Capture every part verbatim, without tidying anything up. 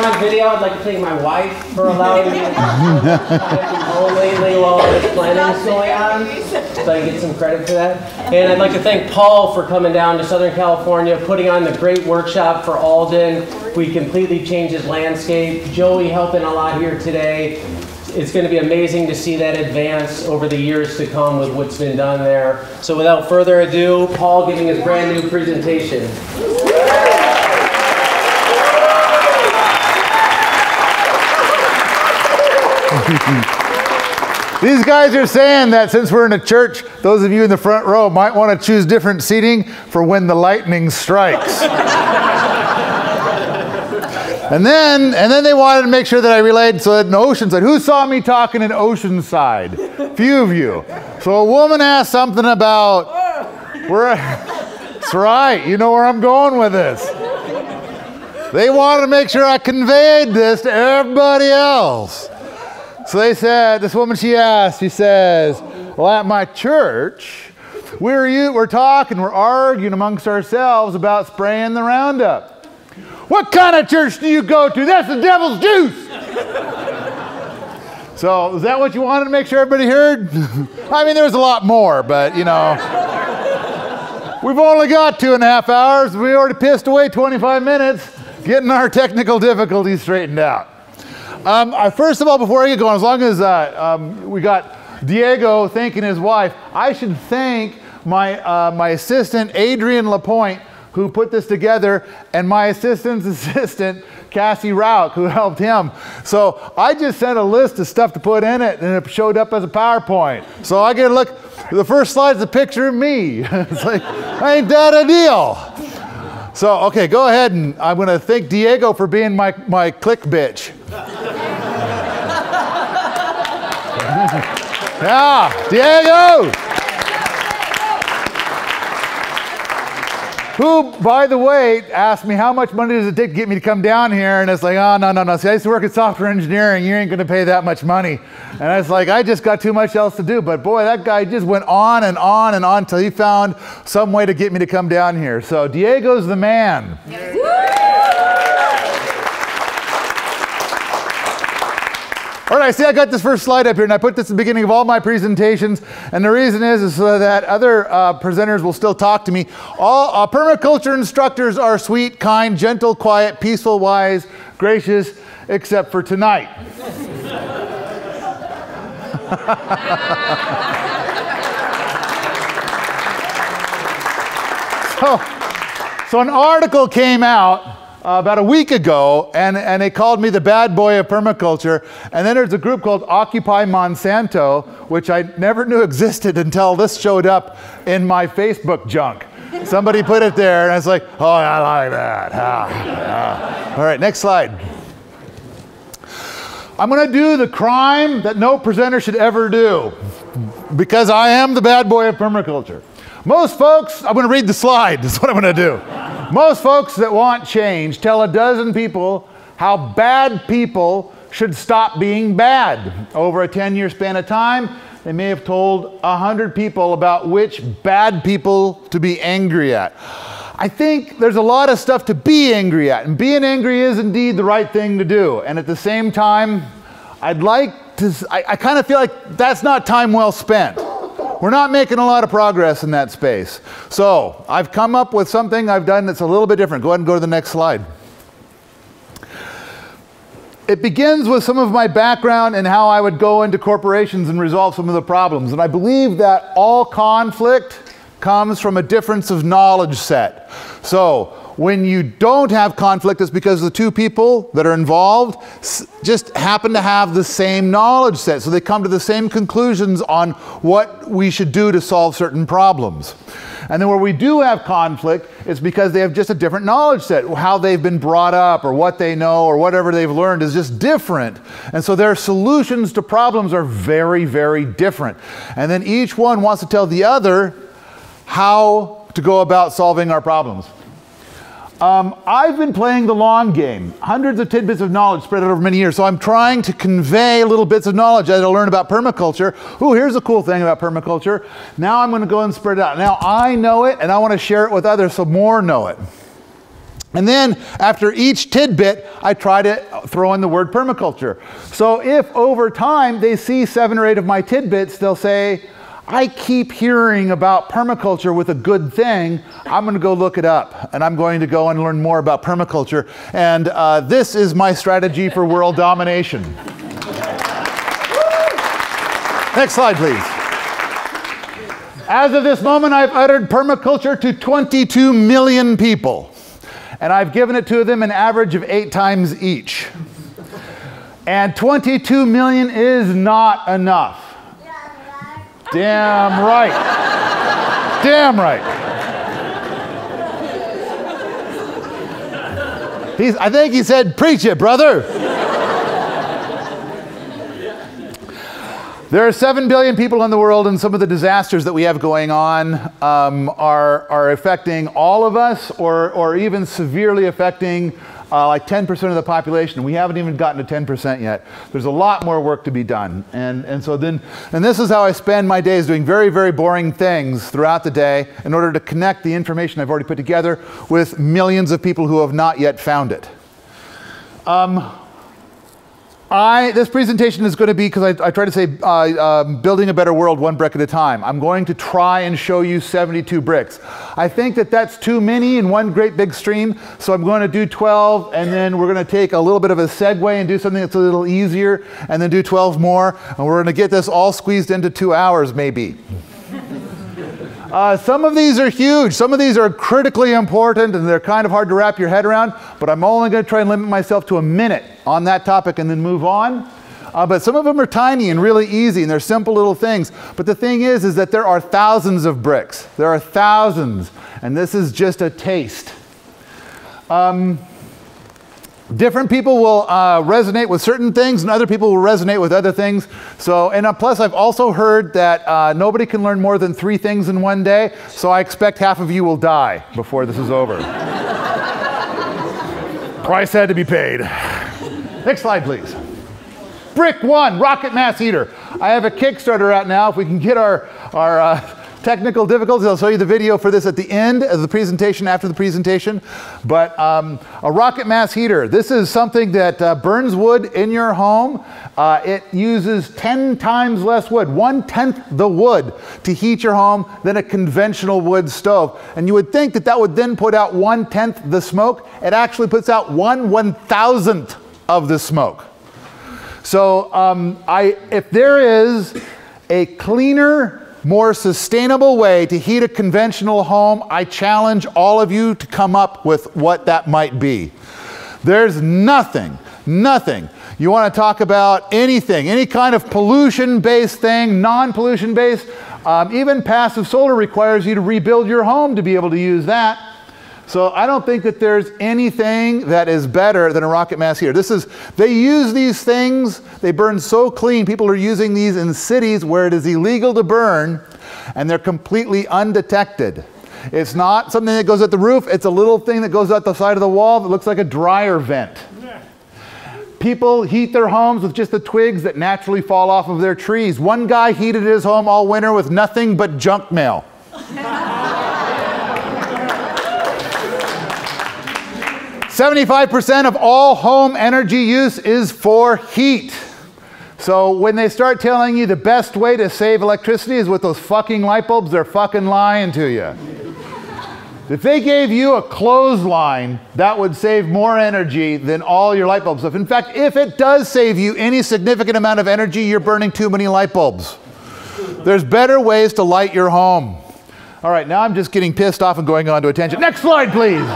we're on video, I'd like to thank my wife for allowing me to come home lately while all this planning is going on, so I get some credit for that. And I'd like to thank Paul for coming down to Southern California, putting on the great workshop for Alden. We completely changed his landscape. Joey helping a lot here today. It's going to be amazing to see that advance over the years to come with what's been done there. So without further ado, Paul giving his brand new presentation. These guys are saying that since we're in a church, those of you in the front row might want to choose different seating for when the lightning strikes. and then and then they wanted to make sure that I relayed so that in Oceanside, who saw me talking in Oceanside? Few of you. So a woman asked something about where. That's right. You know where I'm going with this. They wanted to make sure I conveyed this to everybody else. So they said, this woman, she asked, she says, well, at my church, we're, you, we're talking, we're arguing amongst ourselves about spraying the Roundup. What kind of church do you go to? That's the devil's juice. So is that what you wanted to make sure everybody heard? I mean, there was a lot more, but you know, we've only got two and a half hours. We already pissed away twenty-five minutes getting our technical difficulties straightened out. Um, I, first of all, before I get going, as long as uh, um, we got Diego thanking his wife, I should thank my, uh, my assistant, Adrian LaPointe, who put this together, and my assistant's assistant, Cassie Rauch, who helped him. So I just sent a list of stuff to put in it, and it showed up as a PowerPoint. So I get a look. The first slide is a picture of me. It's like, ain't that a deal? So, okay, go ahead, and I'm going to thank Diego for being my, my click bitch. Yeah, Diego! Who, by the way, asked me how much money does it take to get me to come down here, and it's like, oh, no, no, no. See, I used to work in software engineering. You ain't going to pay that much money. And I was like, I just got too much else to do. But boy, that guy just went on and on and on until he found some way to get me to come down here. So Diego's the man. Yes. All right, see, I got this first slide up here, and I put this at the beginning of all my presentations, and the reason is, is so that other uh, presenters will still talk to me. All uh, permaculture instructors are sweet, kind, gentle, quiet, peaceful, wise, gracious, except for tonight. so, so an article came out Uh, about a week ago, and, and they called me the bad boy of permaculture. And then there's a group called Occupy Monsanto, which I never knew existed until this showed up in my Facebook junk. Somebody put it there, and I was like, oh, I like that. Ah, ah. All right, next slide. I'm going to do the crime that no presenter should ever do, because I am the bad boy of permaculture. Most folks, I'm going to read the slide. That's what I'm going to do. Most folks that want change tell a dozen people how bad people should stop being bad. Over a ten-year span of time, they may have told a hundred people about which bad people to be angry at. I think there's a lot of stuff to be angry at, and being angry is indeed the right thing to do. And at the same time, I'd like to, I, I kind of feel like that's not time well spent. We're not making a lot of progress in that space. So I've come up with something I've done that's a little bit different. Go ahead and go to the next slide. It begins with some of my background and how I would go into corporations and resolve some of the problems. And I believe that all conflict comes from a difference of knowledge set. So when you don't have conflict, it's because the two people that are involved just happen to have the same knowledge set. So they come to the same conclusions on what we should do to solve certain problems. And then where we do have conflict, it's because they have just a different knowledge set. How they've been brought up or what they know or whatever they've learned is just different. And so their solutions to problems are very, very different. And then each one wants to tell the other how to go about solving our problems. Um, I've been playing the long game. Hundreds of tidbits of knowledge spread out over many years. So I'm trying to convey little bits of knowledge that I learned about permaculture. Ooh, here's a cool thing about permaculture. Now I'm going to go and spread it out. Now I know it, and I want to share it with others so more know it. And then after each tidbit, I try to throw in the word permaculture. So if over time they see seven or eight of my tidbits, they'll say, I keep hearing about permaculture with a good thing. I'm going to go look it up, and I'm going to go and learn more about permaculture. And uh, this is my strategy for world domination. Next slide, please. As of this moment, I've uttered permaculture to twenty-two million people. And I've given it to them an average of eight times each. And twenty-two million is not enough. Damn right. Damn right. He's, I think he said, preach it, brother. There are seven billion people in the world, and some of the disasters that we have going on um, are, are affecting all of us, or, or even severely affecting uh, like ten percent of the population. We haven't even gotten to ten percent yet. There's a lot more work to be done. And, and so then, and this is how I spend my days, doing very, very boring things throughout the day in order to connect the information I've already put together with millions of people who have not yet found it. Um, I, this presentation is going to be, because I, I try to say uh, uh, building a better world one brick at a time. I'm going to try and show you seventy-two bricks. I think that that's too many in one great big stream, so I'm going to do twelve, and then we're going to take a little bit of a segue and do something that's a little easier, and then do twelve more, and we're going to get this all squeezed into two hours maybe. Uh, some of these are huge. Some of these are critically important, and they're kind of hard to wrap your head around. But I'm only going to try and limit myself to a minute on that topic and then move on. Uh, but some of them are tiny and really easy, and they're simple little things. But the thing is, is that there are thousands of bricks. There are thousands. And this is just a taste. Um, Different people will uh, resonate with certain things, and other people will resonate with other things. So, and uh, plus, I've also heard that uh, nobody can learn more than three things in one day. So I expect half of you will die before this is over. Price had to be paid. Next slide, please. Brick one, Rocket Mass Heater. I have a Kickstarter out now. If we can get our our. Uh, Technical difficulties. I'll show you the video for this at the end of the presentation, after the presentation. But um, a rocket mass heater. This is something that uh, burns wood in your home. Uh, it uses ten times less wood, one-tenth the wood to heat your home than a conventional wood stove. And you would think that that would then put out one-tenth the smoke. It actually puts out one one-thousandth of the smoke. So um, I, if there is a cleaner, more sustainable way to heat a conventional home, I challenge all of you to come up with what that might be. There's nothing, nothing. You want to talk about anything, any kind of pollution-based thing, non-pollution-based. Um, even passive solar requires you to rebuild your home to be able to use that. So I don't think that there's anything that is better than a rocket mass heater. This is, they use these things, they burn so clean. People are using these in cities where it is illegal to burn, and they're completely undetected. It's not something that goes at the roof, it's a little thing that goes out the side of the wall that looks like a dryer vent. People heat their homes with just the twigs that naturally fall off of their trees. One guy heated his home all winter with nothing but junk mail. seventy-five percent of all home energy use is for heat. So when they start telling you the best way to save electricity is with those fucking light bulbs, they're fucking lying to you. If they gave you a clothesline, that would save more energy than all your light bulbs. In fact, if it does save you any significant amount of energy, you're burning too many light bulbs. There's better ways to light your home. All right, now I'm just getting pissed off and going on to a tangent. Next slide, please.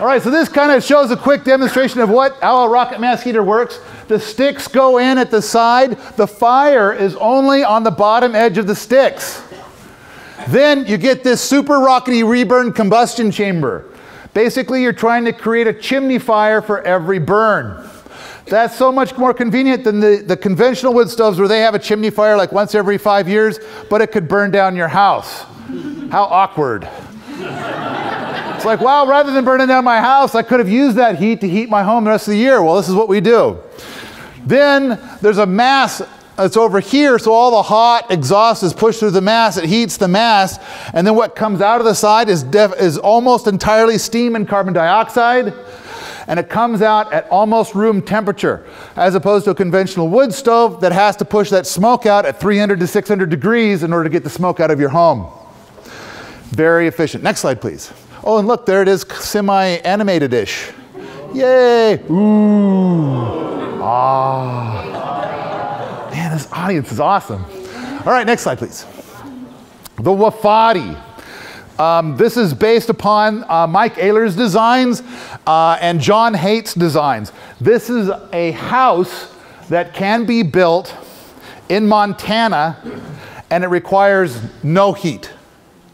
All right, so this kind of shows a quick demonstration of what, how a rocket mass heater works. The sticks go in at the side. The fire is only on the bottom edge of the sticks. Then you get this super rockety reburn combustion chamber. Basically, you're trying to create a chimney fire for every burn. That's so much more convenient than the, the conventional wood stoves where they have a chimney fire like once every five years, but it could burn down your house. How awkward. It's like, wow, rather than burning down my house, I could have used that heat to heat my home the rest of the year. Well, this is what we do. Then there's a mass it's over here, so all the hot exhaust is pushed through the mass, it heats the mass, and then what comes out of the side is, def is almost entirely steam and carbon dioxide, and it comes out at almost room temperature, as opposed to a conventional wood stove that has to push that smoke out at three hundred to six hundred degrees in order to get the smoke out of your home. Very efficient. Next slide, please. Oh, and look, there it is, semi-animated-ish. Yay! Ooh! Ah! Man, this audience is awesome. All right, next slide, please. The Wafati. Um, this is based upon uh, Mike Ehler's designs uh, and John Haight's designs. This is a house that can be built in Montana, and it requires no heat.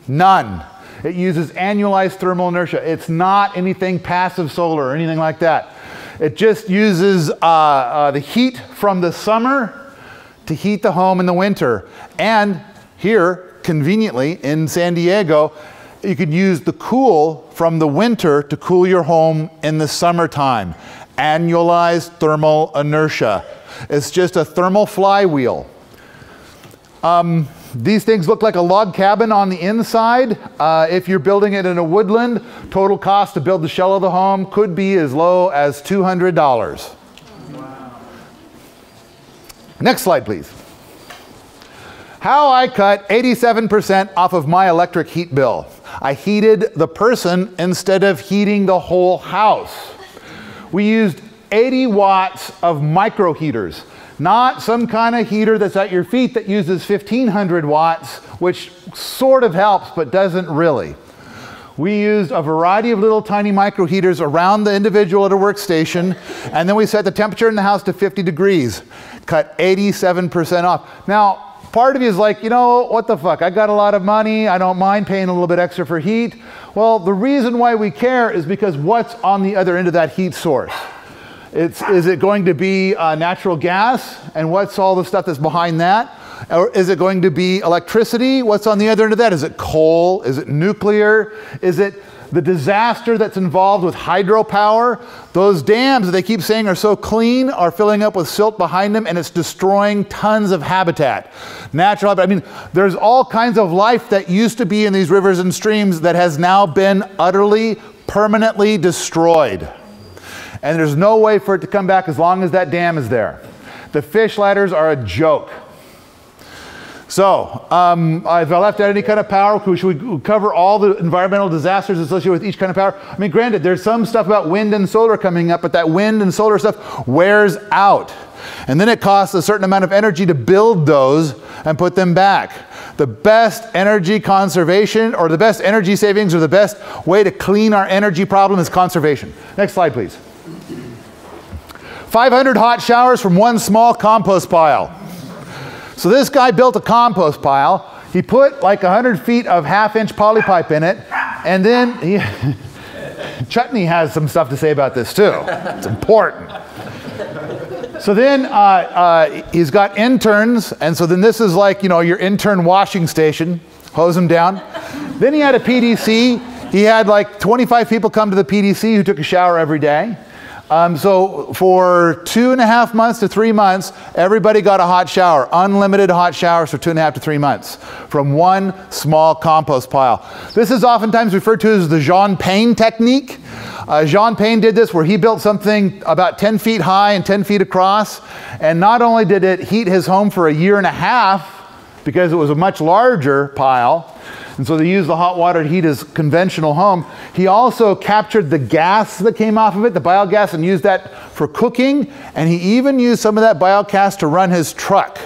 None. It uses annualized thermal inertia. It's not anything passive solar or anything like that. It just uses uh, uh, the heat from the summer to heat the home in the winter. And here, conveniently, in San Diego, you could use the cool from the winter to cool your home in the summertime. Annualized thermal inertia. It's just a thermal flywheel. Um, These things look like a log cabin on the inside. Uh, if you're building it in a woodland, total cost to build the shell of the home could be as low as two hundred dollars. Wow. Next slide, please. How I cut eighty-seven percent off of my electric heat bill. I heated the person instead of heating the whole house. We used eighty watts of micro heaters. Not some kind of heater that's at your feet that uses fifteen hundred watts, which sort of helps, but doesn't really. We used a variety of little tiny micro heaters around the individual at a workstation, and then we set the temperature in the house to fifty degrees. Cut eighty-seven percent off. Now, part of you is like, you know, what the fuck? I got a lot of money. I don't mind paying a little bit extra for heat. Well, the reason why we care is because what's on the other end of that heat source? It's, is it going to be uh, natural gas? And what's all the stuff that's behind that? Or is it going to be electricity? What's on the other end of that? Is it coal? Is it nuclear? Is it the disaster that's involved with hydropower? Those dams that they keep saying are so clean are filling up with silt behind them, and it's destroying tons of habitat. Natural habitat. I mean, there's all kinds of life that used to be in these rivers and streams that has now been utterly, permanently destroyed. And there's no way for it to come back as long as that dam is there. The fish ladders are a joke. So, um, if I left out any kind of power, should we cover all the environmental disasters associated with each kind of power? I mean, granted, there's some stuff about wind and solar coming up, but that wind and solar stuff wears out. And then it costs a certain amount of energy to build those and put them back. The best energy conservation, or the best energy savings, or the best way to clean our energy problem is conservation. Next slide, please. five hundred hot showers from one small compost pile. So this guy built a compost pile. He put like one hundred feet of half-inch poly pipe in it, and then he Chutney has some stuff to say about this too. It's important. So then uh, uh, he's got interns, and so then this is like, you know, your intern washing station. Hose them down. Then he had a P D C. He had like twenty-five people come to the P D C who took a shower every day. Um, so for two and a half months to three months, everybody got a hot shower, unlimited hot showers for two and a half to three months from one small compost pile. This is oftentimes referred to as the Jean Pain technique. Uh, Jean Pain did this where he built something about ten feet high and ten feet across, and not only did it heat his home for a year and a half because it was a much larger pile, and so they used the hot water to heat his conventional home. He also captured the gas that came off of it, the biogas, and used that for cooking. And he even used some of that biogas to run his truck.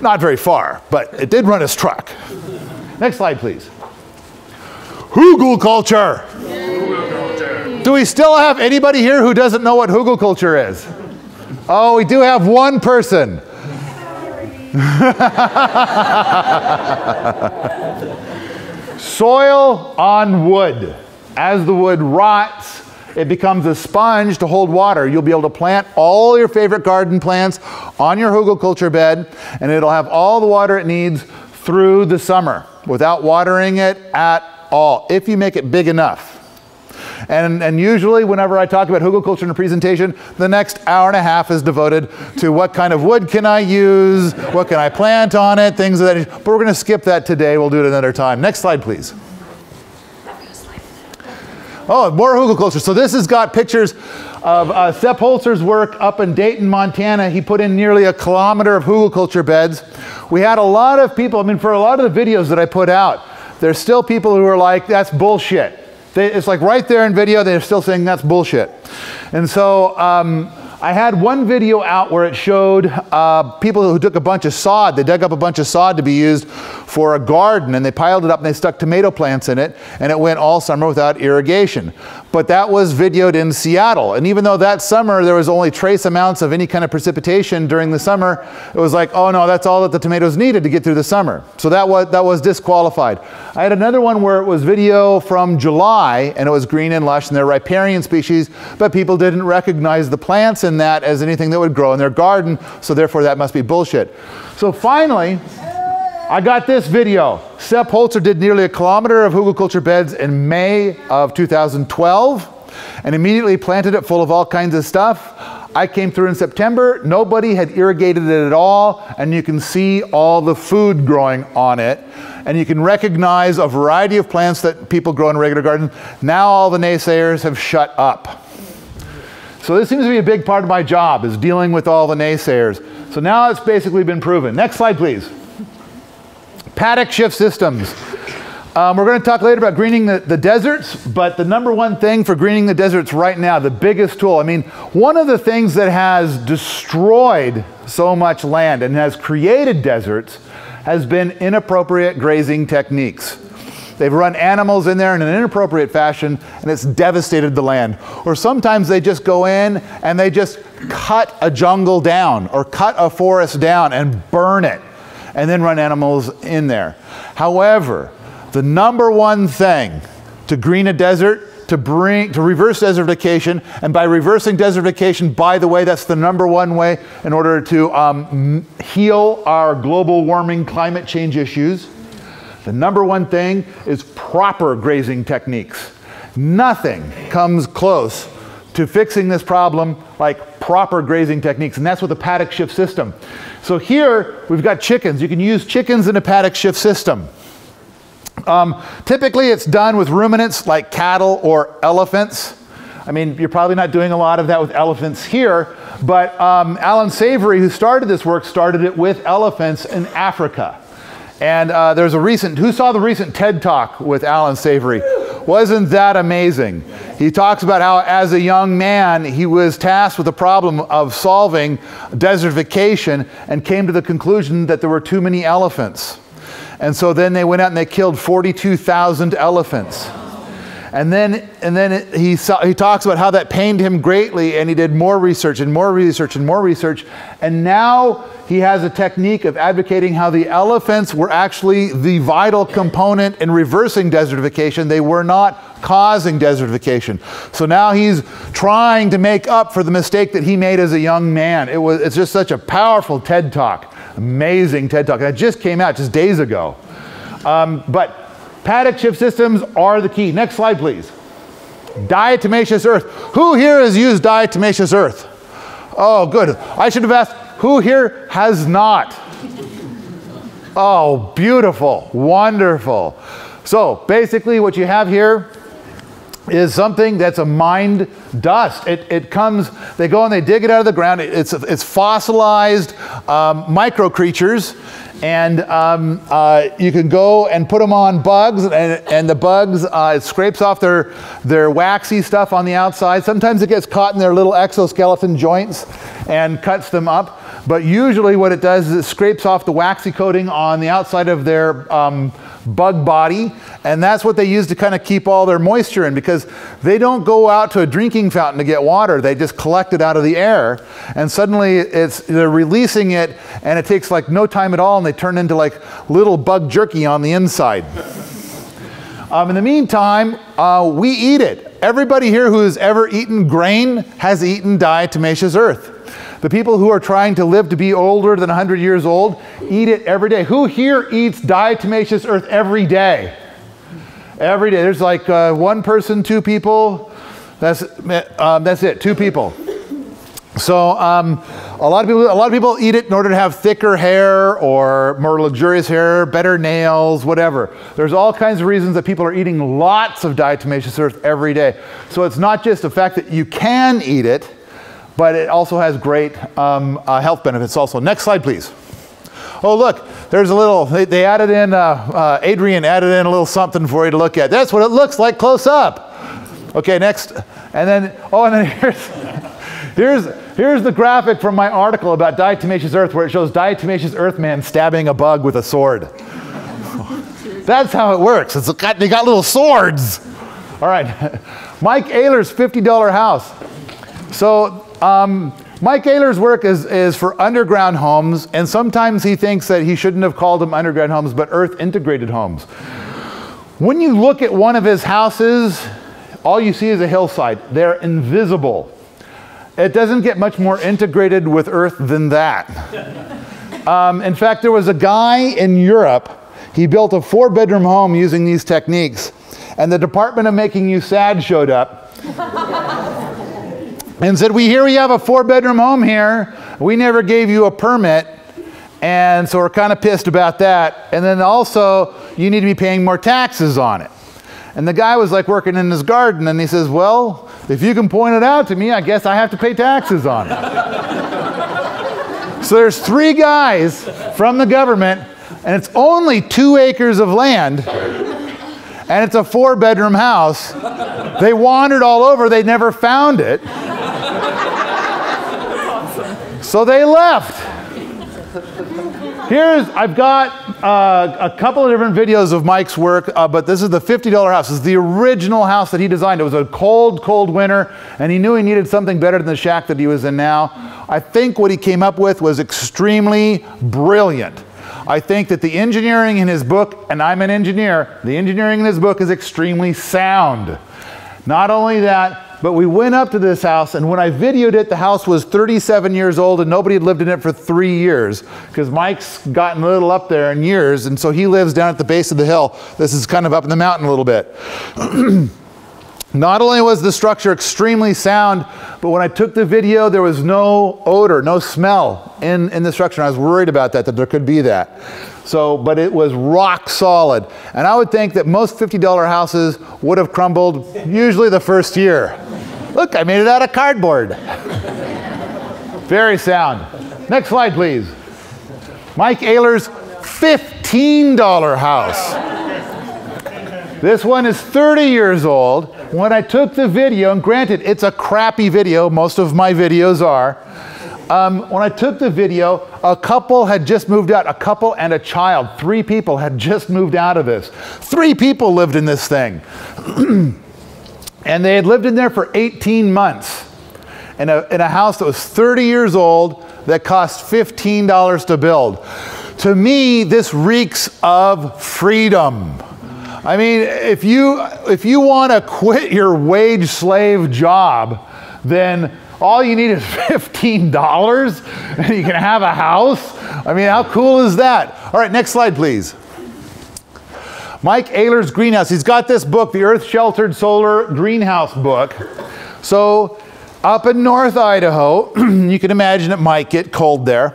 Not very far, but it did run his truck. Next slide, please. Hugelkultur. Hugelkultur. Do we still have anybody here who doesn't know what Hugelkultur is? Oh, we do have one person. Soil on wood. As the wood rots, it becomes a sponge to hold water. You'll be able to plant all your favorite garden plants on your hugelkultur bed, and it'll have all the water it needs through the summer without watering it at all, if you make it big enough. And, and usually whenever I talk about Hugelkultur in a presentation, the next hour and a half is devoted to what kind of wood can I use, what can I plant on it, things of that nature. But we're going to skip that today. We'll do it another time. Next slide, please. Oh, more Hugelkultur. So this has got pictures of uh, Sepp Holzer's work up in Dayton, Montana. He put in nearly a kilometer of Hugelkultur beds. We had a lot of people, I mean, for a lot of the videos that I put out, there's still people who are like, that's bullshit. They, it's like right there in video, they're still saying that's bullshit. And so um, I had one video out where it showed uh, people who took a bunch of sod, they dug up a bunch of sod to be used for a garden, and they piled it up and they stuck tomato plants in it, and it went all summer without irrigation. But that was videoed in Seattle. And even though that summer there was only trace amounts of any kind of precipitation during the summer, it was like, oh no, that's all that the tomatoes needed to get through the summer. So that was, that was disqualified. I had another one where it was video from July, and it was green and lush, and they're riparian species, but people didn't recognize the plants in that as anything that would grow in their garden, so therefore that must be bullshit. So finally, I got this video. Sepp Holzer did nearly a kilometer of Hugelkultur beds in May of two thousand twelve and immediately planted it full of all kinds of stuff. I came through in September, nobody had irrigated it at all, and you can see all the food growing on it. And you can recognize a variety of plants that people grow in regular gardens. Now all the naysayers have shut up. So this seems to be a big part of my job, is dealing with all the naysayers. So now it's basically been proven. Next slide, please. Paddock shift systems. Um, we're going to talk later about greening the, the deserts, but the number one thing for greening the deserts right now, the biggest tool, I mean, one of the things that has destroyed so much land and has created deserts has been inappropriate grazing techniques. They've run animals in there in an inappropriate fashion, and it's devastated the land. Or sometimes they just go in and they just cut a jungle down or cut a forest down and burn it, and then run animals in there. However, the number one thing to green a desert, to bring, to reverse desertification, and by reversing desertification, by the way, that's the number one way in order to um, heal our global warming climate change issues. The number one thing is proper grazing techniques. Nothing comes close to fixing this problem like proper grazing techniques, and that's with the paddock shift system. So here we've got chickens. You can use chickens in a paddock shift system. Um, typically it's done with ruminants like cattle or elephants. I mean, you're probably not doing a lot of that with elephants here, but um, Alan Savory, who started this work, started it with elephants in Africa. And uh, there's a recent, who saw the recent TED Talk with Alan Savory? Wasn't that amazing? He talks about how as a young man, he was tasked with the problem of solving desertification and came to the conclusion that there were too many elephants. And so then they went out and they killed forty-two thousand elephants. And then, and then he, saw, he talks about how that pained him greatly, and he did more research and more research and more research. And now he has a technique of advocating how the elephants were actually the vital component in reversing desertification. They were not causing desertification. So now he's trying to make up for the mistake that he made as a young man. It was, it's just such a powerful TED Talk, amazing TED Talk. And it just came out just days ago. Um, but paddock shift systems are the key. Next slide, please. Diatomaceous earth. Who here has used diatomaceous earth? Oh, good. I should have asked, who here has not? Oh, beautiful, wonderful. So basically what you have here is something that's a mined dust. It, it comes, they go and they dig it out of the ground. It, it's, it's fossilized um, micro creatures. And um, uh, you can go and put them on bugs, and, and the bugs, uh, it scrapes off their, their waxy stuff on the outside. Sometimes it gets caught in their little exoskeleton joints and cuts them up. But usually what it does is it scrapes off the waxy coating on the outside of their um, bug body, and that's what they use to kind of keep all their moisture in, because they don't go out to a drinking fountain to get water, they just collect it out of the air, and suddenly it's, they're releasing it, and it takes like no time at all, and they turn into like little bug jerky on the inside. Um, in the meantime, uh, we eat it. Everybody here who has ever eaten grain has eaten diatomaceous earth. The people who are trying to live to be older than one hundred years old eat it every day. Who here eats diatomaceous earth every day? Every day. There's like uh, one person, two people, That's um, that's it. Two people. So um, a lot of people a lot of people eat it in order to have thicker hair or more luxurious hair, better nails, whatever. There's all kinds of reasons that people are eating lots of diatomaceous earth every day. So it's not just the fact that you can eat it, but it also has great um, uh, health benefits also. Next slide, please. Oh, look, there's a little, they, they added in, uh, uh, Adrian added in a little something for you to look at. That's what it looks like close up. Okay, next. And then, oh, and then here's, here's, here's the graphic from my article about diatomaceous earth where it shows diatomaceous earth man stabbing a bug with a sword. That's how it works. It's got, they got little swords. All right. Mike Ayler's fifty dollar house. So, um, Mike Ayler's work is, is for underground homes, and sometimes he thinks that he shouldn't have called them underground homes, but earth integrated homes. When you look at one of his houses, all you see is a hillside. They're invisible. It doesn't get much more integrated with earth than that. Um, in fact, there was a guy in Europe, he built a four bedroom home using these techniques, and the Department of Making You Sad showed up. And said, we hear we have a four bedroom home here. We never gave you a permit. And so we're kind of pissed about that. And then also, you need to be paying more taxes on it. And the guy was like working in his garden and he says, well, if you can point it out to me, I guess I have to pay taxes on it. So there's three guys from the government and it's only two acres of land. And it's a four bedroom house. They wandered all over, they never found it. So they left. Here's, I've got uh, a couple of different videos of Mike's work, uh, but this is the fifty dollar house. This is the original house that he designed. It was a cold, cold winter, and he knew he needed something better than the shack that he was in now. I think what he came up with was extremely brilliant. I think that the engineering in his book, and I'm an engineer, the engineering in his book is extremely sound. Not only that, but we went up to this house, and when I videoed it, the house was thirty-seven years old, and nobody had lived in it for three years, because Mike's gotten a little up there in years, and so he lives down at the base of the hill. This is kind of up in the mountain a little bit. Not only was the structure extremely sound, but when I took the video, there was no odor, no smell in, in the structure, and I was worried about that, that there could be that. So, but it was rock solid. And I would think that most fifty dollar houses would have crumbled usually the first year. Look, I made it out of cardboard. Very sound. Next slide, please. Mike Ayler's fifteen dollar house. This one is thirty years old. When I took the video, and granted, it's a crappy video, most of my videos are, Um, when I took the video, a couple had just moved out, a couple and a child. Three people had just moved out of this. Three people lived in this thing. And they had lived in there for eighteen months in a, in a house that was thirty years old that cost fifteen dollars to build. To me, this reeks of freedom. I mean, if you, if you want to quit your wage slave job, then all you need is fifteen dollars and you can have a house. I mean, how cool is that? All right, next slide, please. Mike Ayler's greenhouse. He's got this book, the Earth Sheltered Solar Greenhouse book. So up in North Idaho, you can imagine it might get cold there.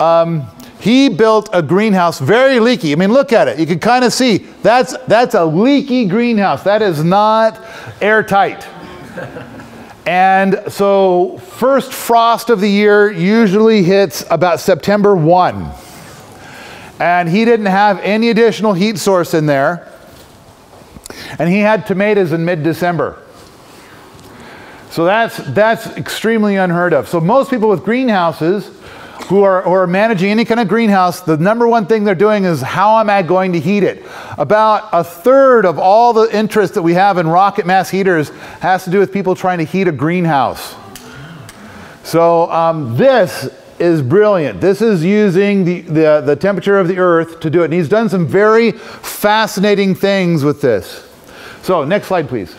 Um, he built a greenhouse, very leaky. I mean, look at it. You can kind of see that's, that's a leaky greenhouse. That is not airtight. And so first frost of the year usually hits about September first. And he didn't have any additional heat source in there. And he had tomatoes in mid-December. So that's, that's extremely unheard of. So most people with greenhouses who are, who are managing any kind of greenhouse, the number one thing they're doing is how am I going to heat it? About a third of all the interest that we have in rocket mass heaters has to do with people trying to heat a greenhouse. So um, this is brilliant. This is using the, the, the temperature of the earth to do it. And he's done some very fascinating things with this. So next slide, please.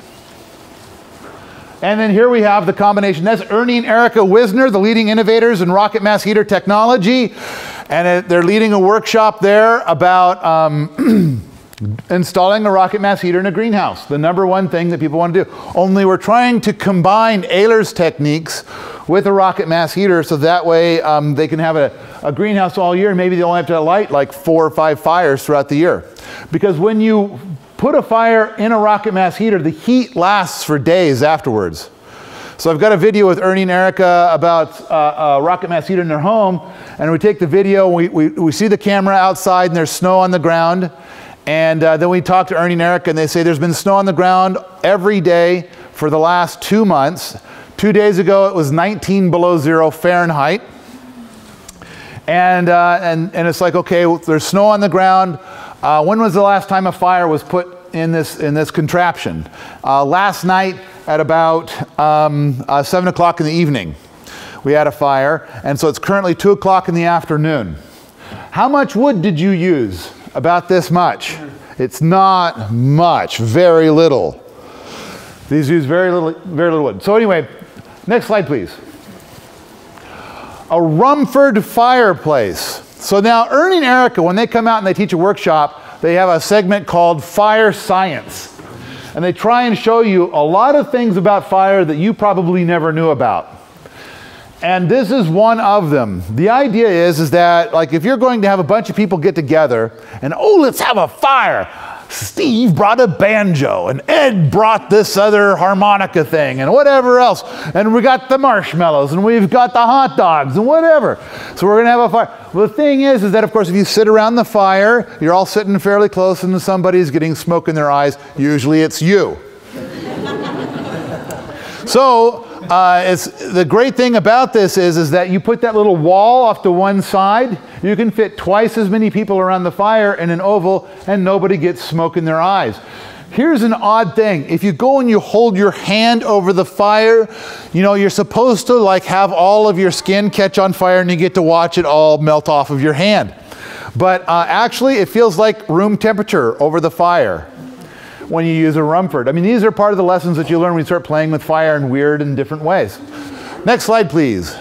And then here we have the combination. That's Ernie and Erica Wisner, the leading innovators in rocket mass heater technology. And it, they're leading a workshop there about um, Installing a rocket mass heater in a greenhouse, the number one thing that people want to do. Only we're trying to combine Ehler's techniques with a rocket mass heater, so that way um, they can have a, a greenhouse all year, and maybe they only have to light like four or five fires throughout the year. Because when you put a fire in a rocket mass heater, the heat lasts for days afterwards. So I've got a video with Ernie and Erica about uh, a rocket mass heater in their home, and we take the video, we, we, we see the camera outside, and there's snow on the ground. And uh, then we talked to Ernie and Eric, and they say there's been snow on the ground every day for the last two months. Two days ago, it was nineteen below zero Fahrenheit. And, uh, and, and it's like, okay, well, there's snow on the ground. Uh, when was the last time a fire was put in this, in this contraption? Uh, last night at about um, uh, seven o'clock in the evening, we had a fire. And so it's currently two o'clock in the afternoon. How much wood did you use? About this much. It's not much, very little. These use very little, very little wood. So anyway, next slide, please. A Rumford fireplace. So now Ernie and Erica, when they come out and they teach a workshop, they have a segment called Fire Science. And they try and show you a lot of things about fire that you probably never knew about. And this is one of them. The idea is, is that like if you're going to have a bunch of people get together and, oh, let's have a fire. Steve brought a banjo and Ed brought this other harmonica thing and whatever else. And we got the marshmallows and we've got the hot dogs and whatever. So we're going to have a fire. Well, the thing is, is that, of course, if you sit around the fire, you're all sitting fairly close and somebody's getting smoke in their eyes. Usually it's you. So Uh, it's, the great thing about this is, is that you put that little wall off to one side, you can fit twice as many people around the fire in an oval and nobody gets smoke in their eyes. Here's an odd thing. If you go and you hold your hand over the fire, you know, you're supposed to like have all of your skin catch on fire and you get to watch it all melt off of your hand. But uh, actually it feels like room temperature over the fire when you use a Rumford. I mean, these are part of the lessons that you learn when you start playing with fire in weird and different ways. Next slide, please.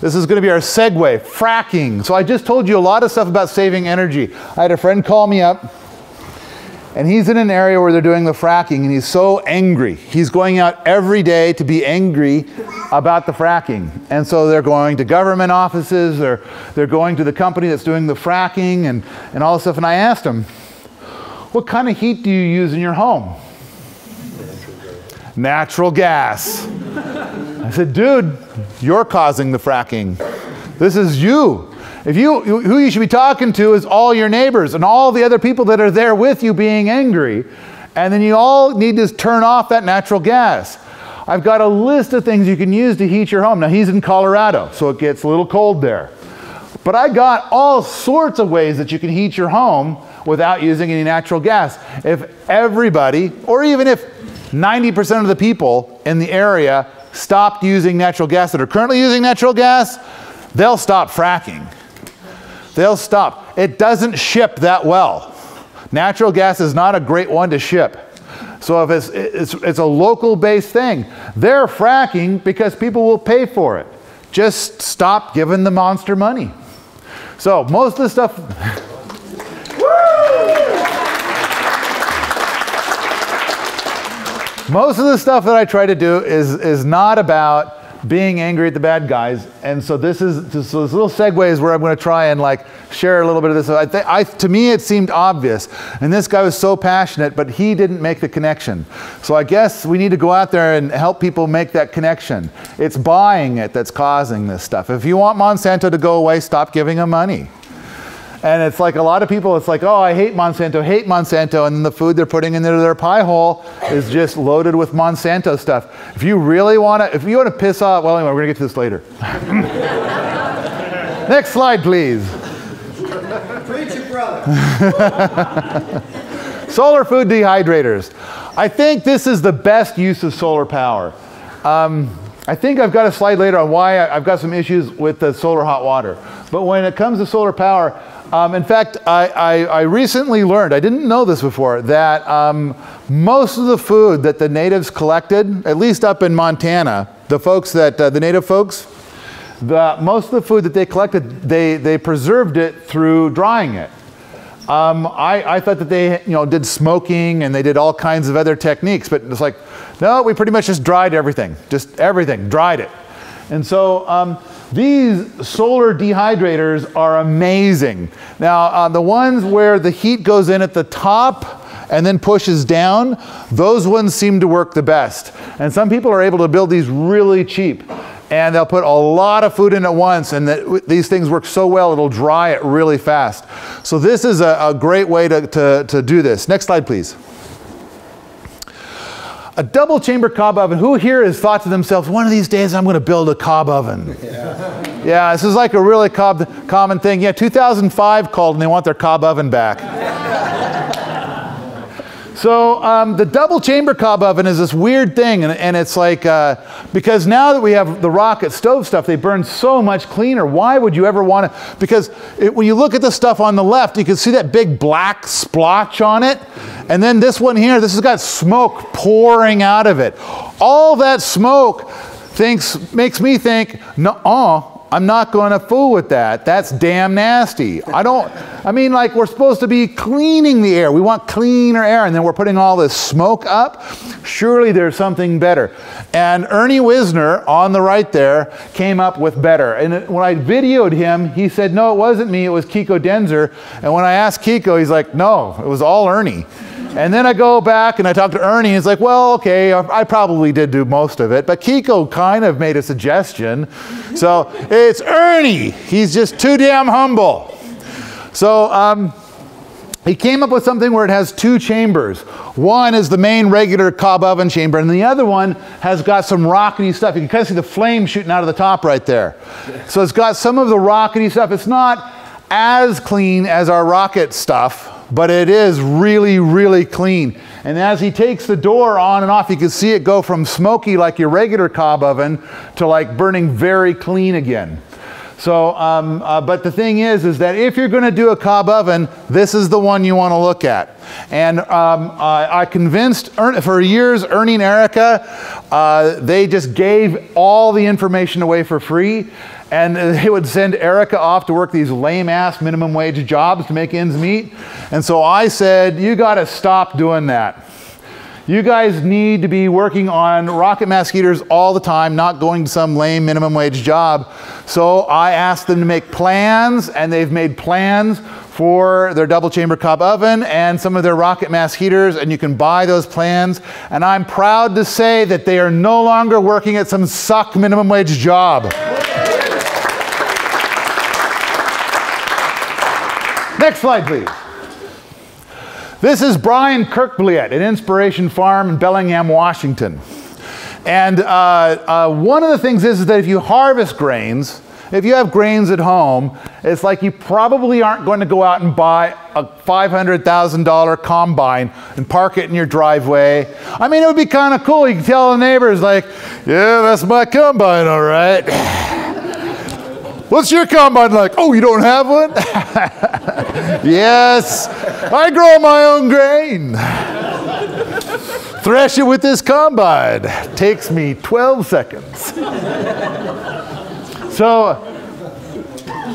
This is going to be our segue, fracking. So I just told you a lot of stuff about saving energy. I had a friend call me up, and he's in an area where they're doing the fracking, and he's so angry. He's going out every day to be angry about the fracking. And so they're going to government offices, or they're going to the company that's doing the fracking, and, and all this stuff. And I asked him, what kind of heat do you use in your home? Natural gas. I said, dude, you're causing the fracking. This is you. If you, who you should be talking to is all your neighbors and all the other people that are there with you being angry. And then you all need to turn off that natural gas. I've got a list of things you can use to heat your home. Now he's in Colorado, so it gets a little cold there. But I got all sorts of ways that you can heat your home without using any natural gas. If everybody, or even if ninety percent of the people in the area stopped using natural gas that are currently using natural gas, they'll stop fracking. They'll stop. It doesn't ship that well. Natural gas is not a great one to ship. So if it's, it's, it's a local-based thing. They're fracking because people will pay for it. Just stop giving the monster money. So most of the stuff... Most of the stuff that I try to do is, is not about being angry at the bad guys. And so this is just this little segue is where I'm going to try and like share a little bit of this. I th I, to me, it seemed obvious. And this guy was so passionate, but he didn't make the connection. So I guess we need to go out there and help people make that connection. It's buying it that's causing this stuff. If you want Monsanto to go away, stop giving them money. And it's like a lot of people, it's like, oh, I hate Monsanto, hate Monsanto. And the food they're putting into their pie hole is just loaded with Monsanto stuff. If you really want to, if you want to piss off, well, anyway, we're going to get to this later. Next slide, please. Preach it, brother. Solar food dehydrators. I think this is the best use of solar power. Um, I think I've got a slide later on why I've got some issues with the solar hot water. But when it comes to solar power, Um, in fact, I, I, I recently learned, I didn't know this before, that um, most of the food that the natives collected, at least up in Montana, the folks that, uh, the native folks, the, most of the food that they collected, they, they preserved it through drying it. Um, I, I thought that they, you know, did smoking and they did all kinds of other techniques, but it's like, no, we pretty much just dried everything, just everything, dried it. And so um, these solar dehydrators are amazing. Now, uh, the ones where the heat goes in at the top and then pushes down, those ones seem to work the best. And some people are able to build these really cheap. And they'll put a lot of food in at once, and that, these things work so well, it'll dry it really fast. So this is a, a great way to, to, to do this. Next slide, please. A double chamber cob oven. Who here has thought to themselves, one of these days I'm going to build a cob oven? Yeah, yeah, this is like a really cob, common thing. Yeah, two thousand five called and they want their cob oven back. So um, the double chamber cob oven is this weird thing, and, and it's like, uh, because now that we have the rocket stove stuff, they burn so much cleaner. Why would you ever want to, because it, when you look at the stuff on the left, you can see that big black splotch on it, and then this one here, this has got smoke pouring out of it. All that smoke thinks, makes me think, nuh-uh. I'm not going to fool with that. That's damn nasty. I don't, I mean, like, we're supposed to be cleaning the air. We want cleaner air, and then we're putting all this smoke up. Surely there's something better. And Ernie Wisner, on the right there, came up with better. And when I videoed him, he said, no, it wasn't me. It was Kiko Denzer. And when I asked Kiko, he's like, no, it was all Ernie. And then I go back and I talk to Ernie, and he's like, well, okay, I probably did do most of it, but Kiko kind of made a suggestion. So it's Ernie. He's just too damn humble. So um, he came up with something where it has two chambers. One is the main regular cob oven chamber, and the other one has got some rockety stuff. You can kind of see the flame shooting out of the top right there. So it's got some of the rockety stuff. It's not as clean as our rocket stuff, but it is really, really clean. And as he takes the door on and off, you can see it go from smoky like your regular cob oven to like burning very clean again. So, um, uh, but the thing is, is that if you're going to do a cob oven, this is the one you want to look at. And um, I, I convinced, er for years, Ernie and Erica, uh, they just gave all the information away for free. And they would send Erica off to work these lame-ass minimum wage jobs to make ends meet. And so I said, you got to stop doing that. You guys need to be working on rocket mass heaters all the time, not going to some lame minimum wage job. So I asked them to make plans, and they've made plans for their double chamber cob oven and some of their rocket mass heaters, and you can buy those plans. And I'm proud to say that they are no longer working at some suck minimum wage job. Next slide, please. This is Brian Kerkvliet at Inspiration Farm in Bellingham, Washington. And uh, uh, one of the things is, is that if you harvest grains, if you have grains at home, it's like you probably aren't going to go out and buy a five hundred thousand dollar combine and park it in your driveway. I mean, it would be kind of cool. You can tell the neighbors, like, yeah, that's my combine, all right. What's your combine like? Oh, you don't have one? Yes, I grow my own grain. Thresh it with this combine. Takes me twelve seconds. So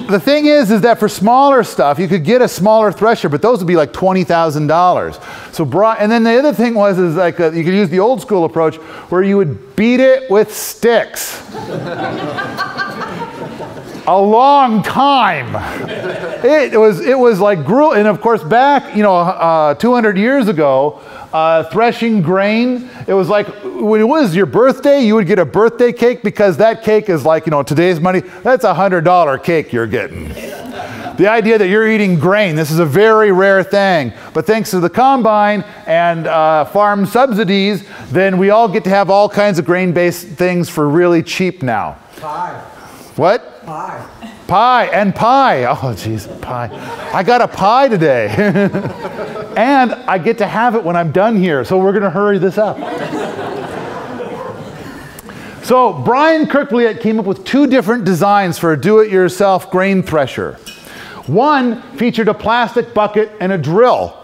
the thing is, is that for smaller stuff, you could get a smaller thresher, but those would be like twenty thousand dollars. So bra and then the other thing was, is like a, you could use the old school approach where you would beat it with sticks. A long time. It was, it was like gruel, and of course back, you know, uh, two hundred years ago, uh, threshing grain, it was like, when it was your birthday, you would get a birthday cake because that cake is like, you know, today's money, that's a one hundred dollar cake you're getting. The idea that you're eating grain, this is a very rare thing. But thanks to the combine and uh, farm subsidies, then we all get to have all kinds of grain-based things for really cheap now. Five. What? Pie. Pie and pie. Oh, geez, pie. I got a pie today. And I get to have it when I'm done here, so we're going to hurry this up. So Brian Kerkvliet came up with two different designs for a do-it-yourself grain thresher. One featured a plastic bucket and a drill.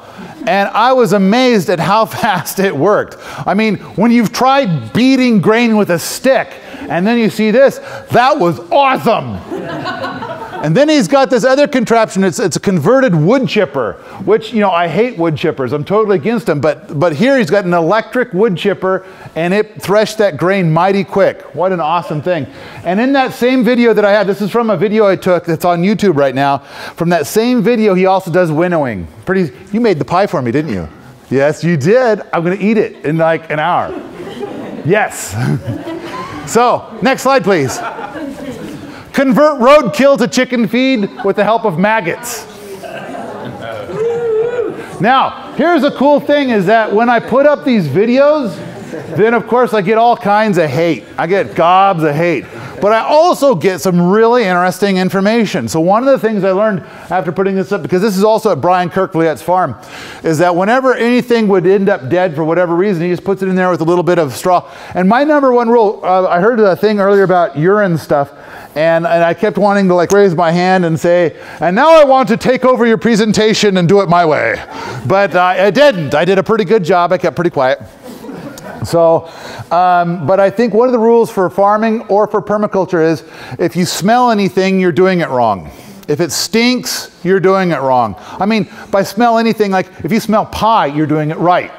And I was amazed at how fast it worked. I mean, when you've tried beating grain with a stick, and then you see this, that was awesome. And then he's got this other contraption. It's, it's a converted wood chipper, which, you know, I hate wood chippers. I'm totally against them. But, but here he's got an electric wood chipper, and it threshed that grain mighty quick. What an awesome thing. And in that same video that I had, this is from a video I took that's on YouTube right now. From that same video, he also does winnowing. Pretty, you made the pie for me, didn't you? Yes, you did. I'm going to eat it in like an hour. Yes. So, next slide, please. Convert roadkill to chicken feed with the help of maggots. Now, here's a cool thing is that when I put up these videos, then of course I get all kinds of hate. I get gobs of hate. But I also get some really interesting information. So one of the things I learned after putting this up, because this is also at Brian Kerkvliet's farm, is that whenever anything would end up dead for whatever reason, he just puts it in there with a little bit of straw. And my number one rule, uh, I heard a thing earlier about urine stuff, And, and I kept wanting to like raise my hand and say, and now I want to take over your presentation and do it my way. But uh, I didn't. I did a pretty good job. I kept pretty quiet. So, um, but I think one of the rules for farming or for permaculture is if you smell anything, you're doing it wrong. If it stinks, you're doing it wrong. I mean, by smell anything, like if you smell pie, you're doing it right.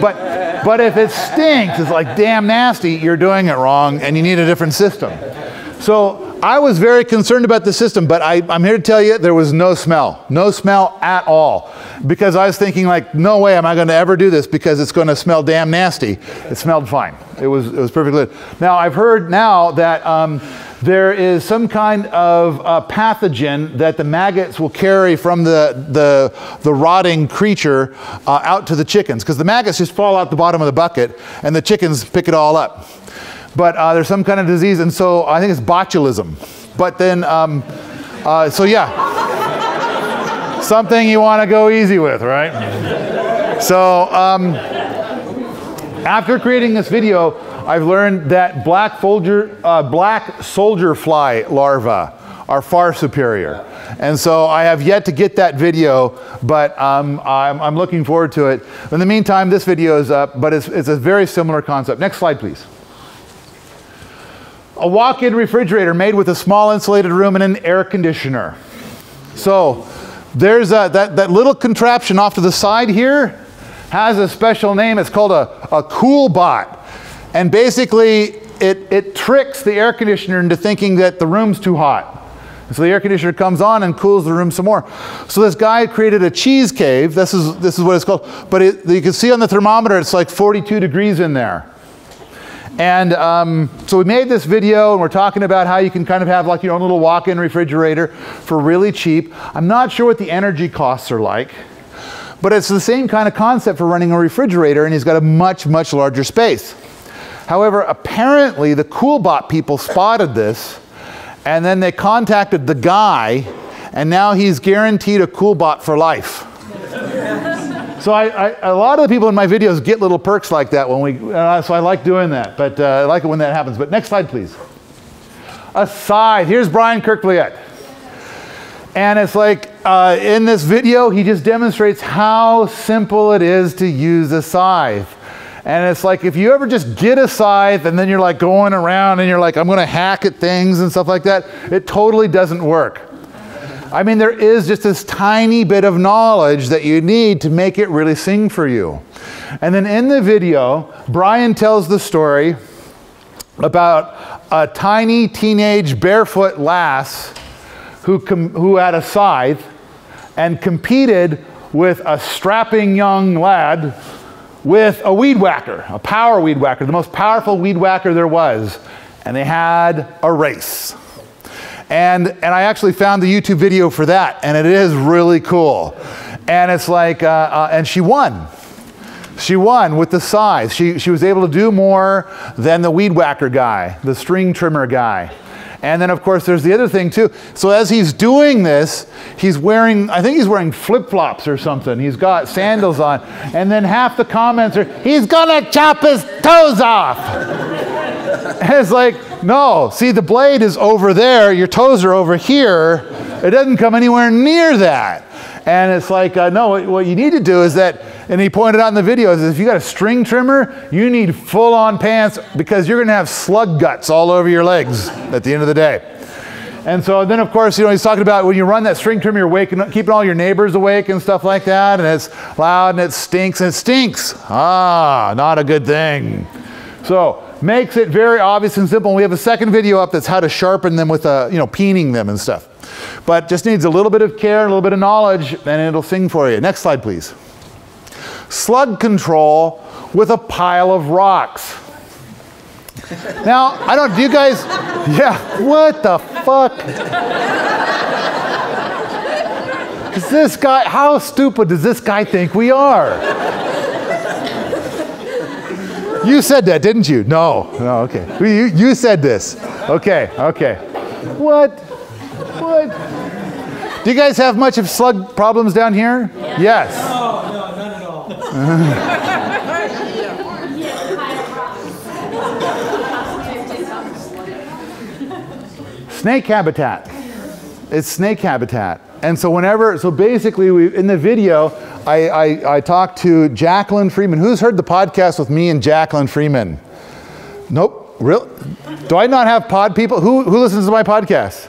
But, but if it stinks, it's like damn nasty, you're doing it wrong and you need a different system. So I was very concerned about the system, but I, I'm here to tell you there was no smell. No smell at all. Because I was thinking like, no way am I going to ever do this because it's going to smell damn nasty. It smelled fine. It was, it was perfectly good. Now I've heard now that um, there is some kind of uh, pathogen that the maggots will carry from the, the, the rotting creature uh, out to the chickens. Because the maggots just fall out the bottom of the bucket and the chickens pick it all up. But uh, there's some kind of disease, and so I think it's botulism. But then, um, uh, so yeah. Something you want to go easy with, right? So um, after creating this video, I've learned that black soldier, uh, black soldier fly larvae are far superior. And so I have yet to get that video, but um, I'm, I'm looking forward to it. In the meantime, this video is up, but it's, it's a very similar concept. Next slide, please. A walk-in refrigerator made with a small insulated room and an air conditioner. So there's a, that, that little contraption off to the side here has a special name. It's called a, a CoolBot. And basically it, it tricks the air conditioner into thinking that the room's too hot. So the air conditioner comes on and cools the room some more. So this guy created a cheese cave. This is, this is what it's called. But it, you can see on the thermometer it's like forty-two degrees in there. And um, so we made this video and we're talking about how you can kind of have like your own little walk-in refrigerator for really cheap. I'm not sure what the energy costs are like, but it's the same kind of concept for running a refrigerator and he's got a much, much larger space. However, apparently the CoolBot people spotted this and then they contacted the guy and now he's guaranteed a CoolBot for life. So I, I, a lot of the people in my videos get little perks like that when we, uh, so I like doing that, but uh, I like it when that happens. But next slide, please. A scythe. Here's Brian Kerkvliet. And it's like, uh, in this video, he just demonstrates how simple it is to use a scythe. And it's like, if you ever just get a scythe and then you're like going around and you're like, I'm going to hack at things and stuff like that, it totally doesn't work. I mean, there is just this tiny bit of knowledge that you need to make it really sing for you. And then in the video, Brian tells the story about a tiny teenage barefoot lass who, who had a scythe and competed with a strapping young lad with a weed whacker, a power weed whacker, the most powerful weed whacker there was. And they had a race. And, and I actually found the YouTube video for that, and it is really cool. And it's like, uh, uh, and she won. She won with the size. She, she was able to do more than the weed whacker guy, the string trimmer guy. And then of course there's the other thing too. So as he's doing this, he's wearing, I think he's wearing flip-flops or something. He's got sandals on. And then half the comments are, he's gonna chop his toes off. And it's like, no, see the blade is over there, your toes are over here, it doesn't come anywhere near that. And it's like, uh, no, what, what you need to do is that, and he pointed out in the video, is if you got a string trimmer, you need full-on pants because you're going to have slug guts all over your legs at the end of the day. And so then, of course, you know, he's talking about when you run that string trim, you're waking, keeping all your neighbors awake and stuff like that, and it's loud and it stinks and it stinks. Ah, not a good thing. So makes it very obvious and simple. And we have a second video up that's how to sharpen them with a, you know, peening them and stuff. But just needs a little bit of care, a little bit of knowledge, and it'll sing for you. Next slide, please. Slug control with a pile of rocks. Now, I don't, do you guys, yeah, what the fuck? Is this guy, how stupid does this guy think we are? You said that, didn't you? No, no, okay. You, you said this. Okay, okay. What? What? Do you guys have much of slug problems down here? Yeah. Yes. No, no, none at all. Uh, Snake habitat. It's snake habitat. And so whenever, so basically we, in the video, I, I, I talked to Jacqueline Freeman. Who's heard the podcast with me and Jacqueline Freeman? Nope, real? Do I not have pod people? Who, who listens to my podcast?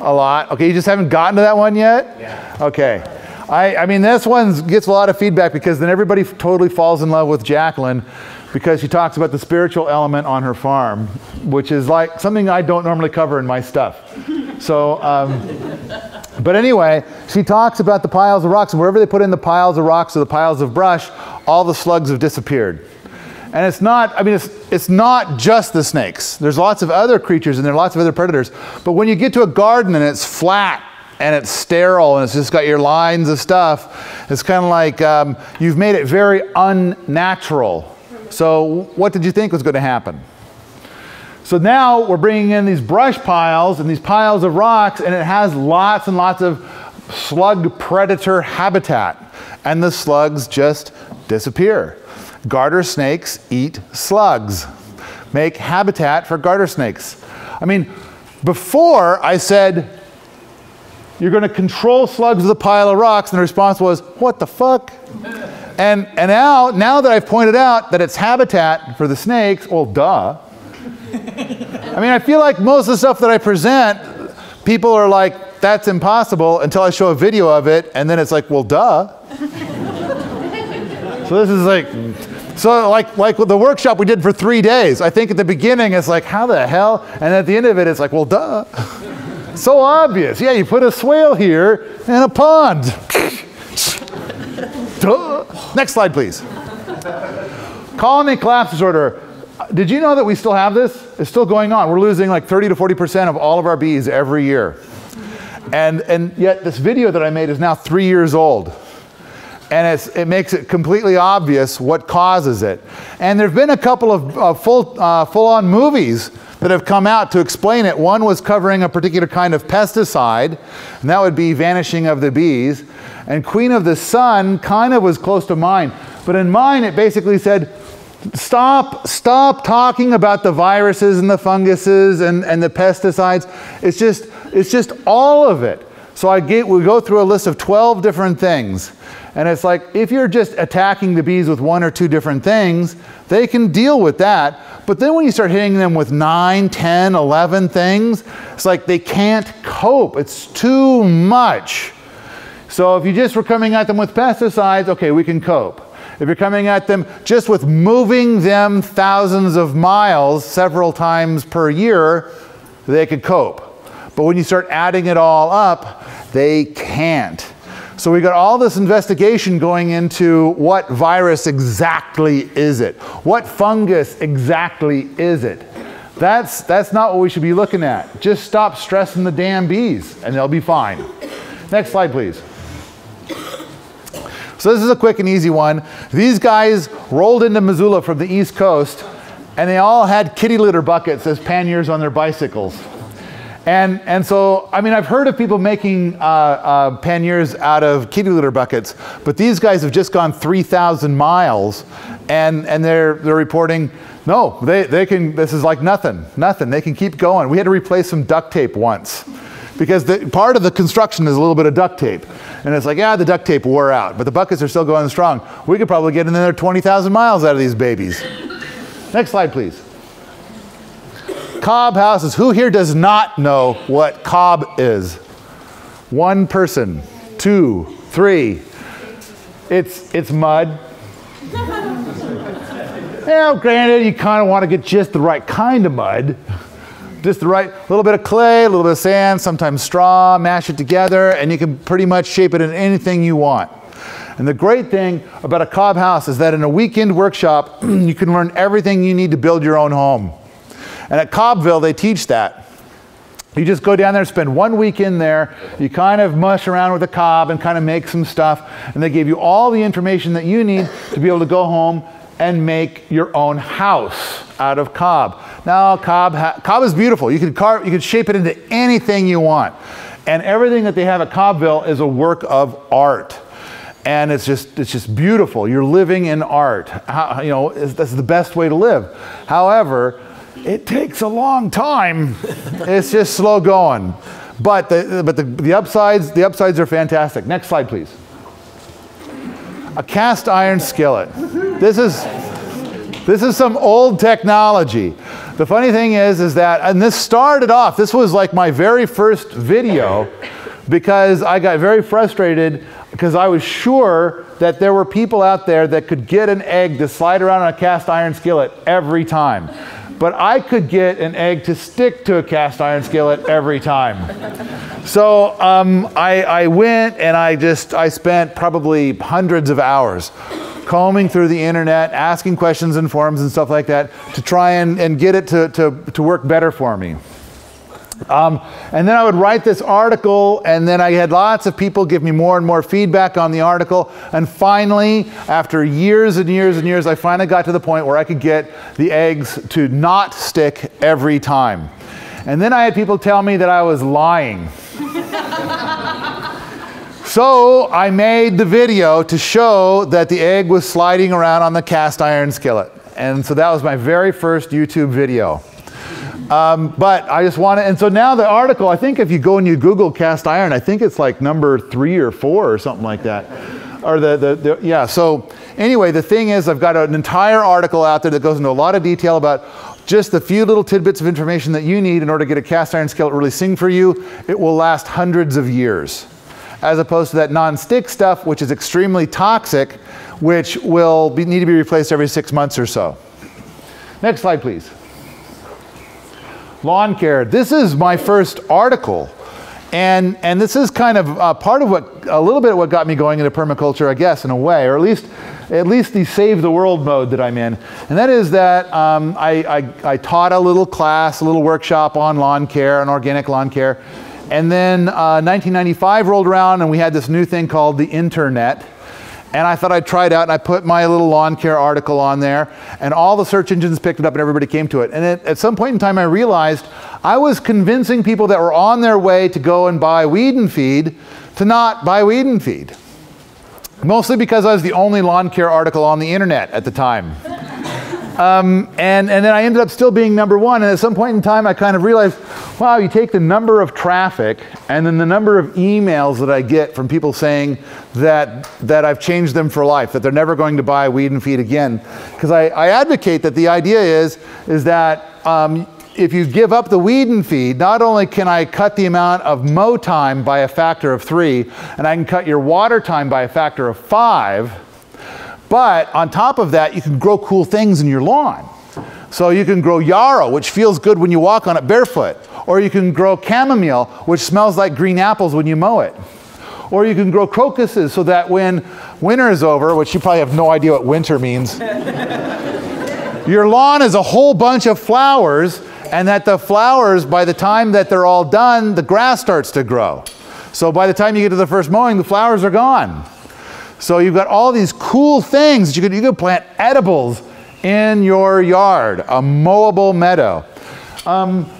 A lot, okay, you just haven't gotten to that one yet? Yeah. Okay, I, I mean this one gets a lot of feedback because then everybody totally falls in love with Jacqueline, because she talks about the spiritual element on her farm, which is like something I don't normally cover in my stuff. So, um, but anyway, she talks about the piles of rocks, and wherever they put in the piles of rocks or the piles of brush, all the slugs have disappeared. And it's not, I mean, it's, it's not just the snakes. There's lots of other creatures and there are lots of other predators, but when you get to a garden and it's flat, and it's sterile, and it's just got your lines of stuff, it's kind of like um, you've made it very unnatural. So what did you think was going to happen? So now we're bringing in these brush piles and these piles of rocks, and it has lots and lots of slug predator habitat, and the slugs just disappear. Garter snakes eat slugs, make habitat for garter snakes. I mean, before I said, you're going to control slugs with a pile of rocks, and the response was, what the fuck? And, and now, now that I've pointed out that it's habitat for the snakes, well, duh. I mean, I feel like most of the stuff that I present, people are like, that's impossible, until I show a video of it, and then it's like, well, duh. So this is like, so like, like the workshop we did for three days, I think at the beginning it's like, how the hell? And at the end of it, it's like, well, duh. So obvious. Yeah, you put a swale here and a pond. Duh. Next slide, please. Colony collapse disorder. Did you know that we still have this? It's still going on. We're losing like thirty to forty percent of all of our bees every year. And, and yet this video that I made is now three years old. And it's, it makes it completely obvious what causes it. And there have been a couple of uh, full, uh, full-on movies that have come out to explain it. One was covering a particular kind of pesticide, and that would be Vanishing of the Bees. And Queen of the Sun kind of was close to mine. But in mine, it basically said, stop, stop talking about the viruses and the funguses and, and the pesticides. It's just, it's just all of it. So I get, we go through a list of twelve different things. And it's like, if you're just attacking the bees with one or two different things, they can deal with that. But then when you start hitting them with nine, ten, eleven things, it's like they can't cope. It's too much. So if you just were coming at them with pesticides, okay, we can cope. If you're coming at them just with moving them thousands of miles several times per year, they could cope. But when you start adding it all up, they can't. So we got all this investigation going into what virus exactly is it? What fungus exactly is it? That's, that's not what we should be looking at. Just stop stressing the damn bees and they'll be fine. Next slide, please. So this is a quick and easy one. These guys rolled into Missoula from the East Coast, and they all had kitty litter buckets as panniers on their bicycles. And, and so, I mean, I've heard of people making uh, uh, panniers out of kitty litter buckets, but these guys have just gone three thousand miles, and, and they're, they're reporting, no, they, they can, this is like nothing, nothing. They can keep going. We had to replace some duct tape once, because the, part of the construction is a little bit of duct tape. And it's like, yeah, the duct tape wore out, but the buckets are still going strong. We could probably get another twenty thousand miles out of these babies. Next slide, please. Cobb House is. Who here does not know what Cobb is? One person, two, three. It's, it's mud. Now, granted, you kind of want to get just the right kind of mud. Just the right, little bit of clay, a little bit of sand, sometimes straw, mash it together, and you can pretty much shape it in anything you want. And the great thing about a cob house is that in a weekend workshop, you can learn everything you need to build your own home. And at Cobbville, they teach that. You just go down there, spend one weekend there, you kind of mush around with a cob and kind of make some stuff, and they give you all the information that you need to be able to go home and make your own house out of cob. Now, cob, cob is beautiful. You can carve, you can shape it into anything you want. And everything that they have at Cobbville is a work of art. And it's just, it's just beautiful. You're living in art. How, you know, that's the best way to live. However, it takes a long time. It's just slow going. But the, but the, the upsides, the upsides are fantastic. Next slide, please. A cast iron skillet. This is, this is some old technology. The funny thing is, is that, and this started off, this was like my very first video, because I got very frustrated because I was sure that there were people out there that could get an egg to slide around on a cast iron skillet every time. But I could get an egg to stick to a cast iron skillet every time. So um, I, I went and I just, I spent probably hundreds of hours combing through the internet, asking questions in forums and stuff like that to try and, and get it to, to, to work better for me. Um, and then I would write this article, and then I had lots of people give me more and more feedback on the article. And finally, after years and years and years, I finally got to the point where I could get the eggs to not stick every time. And then I had people tell me that I was lying. So I made the video to show that the egg was sliding around on the cast iron skillet. And so that was my very first YouTube video. Um, but I just want to, and so now the article, I think if you go and you Google cast iron, I think it's like number three or four or something like that. Or the, the, the, yeah, so anyway, the thing is I've got an entire article out there that goes into a lot of detail about just the few little tidbits of information that you need in order to get a cast iron skillet really sing for you. It will last hundreds of years. As opposed to that nonstick stuff, which is extremely toxic, which will be, need to be replaced every six months or so. Next slide, please. Lawn care. This is my first article, and and this is kind of uh, part of what a little bit of what got me going into permaculture, I guess, in a way, or at least at least the save the world mode that I'm in. And that is that um, I, I I taught a little class, a little workshop on lawn care, on organic lawn care, and then uh, nineteen ninety-five rolled around, and we had this new thing called the internet. And I thought I'd try it out, and I put my little lawn care article on there, and all the search engines picked it up, and everybody came to it. And it, at some point in time, I realized I was convincing people that were on their way to go and buy Weed and Feed to not buy Weed and Feed. Mostly because I was the only lawn care article on the internet at the time. Um, and, and then I ended up still being number one, and at some point in time I kind of realized, wow, you take the number of traffic and then the number of emails that I get from people saying that, that I've changed them for life, that they're never going to buy Weed and Feed again. Because I, I advocate that the idea is, is that um, if you give up the Weed and Feed, not only can I cut the amount of mow time by a factor of three, and I can cut your water time by a factor of five, but on top of that, you can grow cool things in your lawn. So you can grow yarrow, which feels good when you walk on it barefoot. Or you can grow chamomile, which smells like green apples when you mow it. Or you can grow crocuses so that when winter is over, which you probably have no idea what winter means, your lawn is a whole bunch of flowers, and that the flowers, by the time that they're all done, the grass starts to grow. So by the time you get to the first mowing, the flowers are gone. So you've got all these cool things. You could, you could plant edibles in your yard, a mowable meadow. Um,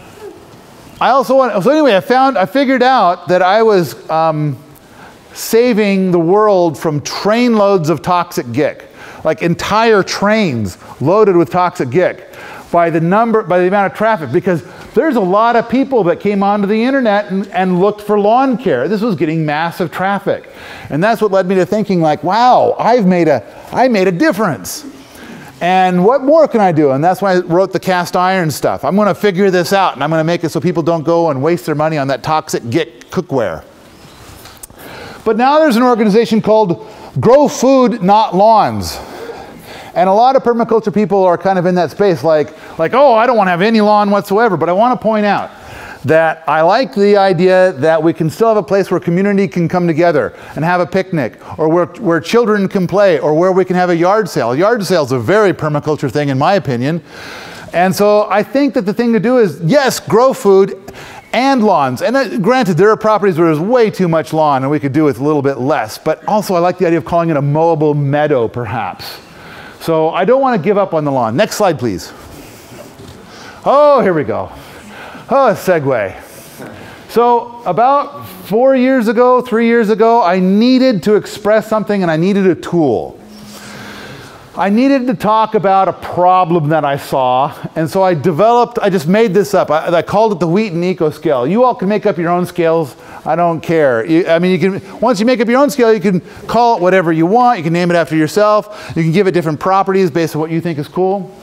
I also want, so anyway, I found, I figured out that I was um, saving the world from trainloads of toxic gick, like entire trains loaded with toxic gick by the number, by the amount of traffic, because there's a lot of people that came onto the internet and, and looked for lawn care. This was getting massive traffic. And that's what led me to thinking like, wow, I've made a, I made a difference. And what more can I do? And that's why I wrote the cast iron stuff. I'm going to figure this out, and I'm going to make it so people don't go and waste their money on that toxic Git cookware. But now there's an organization called Grow Food, Not Lawns. And a lot of permaculture people are kind of in that space, like, like, oh, I don't want to have any lawn whatsoever. But I want to point out that I like the idea that we can still have a place where community can come together and have a picnic, or where, where children can play, or where we can have a yard sale. A yard sale is a very permaculture thing, in my opinion. And so I think that the thing to do is, yes, grow food and lawns. And that, granted, there are properties where there's way too much lawn and we could do with a little bit less. But also I like the idea of calling it a mowable meadow, perhaps. So I don't want to give up on the lawn. Next slide, please. Oh, here we go. Oh, segue. So about four years ago, three years ago, I needed to express something, and I needed a tool. I needed to talk about a problem that I saw, and so I developed, I just made this up. I, I called it the Wheaton Eco Scale. You all can make up your own scales. I don't care. You, I mean, you can, once you make up your own scale, you can call it whatever you want. You can name it after yourself. You can give it different properties based on what you think is cool.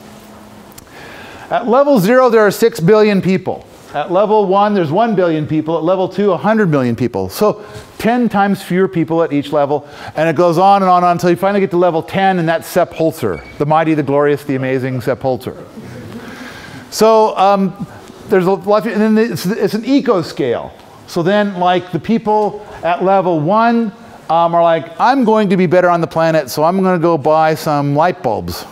At level zero, there are six billion people. At level one, there's one billion people. At level two, one hundred million people. So ten times fewer people at each level. And it goes on and on and on until you finally get to level ten, and that's Sepp Holzer, the mighty, the glorious, the amazing Sepp Holzer. So um, there's a lot, and then it's, it's an eco scale. So then, like, the people at level one um, are like, I'm going to be better on the planet, so I'm going to go buy some light bulbs.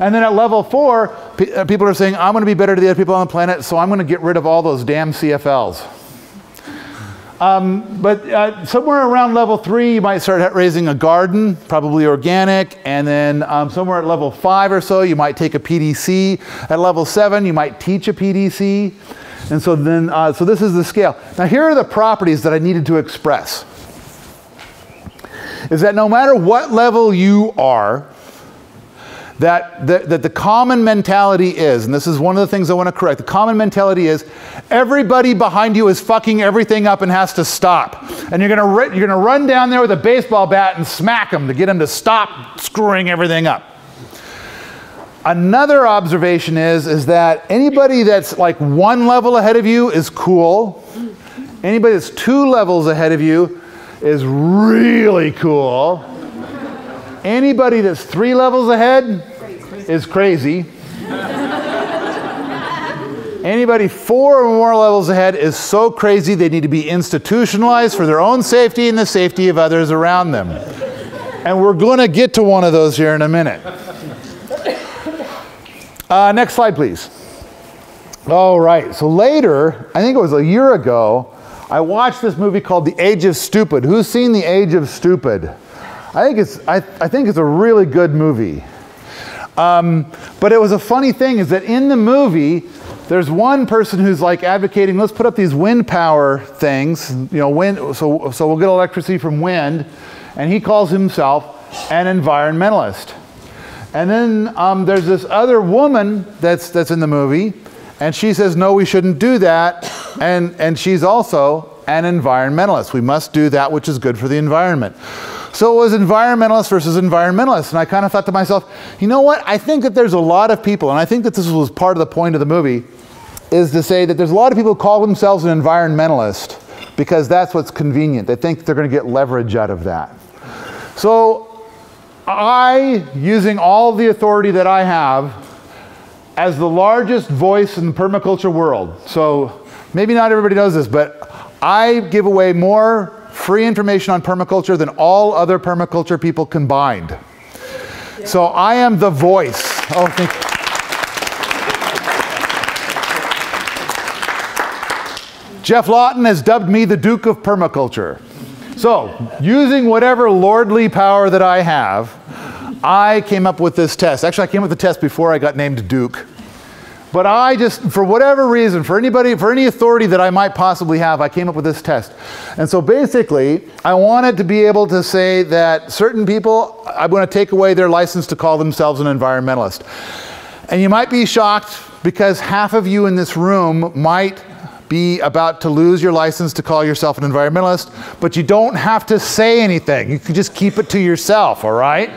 And then at level four, pe people are saying, I'm going to be better to the other people on the planet, so I'm going to get rid of all those damn C F Ls. Um, but uh, somewhere around level three, you might start raising a garden, probably organic. And then um, somewhere at level five or so, you might take a P D C. At level seven, you might teach a P D C. And so then, uh, so this is the scale. Now, here are the properties that I needed to express. Is that no matter what level you are, That the, that the common mentality is, and this is one of the things I want to correct, the common mentality is everybody behind you is fucking everything up and has to stop. And you're going you're gonna run down there with a baseball bat and smack them to get them to stop screwing everything up. Another observation is, is that anybody that's like one level ahead of you is cool. Anybody that's two levels ahead of you is really cool. Anybody that's three levels ahead crazy. is crazy. Anybody four or more levels ahead is so crazy they need to be institutionalized for their own safety and the safety of others around them. And we're going to get to one of those here in a minute. Uh, next slide, please. All right. So later, I think it was a year ago, I watched this movie called The Age of Stupid. Who's seen The Age of Stupid? I think it's, I, I think it's a really good movie. Um, but it was a funny thing is that in the movie, there's one person who's like advocating, let's put up these wind power things, you know, wind, so, so we'll get electricity from wind. And he calls himself an environmentalist. And then um, there's this other woman that's, that's in the movie, and she says, no, we shouldn't do that. And, and she's also an environmentalist. We must do that which is good for the environment. So it was environmentalist versus environmentalist. And I kind of thought to myself, you know what? I think that there's a lot of people, and I think that this was part of the point of the movie, is to say that there's a lot of people who call themselves an environmentalist because that's what's convenient. They think they're going to get leverage out of that. So I, using all the authority that I have, as the largest voice in the permaculture world, so maybe not everybody knows this, but I give away more free information on permaculture than all other permaculture people combined. Yeah. So I am the voice. Oh, thank you. Jeff Lawton has dubbed me the Duke of Permaculture. So using whatever lordly power that I have, I came up with this test. Actually, I came up with the test before I got named Duke. But I just, for whatever reason, for anybody, for any authority that I might possibly have, I came up with this test. And so basically, I wanted to be able to say that certain people, I'm going to take away their license to call themselves an environmentalist. And you might be shocked because half of you in this room might be about to lose your license to call yourself an environmentalist, but you don't have to say anything. You can just keep it to yourself, all right?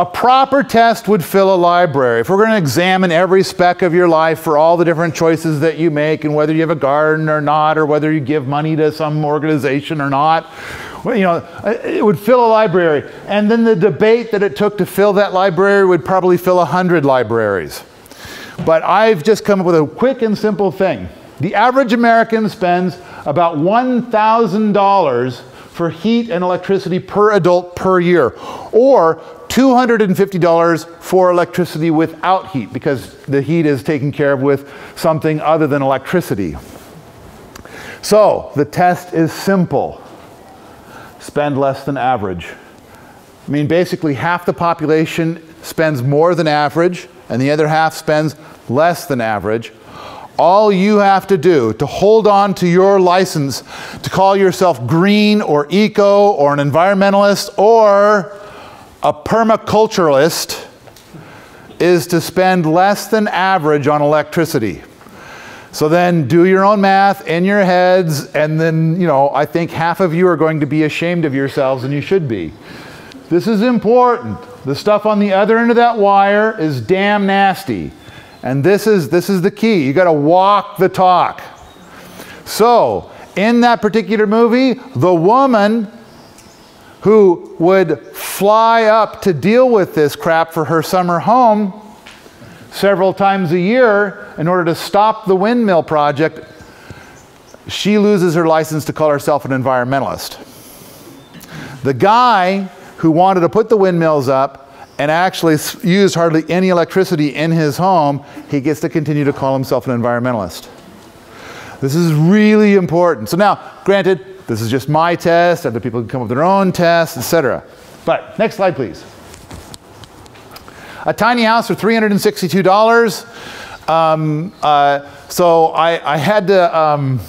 A proper test would fill a library. If we're going to examine every speck of your life for all the different choices that you make and whether you have a garden or not, or whether you give money to some organization or not, well, you know, it would fill a library. And then the debate that it took to fill that library would probably fill a hundred libraries. But I've just come up with a quick and simple thing. The average American spends about one thousand dollars for heat and electricity per adult per year, or two hundred fifty dollars for electricity without heat, because the heat is taken care of with something other than electricity. So the test is simple. Spend less than average. I mean, basically half the population spends more than average, and the other half spends less than average. All you have to do to hold on to your license to call yourself green or eco or an environmentalist or a permaculturalist is to spend less than average on electricity. So then do your own math in your heads, and then, you know, I think half of you are going to be ashamed of yourselves, and you should be. This is important. The stuff on the other end of that wire is damn nasty. And this is, this is the key. You got to walk the talk. So in that particular movie, the woman who would fly up to deal with this crap for her summer home several times a year in order to stop the windmill project, she loses her license to call herself an environmentalist. The guy who wanted to put the windmills up and actually used hardly any electricity in his home, he gets to continue to call himself an environmentalist. This is really important. So now, granted, this is just my test, other people can come up with their own tests, et cetera. But next slide, please. A tiny house for three hundred sixty-two dollars. Um, uh, so I, I had to, um,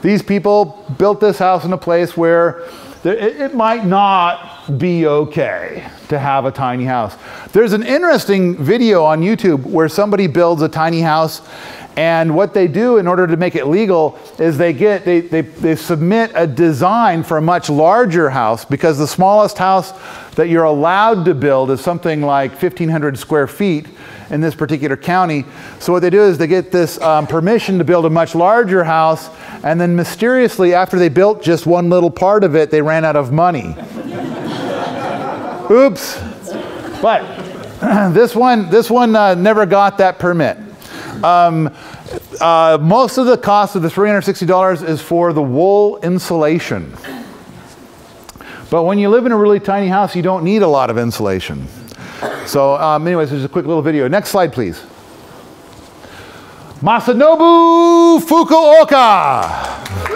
these people built this house in a place where there, it, it might not be okay to have a tiny house. There's an interesting video on YouTube where somebody builds a tiny house. And what they do in order to make it legal is they get they, they, they submit a design for a much larger house, because the smallest house that you're allowed to build is something like fifteen hundred square feet in this particular county. So what they do is they get this um, permission to build a much larger house, and then mysteriously, after they built just one little part of it, they ran out of money. Oops. But this one, this one uh, never got that permit. Um, uh, most of the cost of the three hundred sixty dollars is for the wool insulation. But when you live in a really tiny house, you don't need a lot of insulation. So um, anyways, there's a quick little video. Next slide, please. Masanobu Fukuoka.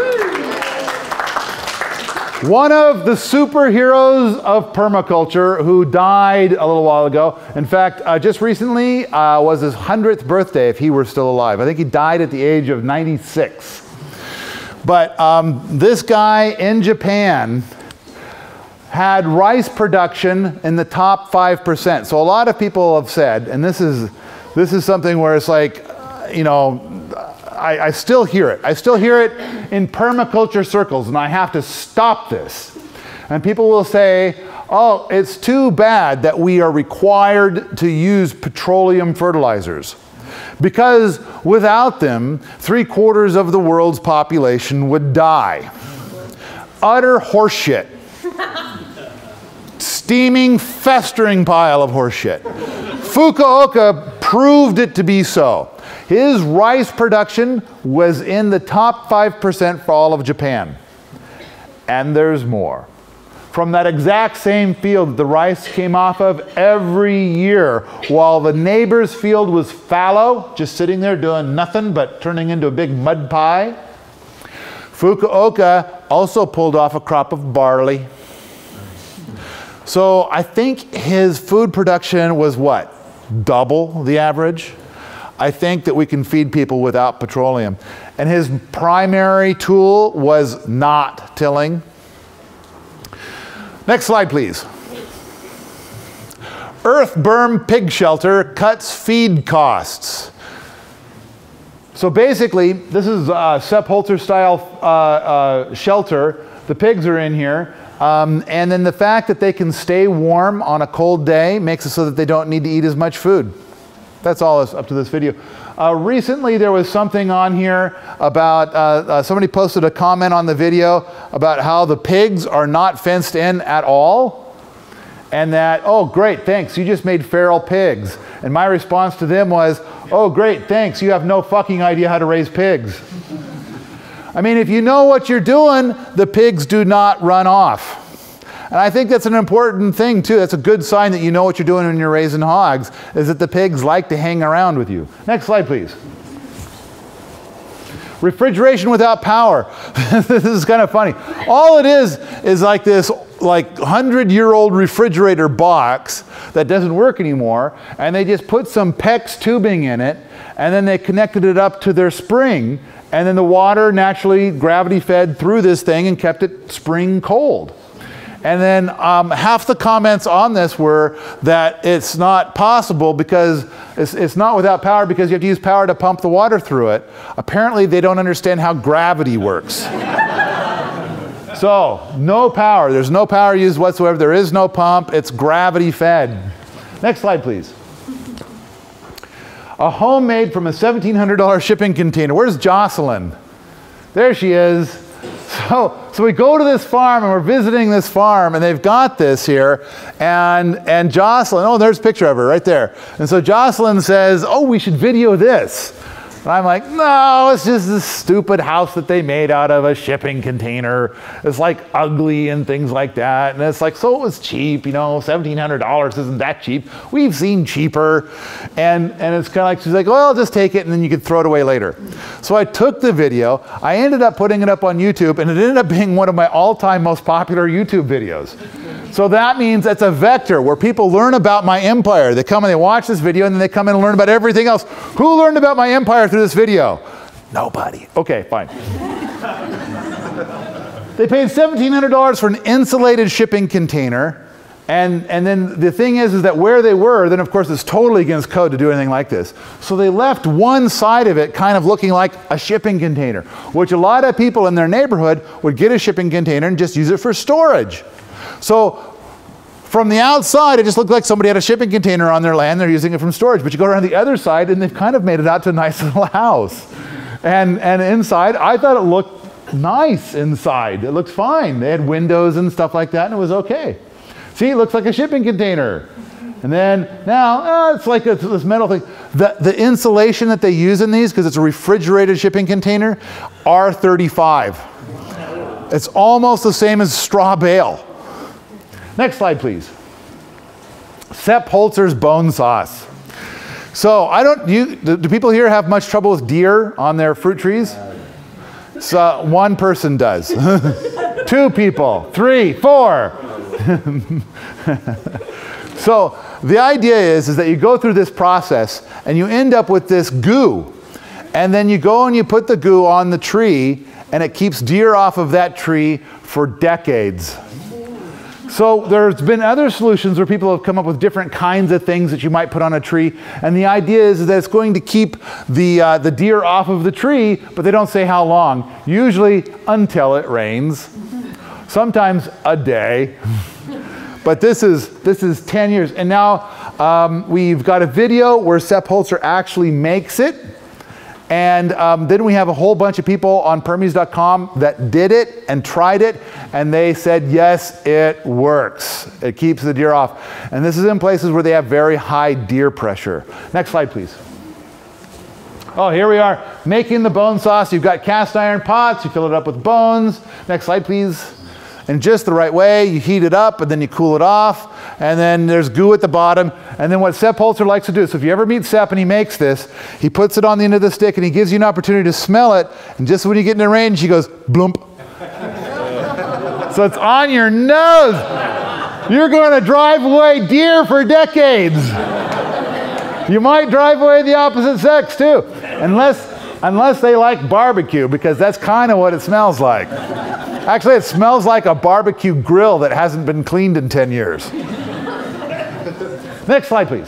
One of the superheroes of permaculture, who died a little while ago. In fact, uh, just recently uh, was his hundredth birthday, if he were still alive. I think he died at the age of ninety-six. But um, this guy in Japan had rice production in the top five percent. So a lot of people have said, and this is, this is something where it's like, you know, I, I still hear it. I still hear it in permaculture circles, and I have to stop this. And people will say, oh, it's too bad that we are required to use petroleum fertilizers, because without them, three quarters of the world's population would die. Utter horseshit. Steaming, festering pile of horseshit. Fukuoka proved it to be so. His rice production was in the top five percent for all of Japan. And there's more. From that exact same field that the rice came off of every year, while the neighbor's field was fallow, just sitting there doing nothing but turning into a big mud pie, Fukuoka also pulled off a crop of barley. So I think his food production was what? Double the average? I think that we can feed people without petroleum. And his primary tool was not tilling. Next slide, please. Earth Berm Pig Shelter cuts feed costs. So basically, this is uh, Sepp Holzer style uh, uh, shelter The pigs are in here. Um, and then the fact that they can stay warm on a cold day makes it so that they don't need to eat as much food. That's all up to this video. Uh, recently there was something on here about, uh, uh, somebody posted a comment on the video about how the pigs are not fenced in at all. And that, oh great, thanks, you just made feral pigs. And my response to them was, oh great, thanks, you have no fucking idea how to raise pigs. I mean, if you know what you're doing, the pigs do not run off. And I think that's an important thing too. That's a good sign that you know what you're doing when you're raising hogs, is that the pigs like to hang around with you. Next slide, please. Refrigeration without power. This is kind of funny. All it is is like this like hundred-year-old refrigerator box that doesn't work anymore, and they just put some PEX tubing in it, and then they connected it up to their spring, and then the water naturally gravity fed through this thing and kept it spring cold. And then um, half the comments on this were that it's not possible because it's, it's not without power because you have to use power to pump the water through it. Apparently they don't understand how gravity works. So, no power. There's no power used whatsoever. There is no pump. It's gravity fed. Next slide, please. A home made from a seventeen hundred dollar shipping container. Where's Jocelyn? There she is. So, so we go to this farm and we're visiting this farm and they've got this here. And, and Jocelyn, oh, there's a picture of her right there. And so Jocelyn says, oh, we should video this. And I'm like, no, it's just this stupid house that they made out of a shipping container. It's like ugly and things like that. And it's like, so it was cheap, you know, seventeen hundred dollars isn't that cheap. We've seen cheaper. And, and it's kind of like, she's like, well, I'll just take it and then you could throw it away later. So I took the video. I ended up putting it up on YouTube and it ended up being one of my all-time most popular YouTube videos. So that means that's a vector where people learn about my empire. They come and they watch this video and then they come in and learn about everything else. Who learned about my empire through this video? Nobody. Okay, fine. They paid seventeen hundred dollars for an insulated shipping container. And, and then the thing is, is that where they were, then of course it's totally against code to do anything like this. So they left one side of it kind of looking like a shipping container, which a lot of people in their neighborhood would get a shipping container and just use it for storage. So from the outside, it just looked like somebody had a shipping container on their land. They're using it for storage. But you go around the other side, and they've kind of made it out to a nice little house. And, and inside, I thought it looked nice inside. It looked fine. They had windows and stuff like that, and it was okay. See, it looks like a shipping container. And then now, oh, it's like a, this metal thing. The, the insulation that they use in these, because it's a refrigerated shipping container, R thirty-five. It's almost the same as straw bale. Next slide, please. Sepp Holzer's bone sauce. So I don't, you, do, do people here have much trouble with deer on their fruit trees? So one person does. Two people, three, four. So the idea is, is that you go through this process and you end up with this goo. And then you go and you put the goo on the tree and it keeps deer off of that tree for decades. So there's been other solutions where people have come up with different kinds of things that you might put on a tree. And the idea is that it's going to keep the, uh, the deer off of the tree, but they don't say how long. Usually until it rains. Sometimes a day. But this is, this is ten years. And now um, we've got a video where Sepp Holzer actually makes it. And um, then we have a whole bunch of people on permies dot com that did it and tried it, and they said, yes, it works. It keeps the deer off. And this is in places where they have very high deer pressure. Next slide, please. Oh, here we are, making the bone sauce. You've got cast iron pots. You fill it up with bones. Next slide, please. In just the right way, you heat it up, and then you cool it off. And then there's goo at the bottom. And then what Sepp Holzer likes to do, so if you ever meet Sepp and he makes this, he puts it on the end of the stick and he gives you an opportunity to smell it. And just when you get in the range, he goes, blump. So it's on your nose. You're going to drive away deer for decades. You might drive away the opposite sex too, unless, unless they like barbecue, because that's kind of what it smells like. Actually, it smells like a barbecue grill that hasn't been cleaned in ten years. Next slide, please.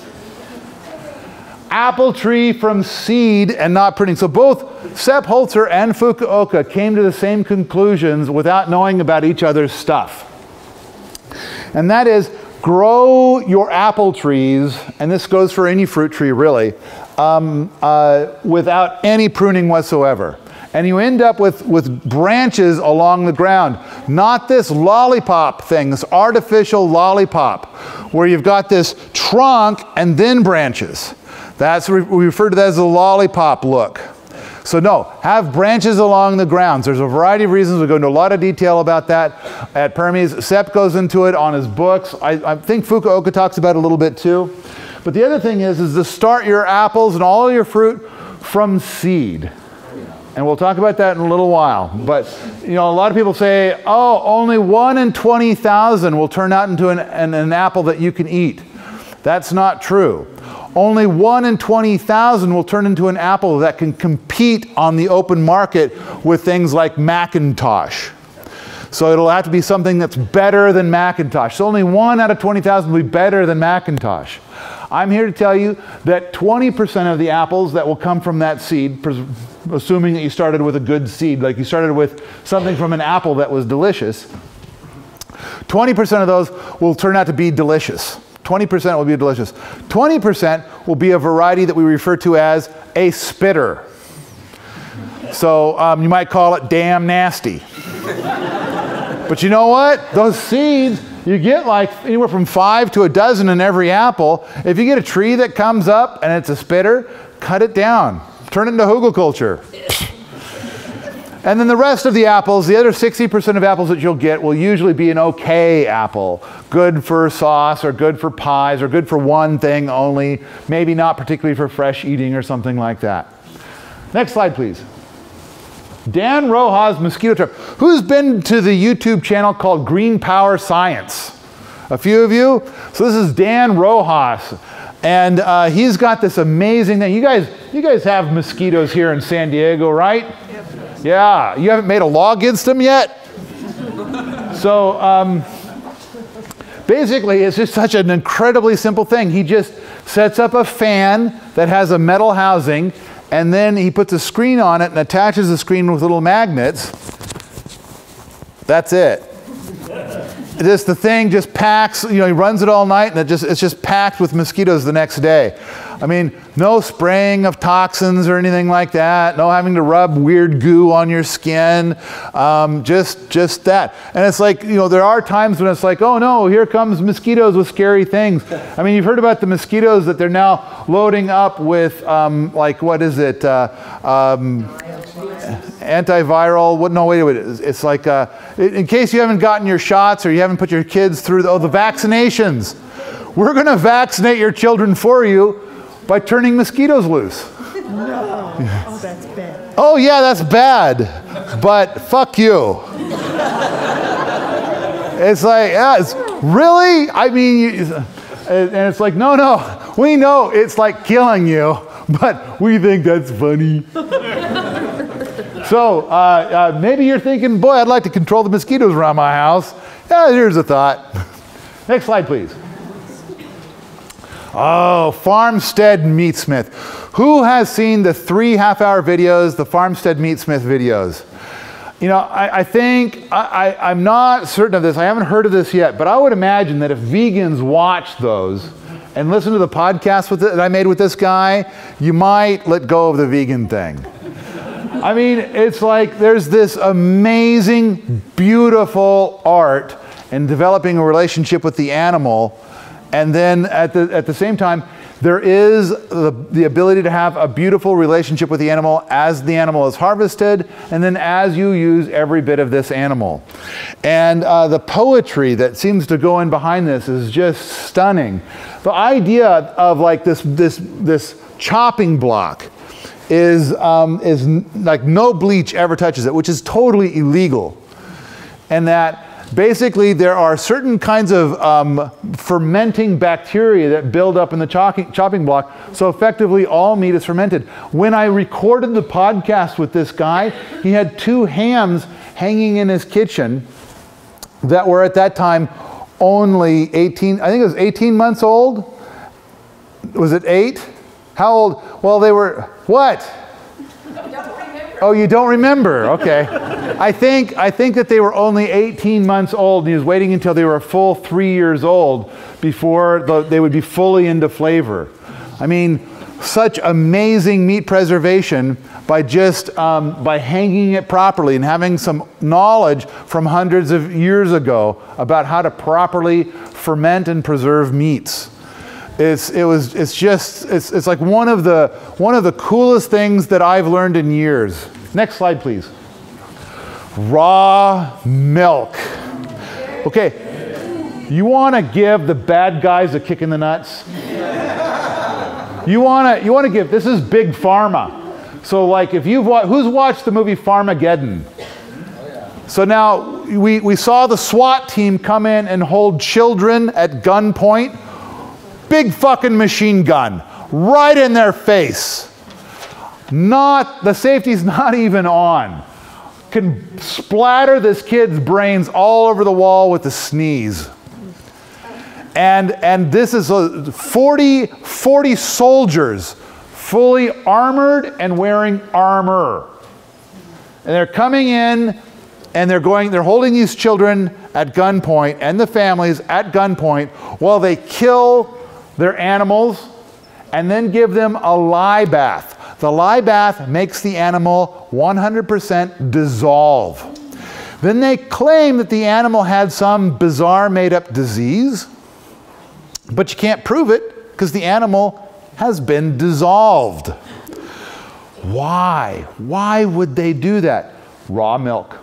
apple tree from seed and not printing. So both Sepp Holzer and Fukuoka came to the same conclusions without knowing about each other's stuff. And that is, grow your apple trees, and this goes for any fruit tree really, um, uh, without any pruning whatsoever. And you end up with, with branches along the ground. Not this lollipop thing, this artificial lollipop, where you've got this trunk and then branches. That's, we refer to that as the lollipop look. So no, have branches along the grounds. There's a variety of reasons. We go into a lot of detail about that at Permes. Sepp goes into it on his books. I, I think Fukuoka talks about it a little bit too. But the other thing is, is to start your apples and all your fruit from seed. And we'll talk about that in a little while. But you know, a lot of people say, oh, only one in twenty thousand will turn out into an, an, an apple that you can eat. That's not true. Only one in twenty thousand will turn into an apple that can compete on the open market with things like Macintosh. So it'll have to be something that's better than Macintosh. So only one out of twenty thousand will be better than Macintosh. I'm here to tell you that twenty percent of the apples that will come from that seed, assuming that you started with a good seed, like you started with something from an apple that was delicious, twenty percent of those will turn out to be delicious. twenty percent will be delicious. twenty percent will be a variety that we refer to as a spitter. So um, you might call it damn nasty. But you know what? Those seeds, you get like anywhere from five to a dozen in every apple. If you get a tree that comes up and it's a spitter, cut it down. Turn it into Hugelkultur. And then the rest of the apples, the other sixty percent of apples that you'll get will usually be an okay apple. Good for sauce or good for pies or good for one thing only. Maybe not particularly for fresh eating or something like that. Next slide, please. Dan Rojas mosquito trap. Who's been to the YouTube channel called Green Power Science? A few of you? So this is Dan Rojas. And uh, he's got this amazing thing. You guys, you guys have mosquitoes here in San Diego, right? Yep. Yeah. You haven't made a law against them yet? So um, basically, it's just such an incredibly simple thing. He just sets up a fan that has a metal housing, and then he puts a screen on it and attaches the screen with little magnets. That's it. Just the thing just packs, you know, he runs it all night and it just, it's just packed with mosquitoes the next day. I mean, no spraying of toxins or anything like that, no having to rub weird goo on your skin, um, just, just that. And it's like, you know, there are times when it's like, oh no, here comes mosquitoes with scary things. I mean, you've heard about the mosquitoes that they're now loading up with, um, like, what is it? Uh, um, antiviral, what, no, wait a minute, it's like, uh, in case you haven't gotten your shots or you haven't put your kids through the, oh, the vaccinations. We're gonna vaccinate your children for you by turning mosquitoes loose. No, oh, that's bad. Oh yeah, that's bad, but fuck you. It's like, yeah, it's, really? I mean, you, and it's like, no, no, we know it's like killing you, but we think that's funny. So uh, uh, maybe you're thinking, boy, I'd like to control the mosquitoes around my house. Yeah, here's a thought. Next slide, please. Oh, Farmstead Meatsmith. Who has seen the three half-hour videos, the Farmstead Meatsmith videos? You know, I, I think, I, I, I'm not certain of this. I haven't heard of this yet, but I would imagine that if vegans watch those and listen to the podcast with it, that I made with this guy, you might let go of the vegan thing. I mean, it's like there's this amazing, beautiful art in developing a relationship with the animal, and then at the, at the same time, there is the, the ability to have a beautiful relationship with the animal as the animal is harvested, and then as you use every bit of this animal. And uh, the poetry that seems to go in behind this is just stunning. The idea of like this, this, this chopping block is, um, is like no bleach ever touches it, which is totally illegal. And that basically there are certain kinds of um, fermenting bacteria that build up in the chopping, chopping block, so effectively all meat is fermented. When I recorded the podcast with this guy, he had two hams hanging in his kitchen that were at that time only eighteen, I think it was eighteen months old. Was it eight? How old? Well, they were, what? Oh, you don't remember, okay. I think, I think that they were only eighteen months old, and he was waiting until they were a full three years old before the, they would be fully into flavor. I mean, such amazing meat preservation by just um, by hanging it properly and having some knowledge from hundreds of years ago about how to properly ferment and preserve meats. It's, it was, it's just, it's, it's like one of, the, one of the coolest things that I've learned in years. Next slide, please. Raw milk. Okay, you wanna give the bad guys a kick in the nuts? You wanna, you wanna give, this is big pharma. So like if you've watched, who's watched the movie Farmageddon? So now we, we saw the SWAT team come in and hold children at gunpoint. Big fucking machine gun, right in their face. Not, the safety's not even on. Can splatter this kid's brains all over the wall with a sneeze. And, and this is a forty, forty soldiers, fully armored and wearing armor. And they're coming in and they're going, they're holding these children at gunpoint and the families at gunpoint while they kill their animals, and then give them a lye bath. The lye bath makes the animal one hundred percent dissolve. Then they claim that the animal had some bizarre made-up disease, but you can't prove it because the animal has been dissolved. Why? Why would they do that? Raw milk.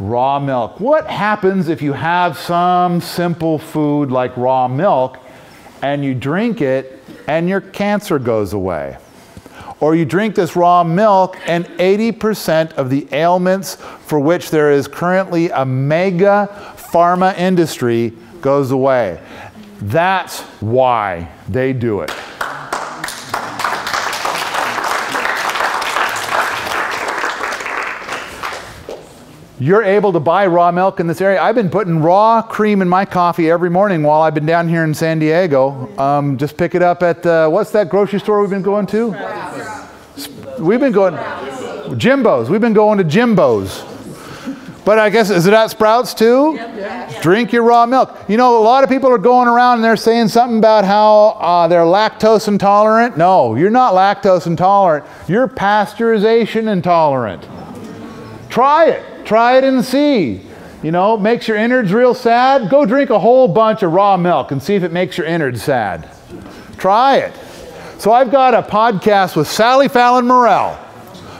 Raw milk. What happens if you have some simple food like raw milk and you drink it and your cancer goes away? Or you drink this raw milk and eighty percent of the ailments for which there is currently a mega pharma industry goes away. That's why they do it. You're able to buy raw milk in this area. I've been putting raw cream in my coffee every morning while I've been down here in San Diego. Um, just pick it up at, uh, what's that grocery store we've been going to? We've been going, Jimbo's. We've been going to Jimbo's. But I guess, is it at Sprouts too? Drink your raw milk. You know, a lot of people are going around and they're saying something about how uh, they're lactose intolerant. No, you're not lactose intolerant. You're pasteurization intolerant. Try it. Try it and see. You know, makes your innards real sad? Go drink a whole bunch of raw milk and see if it makes your innards sad. Try it. So I've got a podcast with Sally Fallon Morrell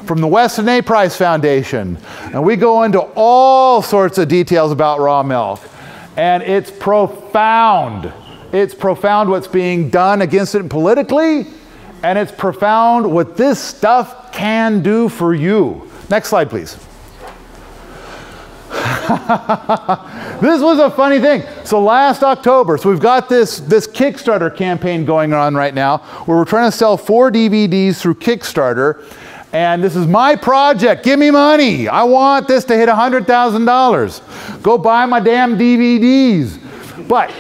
from the Weston A. Price Foundation. And we go into all sorts of details about raw milk. And it's profound. It's profound what's being done against it politically. And it's profound what this stuff can do for you. Next slide, please. This was a funny thing. So last October, so we've got this, this Kickstarter campaign going on right now where we're trying to sell four D V Ds through Kickstarter. And this is my project. Give me money. I want this to hit one hundred thousand dollars. Go buy my damn D V Ds. But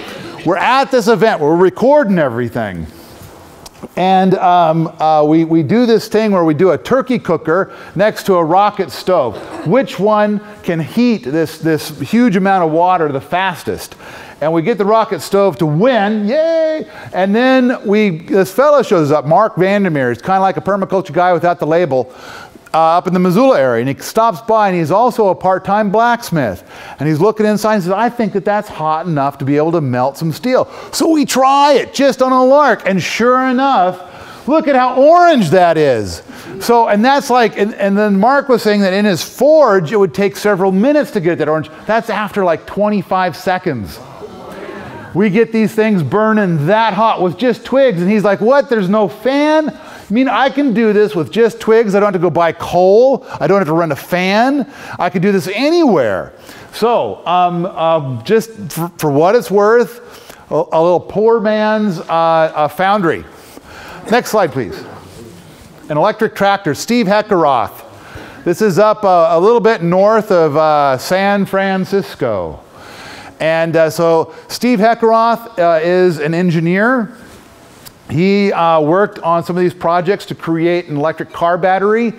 we're at this event. We're recording everything. And um, uh, we, we do this thing where we do a turkey cooker next to a rocket stove. Which one can heat this, this huge amount of water the fastest? And we get the rocket stove to win, yay! And then we, this fellow shows up, Mark Vandermeer. He's kind of like a permaculture guy without the label, uh, up in the Missoula area. And he stops by, and he's also a part-time blacksmith. And he's looking inside and says, I think that that's hot enough to be able to melt some steel. So we try it just on a lark. And sure enough, look at how orange that is. So, and that's like, and, and then Mark was saying that in his forge, it would take several minutes to get that orange. That's after like twenty-five seconds. We get these things burning that hot with just twigs. And he's like, what? There's no fan? I mean, I can do this with just twigs. I don't have to go buy coal. I don't have to run a fan. I could do this anywhere. So um, uh, just for, for what it's worth, a, a little poor man's uh, uh, foundry. Next slide, please. An electric tractor, Steve Heckeroth. This is up uh, a little bit north of uh, San Francisco. And uh, so Steve Heckeroth uh, is an engineer. He uh, worked on some of these projects to create an electric car battery.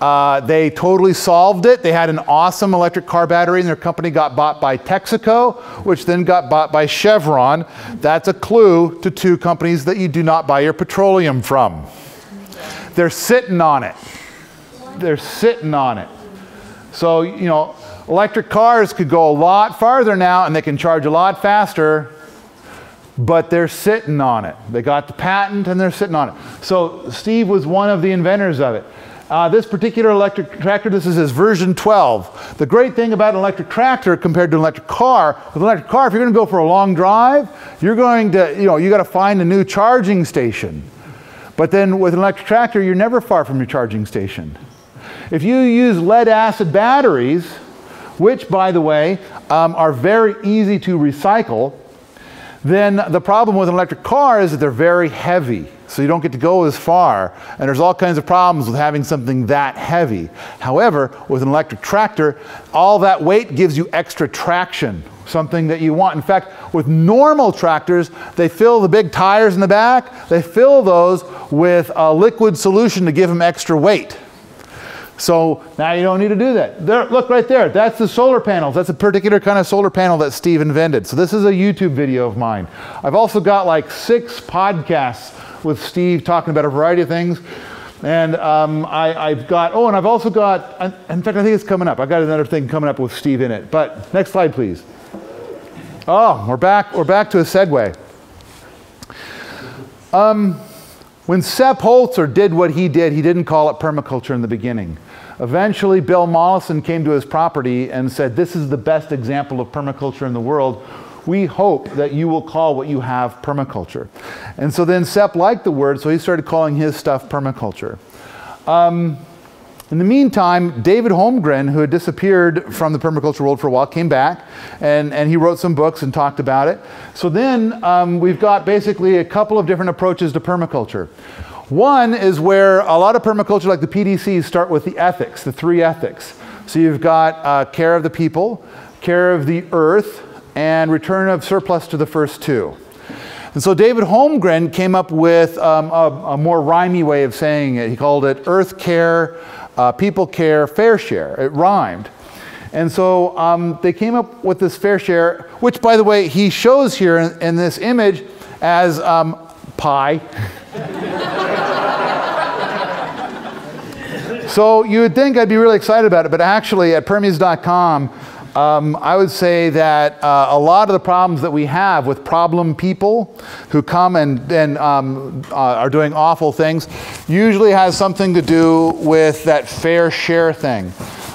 Uh, they totally solved it. They had an awesome electric car battery, and their company got bought by Texaco, which then got bought by Chevron. That's a clue to two companies that you do not buy your petroleum from. They're sitting on it. They're sitting on it. So, you know, electric cars could go a lot farther now, and they can charge a lot faster, but they're sitting on it. They got the patent, and they're sitting on it. So Steve was one of the inventors of it. Uh, this particular electric tractor, this is his version twelve. The great thing about an electric tractor compared to an electric car, with an electric car, if you're going to go for a long drive, you're going to, you know, you got to find a new charging station. But then with an electric tractor, you're never far from your charging station. If you use lead-acid batteries, which, by the way, um, are very easy to recycle, then the problem with an electric car is that they're very heavy. So you don't get to go as far, and there's all kinds of problems with having something that heavy. However, with an electric tractor, all that weight gives you extra traction, something that you want. In fact, with normal tractors, they fill the big tires in the back, they fill those with a liquid solution to give them extra weight. So now you don't need to do that. There, look right there, that's the solar panels. That's a particular kind of solar panel that Steve invented. So this is a YouTube video of mine. I've also got like six podcasts with Steve talking about a variety of things. And um, I, I've got, oh, and I've also got, in fact, I think it's coming up. I've got another thing coming up with Steve in it. But next slide, please. Oh, we're back, we're back to a segue. Um, when Sepp Holzer did what he did, he didn't call it permaculture in the beginning. Eventually, Bill Mollison came to his property and said, this is the best example of permaculture in the world. We hope that you will call what you have permaculture. And so then Sepp liked the word, so he started calling his stuff permaculture. Um, in the meantime, David Holmgren, who had disappeared from the permaculture world for a while, came back, and, and he wrote some books and talked about it. So then um, we've got basically a couple of different approaches to permaculture. One is where a lot of permaculture, like the P D Cs, start with the ethics, the three ethics. So you've got uh, care of the people, care of the earth, and return of surplus to the first two. And so David Holmgren came up with um, a, a more rhymey way of saying it. He called it earth care, uh, people care, fair share. It rhymed. And so um, they came up with this fair share, which, by the way, he shows here in, in this image as um, pie. So you would think I'd be really excited about it, but actually at permies dot com, Um, I would say that uh, a lot of the problems that we have with problem people who come and, and um, uh, are doing awful things usually has something to do with that fair share thing.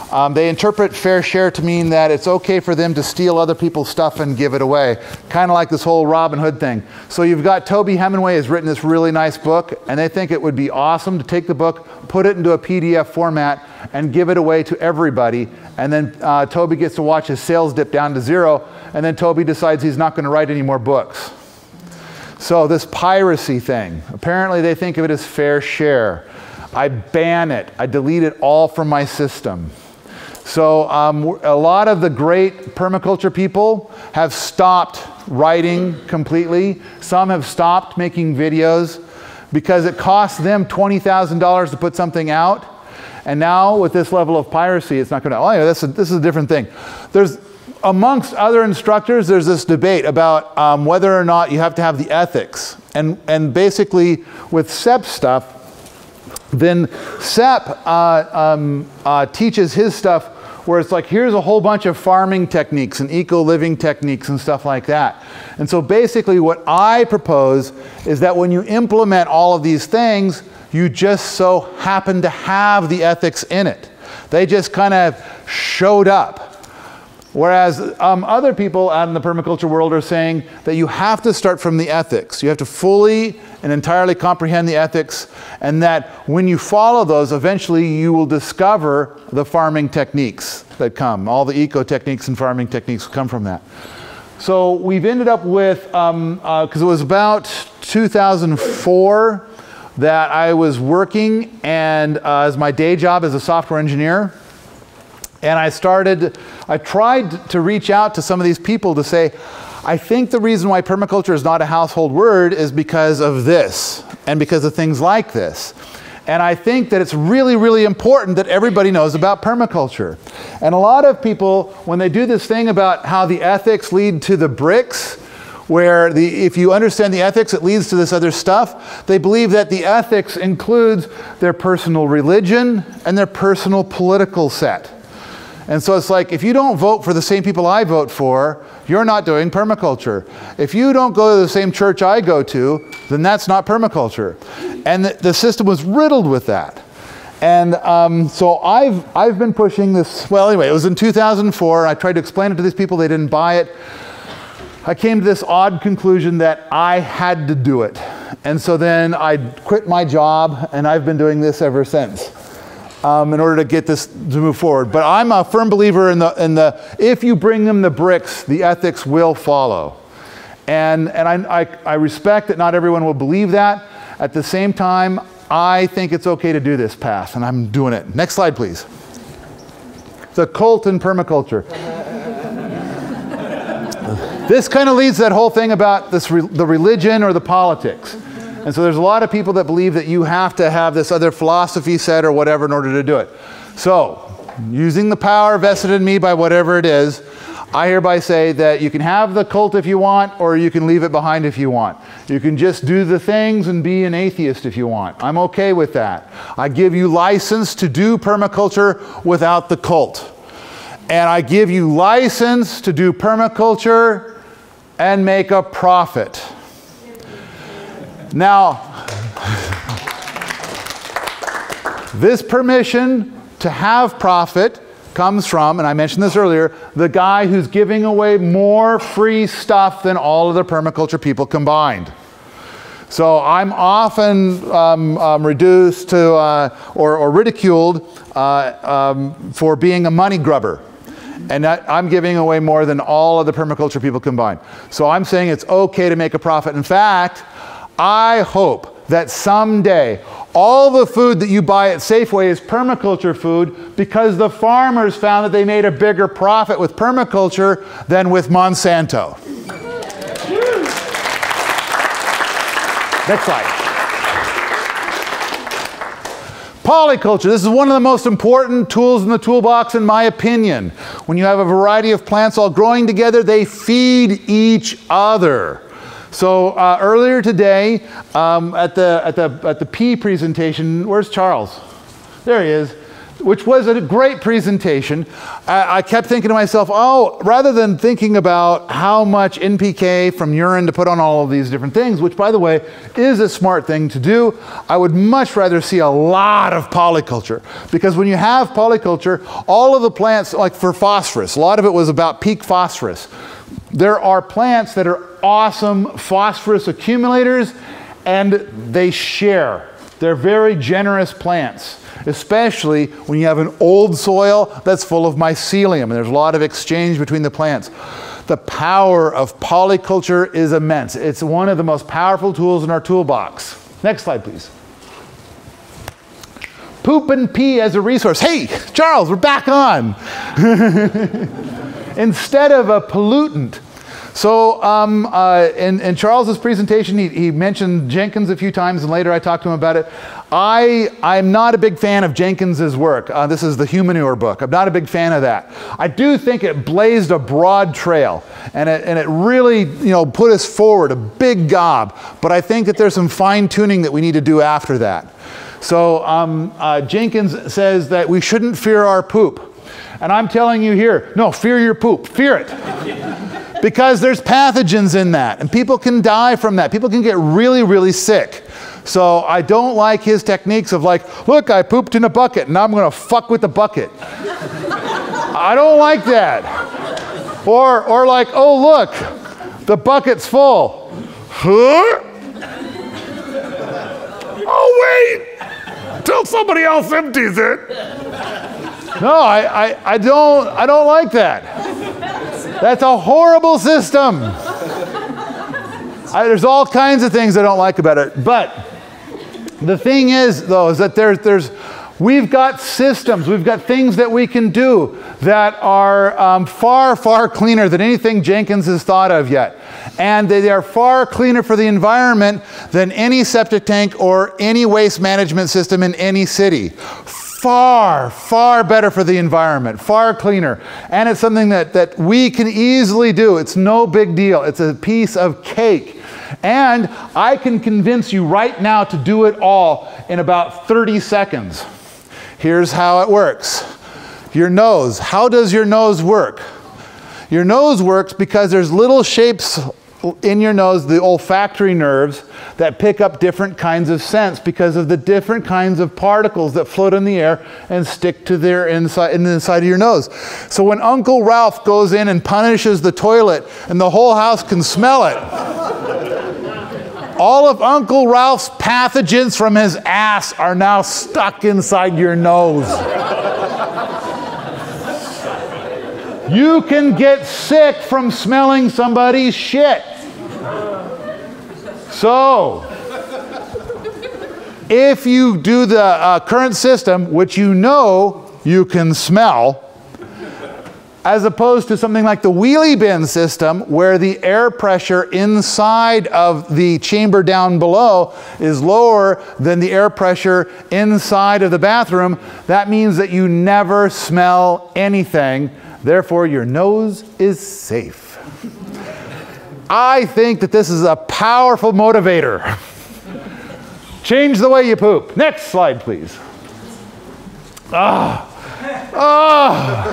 Um, they interpret fair share to mean that it's okay for them to steal other people's stuff and give it away, kind of like this whole Robin Hood thing. So you've got Toby Hemenway has written this really nice book, and they think it would be awesome to take the book, put it into a P D F format, and give it away to everybody. And then uh, Toby gets to watch his sales dip down to zero, and then Toby decides he's not going to write any more books. So this piracy thing, apparently they think of it as fair share. I ban it. I delete it all from my system. So um, a lot of the great permaculture people have stopped writing completely. Some have stopped making videos because it costs them twenty thousand dollars to put something out. And now with this level of piracy, it's not going to, oh yeah, this is, this is a different thing. There's, amongst other instructors, there's this debate about um, whether or not you have to have the ethics. And, and basically with Sepp stuff, then Sepp uh, um, uh, teaches his stuff where it's like, here's a whole bunch of farming techniques and eco-living techniques and stuff like that. And so basically what I propose is that when you implement all of these things, you just so happen to have the ethics in it. They just kind of showed up. Whereas um, other people out in the permaculture world are saying that you have to start from the ethics. You have to fully and entirely comprehend the ethics, and that when you follow those, eventually you will discover the farming techniques that come. All the eco techniques and farming techniques come from that. So we've ended up with, because um, uh, it was about two thousand four, that I was working and uh, as my day job as a software engineer. And I started, I tried to reach out to some of these people to say, I think the reason why permaculture is not a household word is because of this and because of things like this. And I think that it's really, really important that everybody knows about permaculture. And a lot of people, when they do this thing about how the ethics lead to the bricks, where the, if you understand the ethics, it leads to this other stuff, they believe that the ethics includes their personal religion and their personal political set. And so it's like, if you don't vote for the same people I vote for, you're not doing permaculture. If you don't go to the same church I go to, then that's not permaculture. And the, the system was riddled with that. And um, so I've, I've been pushing this, well anyway, it was in two thousand four, I tried to explain it to these people, they didn't buy it. I came to this odd conclusion that I had to do it. And so then I quit my job, and I've been doing this ever since. Um, in order to get this to move forward. But I'm a firm believer in the, in the if you bring them the bricks, the ethics will follow. And, and I, I, I respect that not everyone will believe that. At the same time, I think it's okay to do this path, and I'm doing it. Next slide, please. The cult in permaculture. This kind of leads to that whole thing about this re the religion or the politics. And so there's a lot of people that believe that you have to have this other philosophy set or whatever in order to do it. So, using the power vested in me by whatever it is, I hereby say that you can have the cult if you want, or you can leave it behind if you want. You can just do the things and be an atheist if you want. I'm okay with that. I give you license to do permaculture without the cult. And I give you license to do permaculture and make a profit. Now, this permission to have profit comes from, and I mentioned this earlier, the guy who's giving away more free stuff than all of the permaculture people combined. So I'm often um, um, reduced to, uh, or, or ridiculed uh, um, for being a money grubber. And that I'm giving away more than all of the permaculture people combined. So I'm saying it's okay to make a profit. In fact, I hope that someday all the food that you buy at Safeway is permaculture food because the farmers found that they made a bigger profit with permaculture than with Monsanto. Next slide. Polyculture, this is one of the most important tools in the toolbox in my opinion. When you have a variety of plants all growing together, they feed each other. So uh, earlier today, um, at the at the at the P presentation, where's Charles? There he is, which was a great presentation. I, I kept thinking to myself, oh, rather than thinking about how much N P K from urine to put on all of these different things, which by the way is a smart thing to do, I would much rather see a lot of polyculture, because when you have polyculture, all of the plants, like for phosphorus, a lot of it was about peak phosphorus. There are plants that are awesome phosphorus accumulators, and they share. They're very generous plants, especially when you have an old soil that's full of mycelium, and there's a lot of exchange between the plants. The power of polyculture is immense. It's one of the most powerful tools in our toolbox. Next slide, please. Poop and pee as a resource. Hey, Charles, we're back on. Instead of a pollutant. So um, uh, in, in Charles's presentation, he, he mentioned Jenkins a few times, and later I talked to him about it. I, I'm not a big fan of Jenkins's work. Uh, this is the Humanure book. I'm not a big fan of that. I do think it blazed a broad trail, and it, and it really, you know, put us forward, a big gob. But I think that there's some fine tuning that we need to do after that. So um, uh, Jenkins says that we shouldn't fear our poop. And I'm telling you here, no, fear your poop, fear it. Because there's pathogens in that, and people can die from that. People can get really, really sick. So I don't like his techniques of like, look, I pooped in a bucket, and I'm gonna fuck with the bucket. I don't like that. Or, or like, oh, look, the bucket's full. Huh? Oh, wait, till somebody else empties it. No, I, I, I, don't, I don't like that. That's a horrible system. I, there's all kinds of things I don't like about it. But the thing is, though, is that there, there's We've got systems, we've got things that we can do that are um, far, far cleaner than anything Jenkins has thought of yet. And they are far cleaner for the environment than any septic tank or any waste management system in any city. Far, far better for the environment, far cleaner. And it's something that, that we can easily do. It's no big deal, it's a piece of cake. And I can convince you right now to do it all in about thirty seconds. Here's how it works. Your nose. How does your nose work? Your nose works because there's little shapes in your nose, the olfactory nerves, that pick up different kinds of scents because of the different kinds of particles that float in the air and stick to their inside, in the inside of your nose. So when Uncle Ralph goes in and punishes the toilet and the whole house can smell it, all of Uncle Ralph's pathogens from his ass are now stuck inside your nose. You can get sick from smelling somebody's shit. So, if you do the uh, current system, which you know you can smell, as opposed to something like the wheelie bin system where the air pressure inside of the chamber down below is lower than the air pressure inside of the bathroom, that means that you never smell anything. Therefore, your nose is safe. I think that this is a powerful motivator. Change the way you poop. Next slide, please. Ah. Oh.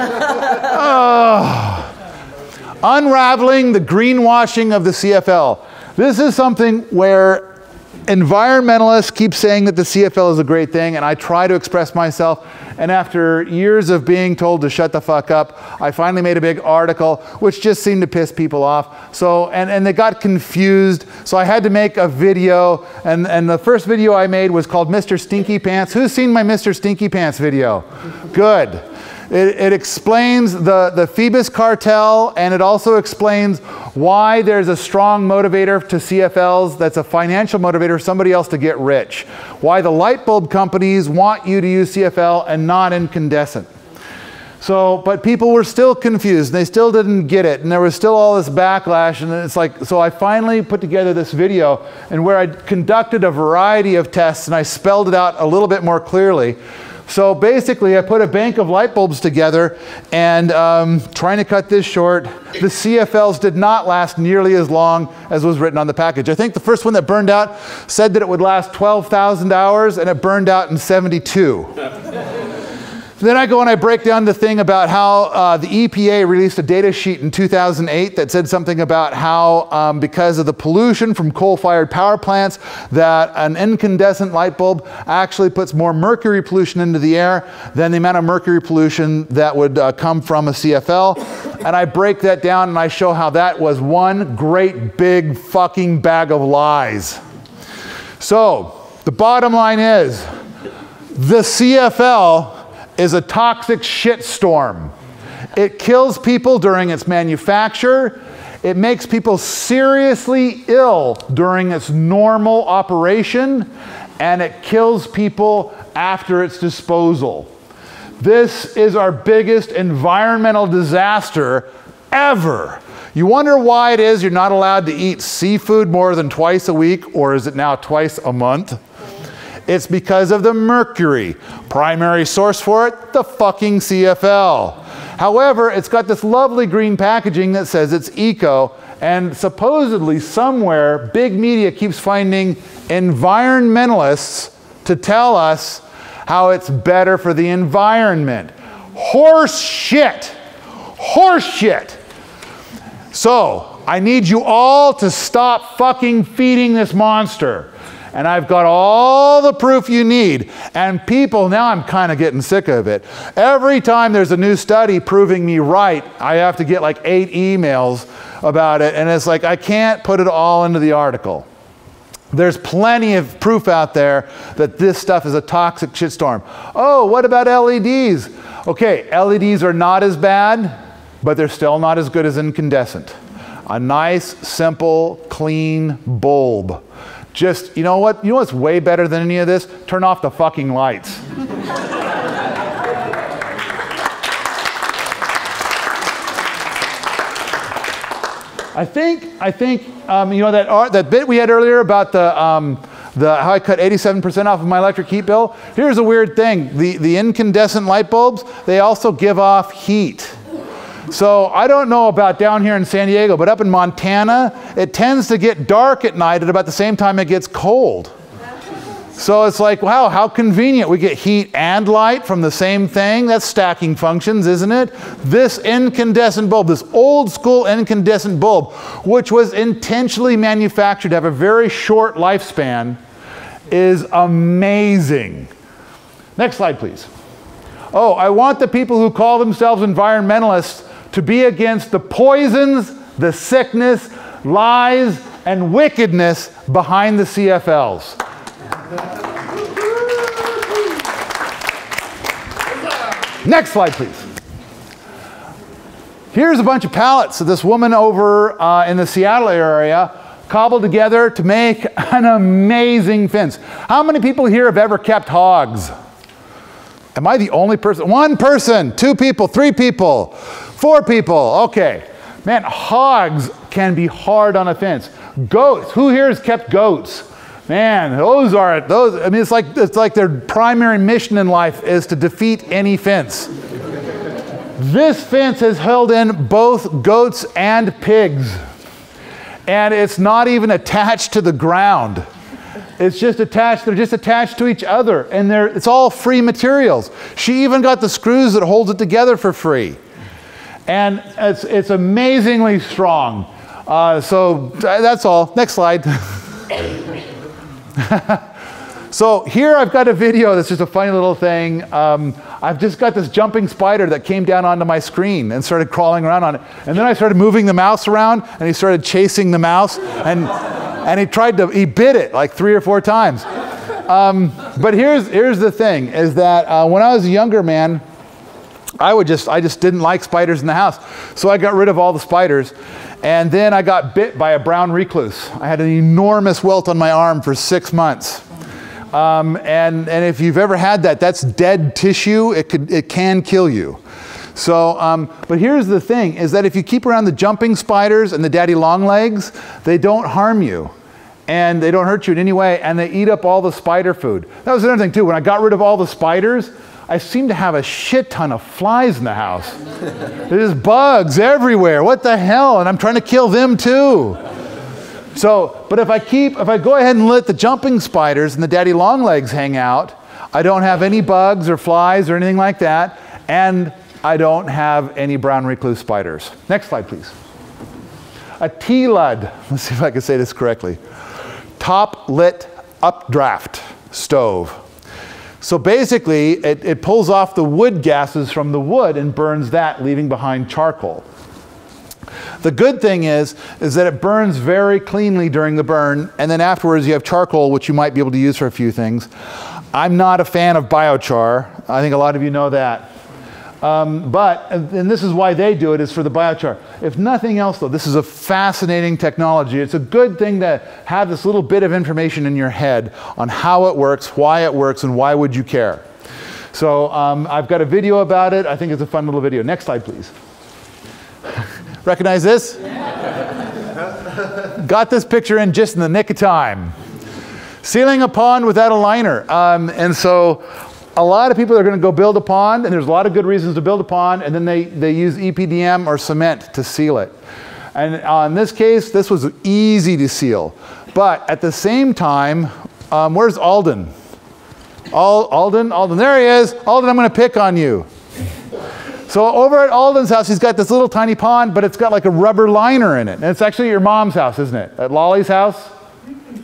Oh. Unraveling the greenwashing of the C F L. This is something where environmentalists keep saying that the C F L is a great thing, and I try to express myself, and after years of being told to shut the fuck up, I finally made a big article which just seemed to piss people off. So, and, and they got confused, so I had to make a video, and, and the first video I made was called Mister Stinky Pants. Who's seen my Mister Stinky Pants video? Good. It, it explains the, the Phoebus cartel, and it also explains why there's a strong motivator to C F Ls that's a financial motivator for somebody else to get rich. Why the light bulb companies want you to use C F L and not incandescent. So, but people were still confused, and they still didn't get it, and there was still all this backlash, and it's like, so I finally put together this video, and where I conducted a variety of tests, and I spelled it out a little bit more clearly. So basically, I put a bank of light bulbs together, and um, trying to cut this short, the C F Ls did not last nearly as long as was written on the package. I think the first one that burned out said that it would last twelve thousand hours, and it burned out in seventy-two. Then I go and I break down the thing about how uh, the E P A released a data sheet in two thousand eight that said something about how um, because of the pollution from coal-fired power plants that an incandescent light bulb actually puts more mercury pollution into the air than the amount of mercury pollution that would uh, come from a C F L. And I break that down and I show how that was one great big fucking bag of lies. So the bottom line is the C F L is a toxic shitstorm. It kills people during its manufacture. It makes people seriously ill during its normal operation, and it kills people after its disposal. This is our biggest environmental disaster ever. You wonder why it is you're not allowed to eat seafood more than twice a week, or is it now twice a month? It's because of the mercury. Primary source for it, the fucking C F L. However, it's got this lovely green packaging that says it's eco, and supposedly somewhere big media keeps finding environmentalists to tell us how it's better for the environment. Horse shit. Horse shit. So, I need you all to stop fucking feeding this monster. And I've got all the proof you need. And people, now I'm kind of getting sick of it. Every time there's a new study proving me right, I have to get like eight emails about it. And it's like, I can't put it all into the article. There's plenty of proof out there that this stuff is a toxic shitstorm. Oh, what about L E Ds? Okay, L E Ds are not as bad, but they're still not as good as incandescent. A nice, simple, clean bulb. Just, you know what? You know what's way better than any of this? Turn off the fucking lights. I think, I think um, you know, that, art, that bit we had earlier about the, um, the, how I cut eighty-seven percent off of my electric heat bill. Here's a weird thing. The, the incandescent light bulbs, they also give off heat. So I don't know about down here in San Diego, but up in Montana, it tends to get dark at night at about the same time it gets cold. So it's like, wow, how convenient. We get heat and light from the same thing. That's stacking functions, isn't it? This incandescent bulb, this old school incandescent bulb, which was intentionally manufactured to have a very short lifespan, is amazing. Next slide, please. Oh, I want the people who call themselves environmentalists to be against the poisons, the sickness, lies, and wickedness behind the C F Ls. Next slide, please. Here's a bunch of pallets that this woman over uh, in the Seattle area cobbled together to make an amazing fence. How many people here have ever kept hogs? Am I the only person? One person, two people, three people, four people. Okay. Man, hogs can be hard on a fence. Goats. Who here has kept goats? Man, those are those. I mean, it's like it's like their primary mission in life is to defeat any fence. This fence has held in both goats and pigs, and it's not even attached to the ground. It's just attached. They're just attached to each other, and they're it's all free materials. She even got the screws that holds it together for free, and it's it's amazingly strong. Uh, so that's all. Next slide. So here I've got a video that's just a funny little thing. Um, I've just got this jumping spider that came down onto my screen and started crawling around on it. And then I started moving the mouse around, and he started chasing the mouse, and and he tried to he bit it like three or four times. Um, but here's here's the thing: is that uh, when I was a younger man, I would just I just didn't like spiders in the house, so I got rid of all the spiders. And then I got bit by a brown recluse. I had an enormous welt on my arm for six months. Um, and, and if you've ever had that, that's dead tissue. It, could, it can kill you. So, um, but here's the thing, is that if you keep around the jumping spiders and the daddy long legs, they don't harm you. And they don't hurt you in any way. And they eat up all the spider food. That was another thing, too. When I got rid of all the spiders, I seem to have a shit ton of flies in the house. There's bugs everywhere. What the hell? And I'm trying to kill them too. So, but if I keep, if I go ahead and let the jumping spiders and the daddy long legs hang out, I don't have any bugs or flies or anything like that, and I don't have any brown recluse spiders. Next slide, please. A T L U D. Let's see if I can say this correctly. Top lit updraft stove. So basically, it, it pulls off the wood gases from the wood and burns that, leaving behind charcoal. The good thing is, is that it burns very cleanly during the burn, and then afterwards you have charcoal, which you might be able to use for a few things. I'm not a fan of biochar. I think a lot of you know that. Um, but, and this is why they do it, is for the biochar. If nothing else, though, this is a fascinating technology. It's a good thing to have this little bit of information in your head on how it works, why it works, and why would you care. So um, I've got a video about it. I think it's a fun little video. Next slide, please. Recognize this? Yeah. Got this picture in just in the nick of time. Sealing a pond without a liner. Um, and so a lot of people are going to go build a pond, and there's a lot of good reasons to build a pond, and then they, they use E P D M or cement to seal it. And uh, in this case, this was easy to seal. But at the same time, um, where's Alden? Al Alden? Alden, there he is. Alden, I'm going to pick on you. So over at Alden's house, he's got this little tiny pond, but it's got like a rubber liner in it. And it's actually at your mom's house, isn't it? At Lolly's house?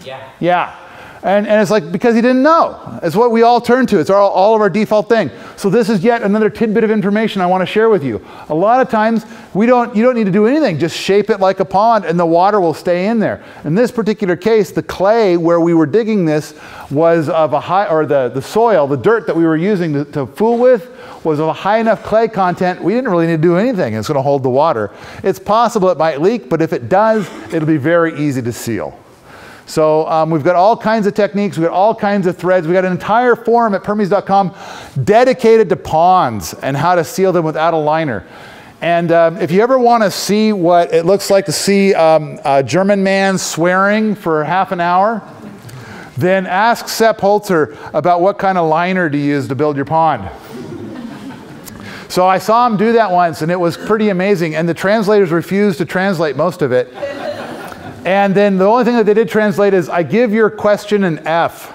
Yeah. Yeah. And, and it's like, because he didn't know. It's what we all turn to. It's all, all of our default thing. So this is yet another tidbit of information I want to share with you. A lot of times, we don't, you don't need to do anything. Just shape it like a pond, and the water will stay in there. In this particular case, the clay where we were digging this was of a high, or the, the soil, the dirt that we were using to, to fool with, was of a high enough clay content, we didn't really need to do anything. It's going to hold the water. It's possible it might leak, but if it does, it'll be very easy to seal. So um, we've got all kinds of techniques, we've got all kinds of threads, we've got an entire forum at Permies dot com dedicated to ponds and how to seal them without a liner. And um, if you ever want to see what it looks like to see um, a German man swearing for half an hour, then ask Sepp Holzer about what kind of liner to use to build your pond. So I saw him do that once, and it was pretty amazing. And the translators refused to translate most of it. And then the only thing that they did translate is, I give your question an F.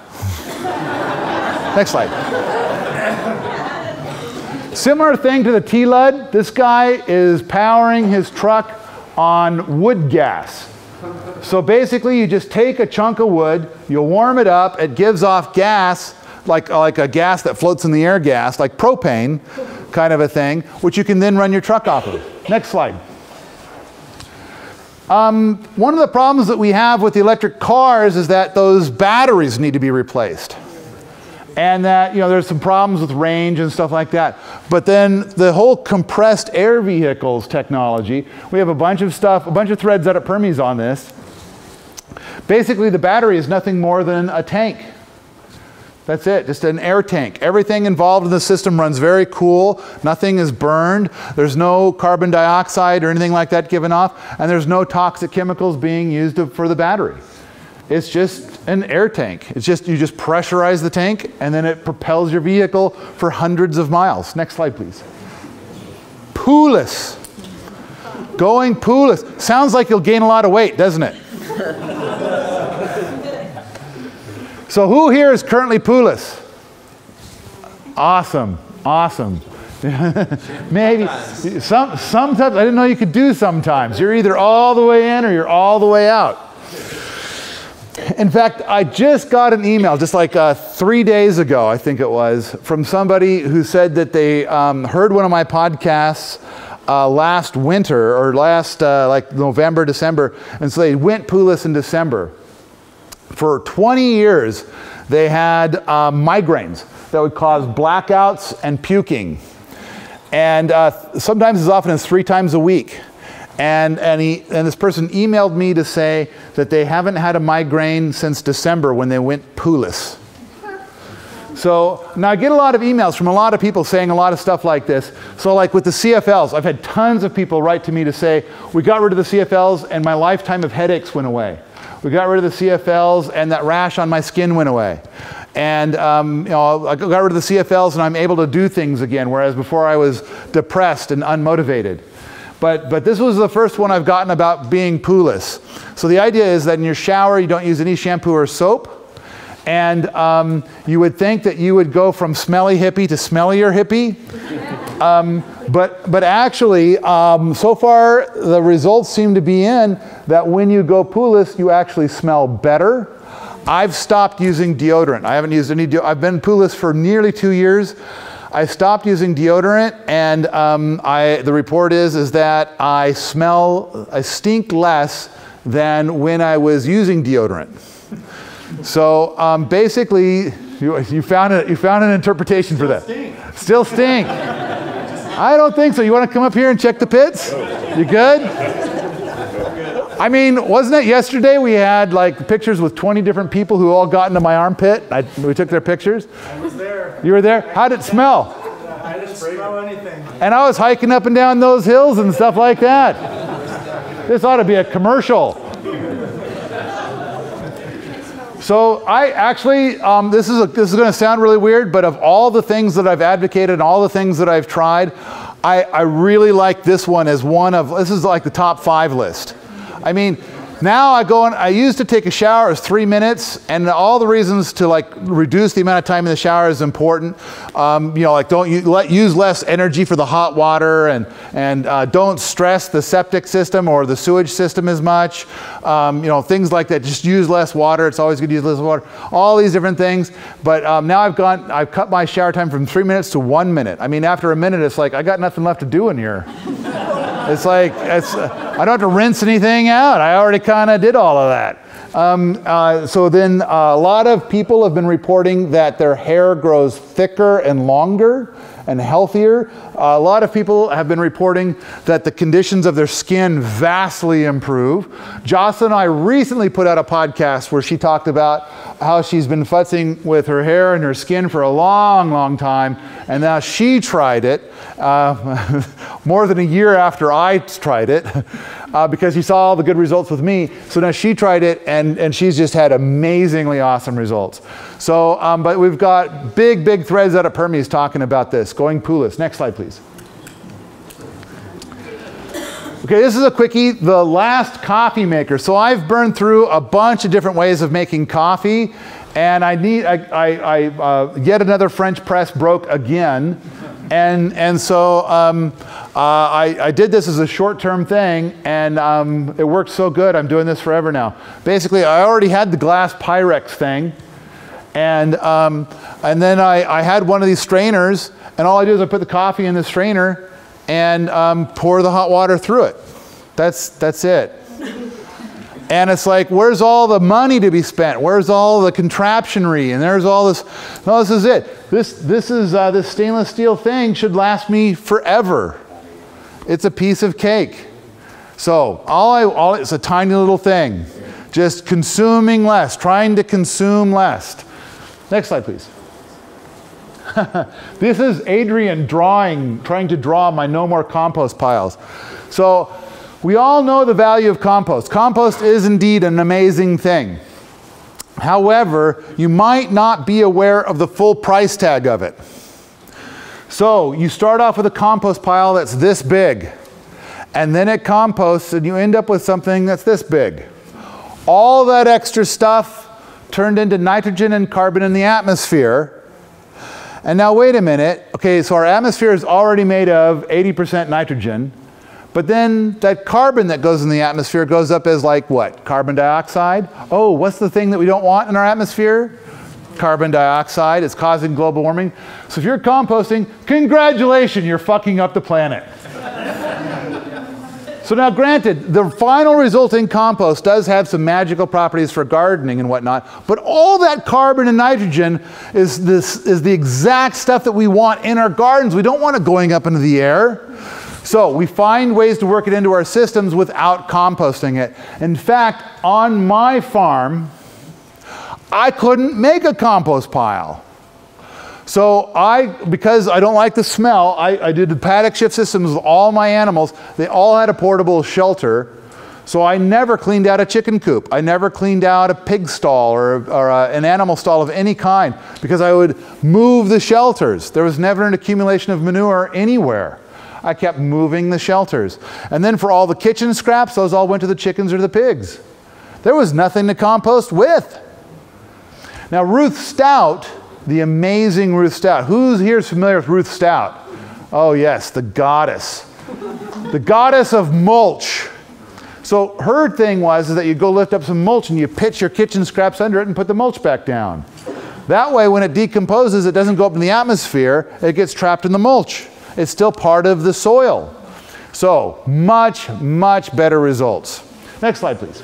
Next slide. Similar thing to the T L U D. This guy is powering his truck on wood gas. So basically, you just take a chunk of wood, you warm it up, it gives off gas, like, like a gas that floats in the air gas, like propane kind of a thing, which you can then run your truck off of. Next slide. Um, one of the problems that we have with the electric cars is that those batteries need to be replaced. And that, you know, there's some problems with range and stuff like that. But then the whole compressed air vehicles technology, we have a bunch of stuff, a bunch of threads out of Permes on this. Basically, the battery is nothing more than a tank. That's it, just an air tank. Everything involved in the system runs very cool. Nothing is burned. There's no carbon dioxide or anything like that given off. And there's no toxic chemicals being used for the battery. It's just an air tank. It's just, you just pressurize the tank, and then it propels your vehicle for hundreds of miles. Next slide, please. Poolless. Going poolless. Sounds like you'll gain a lot of weight, doesn't it? So who here is currently poolless? Awesome. Awesome. Maybe. Some, sometimes. I didn't know you could do sometimes. You're either all the way in or you're all the way out. In fact, I just got an email, just like uh, three days ago, I think it was, from somebody who said that they um, heard one of my podcasts uh, last winter, or last uh, like November, December, and so they went poolless in December. For twenty years, they had uh, migraines that would cause blackouts and puking. And uh, sometimes as often as three times a week. And, and, he, and this person emailed me to say that they haven't had a migraine since December when they went poolless. So now I get a lot of emails from a lot of people saying a lot of stuff like this. So like with the C F Ls, I've had tons of people write to me to say, we got rid of the C F Ls and my lifetime of headaches went away. We got rid of the C F Ls and that rash on my skin went away. And um, you know, I got rid of the C F Ls and I'm able to do things again, whereas before I was depressed and unmotivated. But, but this was the first one I've gotten about being poolless. So the idea is that in your shower, you don't use any shampoo or soap. And um, you would think that you would go from smelly hippie to smellier hippie. um, but, but actually, um, so far, the results seem to be in that when you go poolless, you actually smell better. I've stopped using deodorant. I haven't used any deodorant. I've been poolless for nearly two years. I stopped using deodorant, and um, I, the report is, is that I smell, I stink less than when I was using deodorant. So um, basically, you, you, found a, you found an interpretation for that. Stink. Still stink. I don't think so. You want to come up here and check the pits? You good? I mean, wasn't it yesterday we had like pictures with twenty different people who all got into my armpit? I, we took their pictures. I was there. You were there? How did it smell? I didn't smell anything. And I was hiking up and down those hills and stuff like that. This ought to be a commercial. So I actually, um, this is, a, this is going to sound really weird, but of all the things that I've advocated and all the things that I've tried, I, I really like this one as one of, this is like the top five list. I mean, now I go on, I used to take a shower, it was three minutes, and all the reasons to like reduce the amount of time in the shower is important. Um, you know, like don't use less energy for the hot water, and, and uh, don't stress the septic system or the sewage system as much. Um, you know, things like that, just use less water, it's always good to use less water. All these different things, but um, now I've gone, I've cut my shower time from three minutes to one minute. I mean, after a minute, it's like, I got nothing left to do in here. It's like, it's, uh, I don't have to rinse anything out. I already kind of did all of that. Um, uh, so then uh, a lot of people have been reporting that their hair grows thicker and longer and healthier. Uh, a lot of people have been reporting that the conditions of their skin vastly improve. Jocelyn and I recently put out a podcast where she talked about how she's been futzing with her hair and her skin for a long, long time, and now she tried it. Uh, more than a year after I tried it uh, because he saw all the good results with me. So now she tried it, and, and she's just had amazingly awesome results. So, um, but we've got big, big threads out of Permes talking about this. Going poolless. Next slide, please. Okay, this is a quickie, the last coffee maker. So I've burned through a bunch of different ways of making coffee, and I need, I, I, I uh, yet another French press broke again. And, and so um, uh, I, I did this as a short-term thing, and um, it worked so good, I'm doing this forever now. Basically, I already had the glass Pyrex thing, and, um, and then I, I had one of these strainers, and all I do is I put the coffee in the strainer, and um, pour the hot water through it. That's, that's it. And it's like, where's all the money to be spent? Where's all the contraptionery? And there's all this. No, this is it. This, this, is, uh, this stainless steel thing should last me forever. It's a piece of cake. So all I, all, it's a tiny little thing. Just consuming less, trying to consume less. Next slide, please. This is Adrian drawing, trying to draw my no more compost piles. So we all know the value of compost. Compost is indeed an amazing thing. However, you might not be aware of the full price tag of it. So you start off with a compost pile that's this big, and then it composts and you end up with something that's this big. All that extra stuff turned into nitrogen and carbon in the atmosphere. And now wait a minute, okay, so our atmosphere is already made of eighty percent nitrogen, but then that carbon that goes in the atmosphere goes up as like what? Carbon dioxide? Oh, what's the thing that we don't want in our atmosphere? Carbon dioxide. It's causing global warming. So if you're composting, congratulations, you're fucking up the planet. So now granted, the final resulting compost does have some magical properties for gardening and whatnot, but all that carbon and nitrogen is, this, is the exact stuff that we want in our gardens. We don't want it going up into the air. So we find ways to work it into our systems without composting it. In fact, on my farm, I couldn't make a compost pile. So I, because I don't like the smell, I, I did the paddock shift systems with all my animals. They all had a portable shelter. So I never cleaned out a chicken coop. I never cleaned out a pig stall or, or a, an animal stall of any kind because I would move the shelters. There was never an accumulation of manure anywhere. I kept moving the shelters. And then for all the kitchen scraps, those all went to the chickens or the pigs. There was nothing to compost with. Now Ruth Stout, the amazing Ruth Stout. Who's here is familiar with Ruth Stout? Oh yes, the goddess. The goddess of mulch. So her thing was is that you go lift up some mulch and you pitch your kitchen scraps under it and put the mulch back down. That way when it decomposes, it doesn't go up in the atmosphere, it gets trapped in the mulch. It's still part of the soil. So much, much better results. Next slide, please.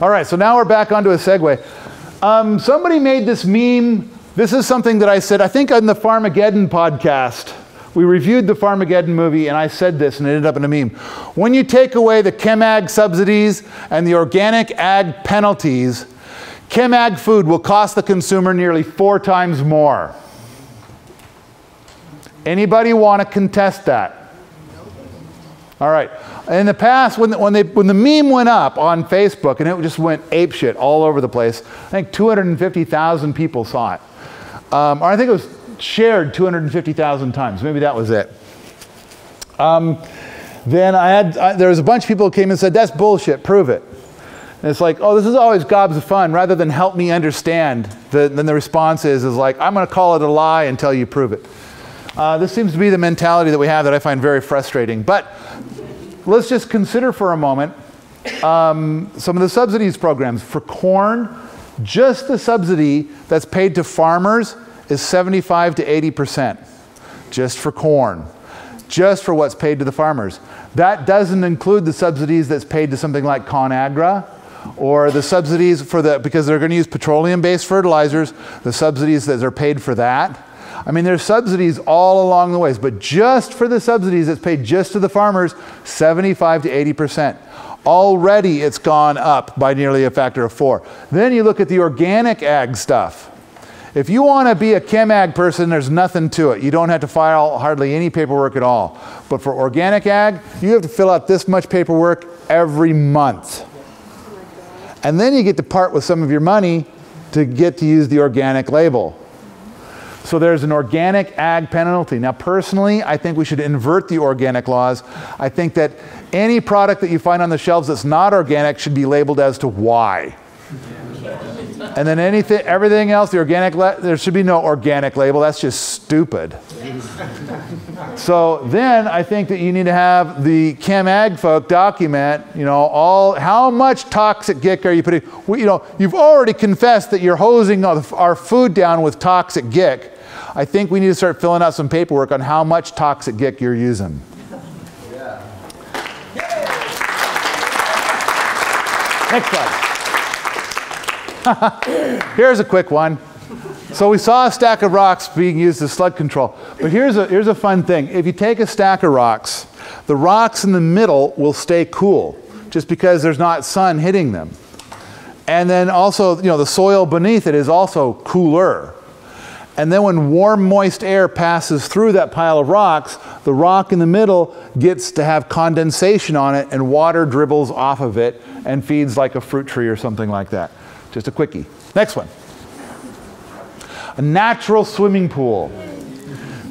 All right, so now we're back onto a segue. Um, somebody made this meme. This is something that I said, I think on the Farmageddon podcast. We reviewed the Farmageddon movie, and I said this, and it ended up in a meme. When you take away the Chem-Ag subsidies and the organic ag penalties, Chem-Ag food will cost the consumer nearly four times more. Anybody want to contest that? All right. In the past, when the, when, they, when the meme went up on Facebook, and it just went apeshit all over the place, I think two hundred fifty thousand people saw it. Um, or I think it was shared two hundred fifty thousand times. Maybe that was it. Um, then I had, I, there was a bunch of people who came and said, that's bullshit, prove it. And it's like, oh, this is always gobs of fun. Rather than help me understand, the, then the response is, is like, I'm going to call it a lie until you prove it. Uh, this seems to be the mentality that we have that I find very frustrating. But let's just consider for a moment um, some of the subsidies programs. For corn, just the subsidy that's paid to farmers is seventy-five to eighty percent, just for corn, just for what's paid to the farmers. That doesn't include the subsidies that's paid to something like ConAgra, or the subsidies for the, because they're going to use petroleum-based fertilizers, the subsidies that are paid for that. I mean, there's subsidies all along the ways, but just for the subsidies that's paid just to the farmers, seventy-five to eighty percent. Already it's gone up by nearly a factor of four. Then you look at the organic ag stuff. If you want to be a chem-ag person, there's nothing to it. You don't have to file hardly any paperwork at all. But for organic ag, you have to fill out this much paperwork every month. And then you get to part with some of your money to get to use the organic label. So there's an organic ag penalty. Now personally, I think we should invert the organic laws. I think that any product that you find on the shelves that's not organic should be labeled as to why. And then anything, everything else, the organic, there should be no organic label. That's just stupid. So then I think that you need to have the chem ag folk document, you know, all, how much toxic gick are you putting, well, you know, you've already confessed that you're hosing our food down with toxic gick. I think we need to start filling out some paperwork on how much toxic gick you're using. Yeah. Yeah. Next slide. Here's a quick one. So we saw a stack of rocks being used as slug control. But here's a, here's a fun thing. If you take a stack of rocks, the rocks in the middle will stay cool just because there's not sun hitting them. And then also, you know, the soil beneath it is also cooler. And then when warm, moist air passes through that pile of rocks, the rock in the middle gets to have condensation on it and water dribbles off of it and feeds like a fruit tree or something like that. Just a quickie. Next one. A natural swimming pool.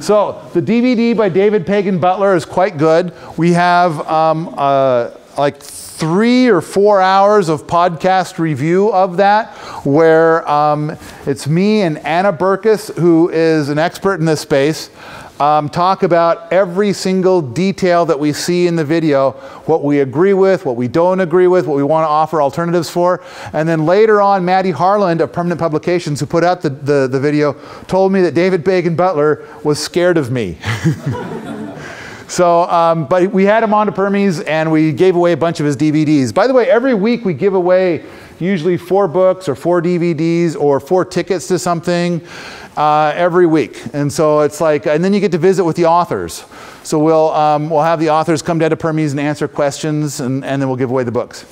So the D V D by David Pagan Butler is quite good. We have um, uh, like three or four hours of podcast review of that where um, it's me and Anna Burkus, who is an expert in this space, Um, talk about every single detail that we see in the video, what we agree with, what we don't agree with, what we want to offer alternatives for. And then later on, Maddie Harland of Permanent Publications, who put out the, the, the video, told me that David Pagan Butler was scared of me. So, um, but we had him on to Permies and we gave away a bunch of his D V Ds. By the way, every week we give away usually four books or four D V Ds or four tickets to something. Uh, every week, and so it's like, and then you get to visit with the authors. So we'll um, we'll have the authors come down to Permies and answer questions, and, and then we'll give away the books.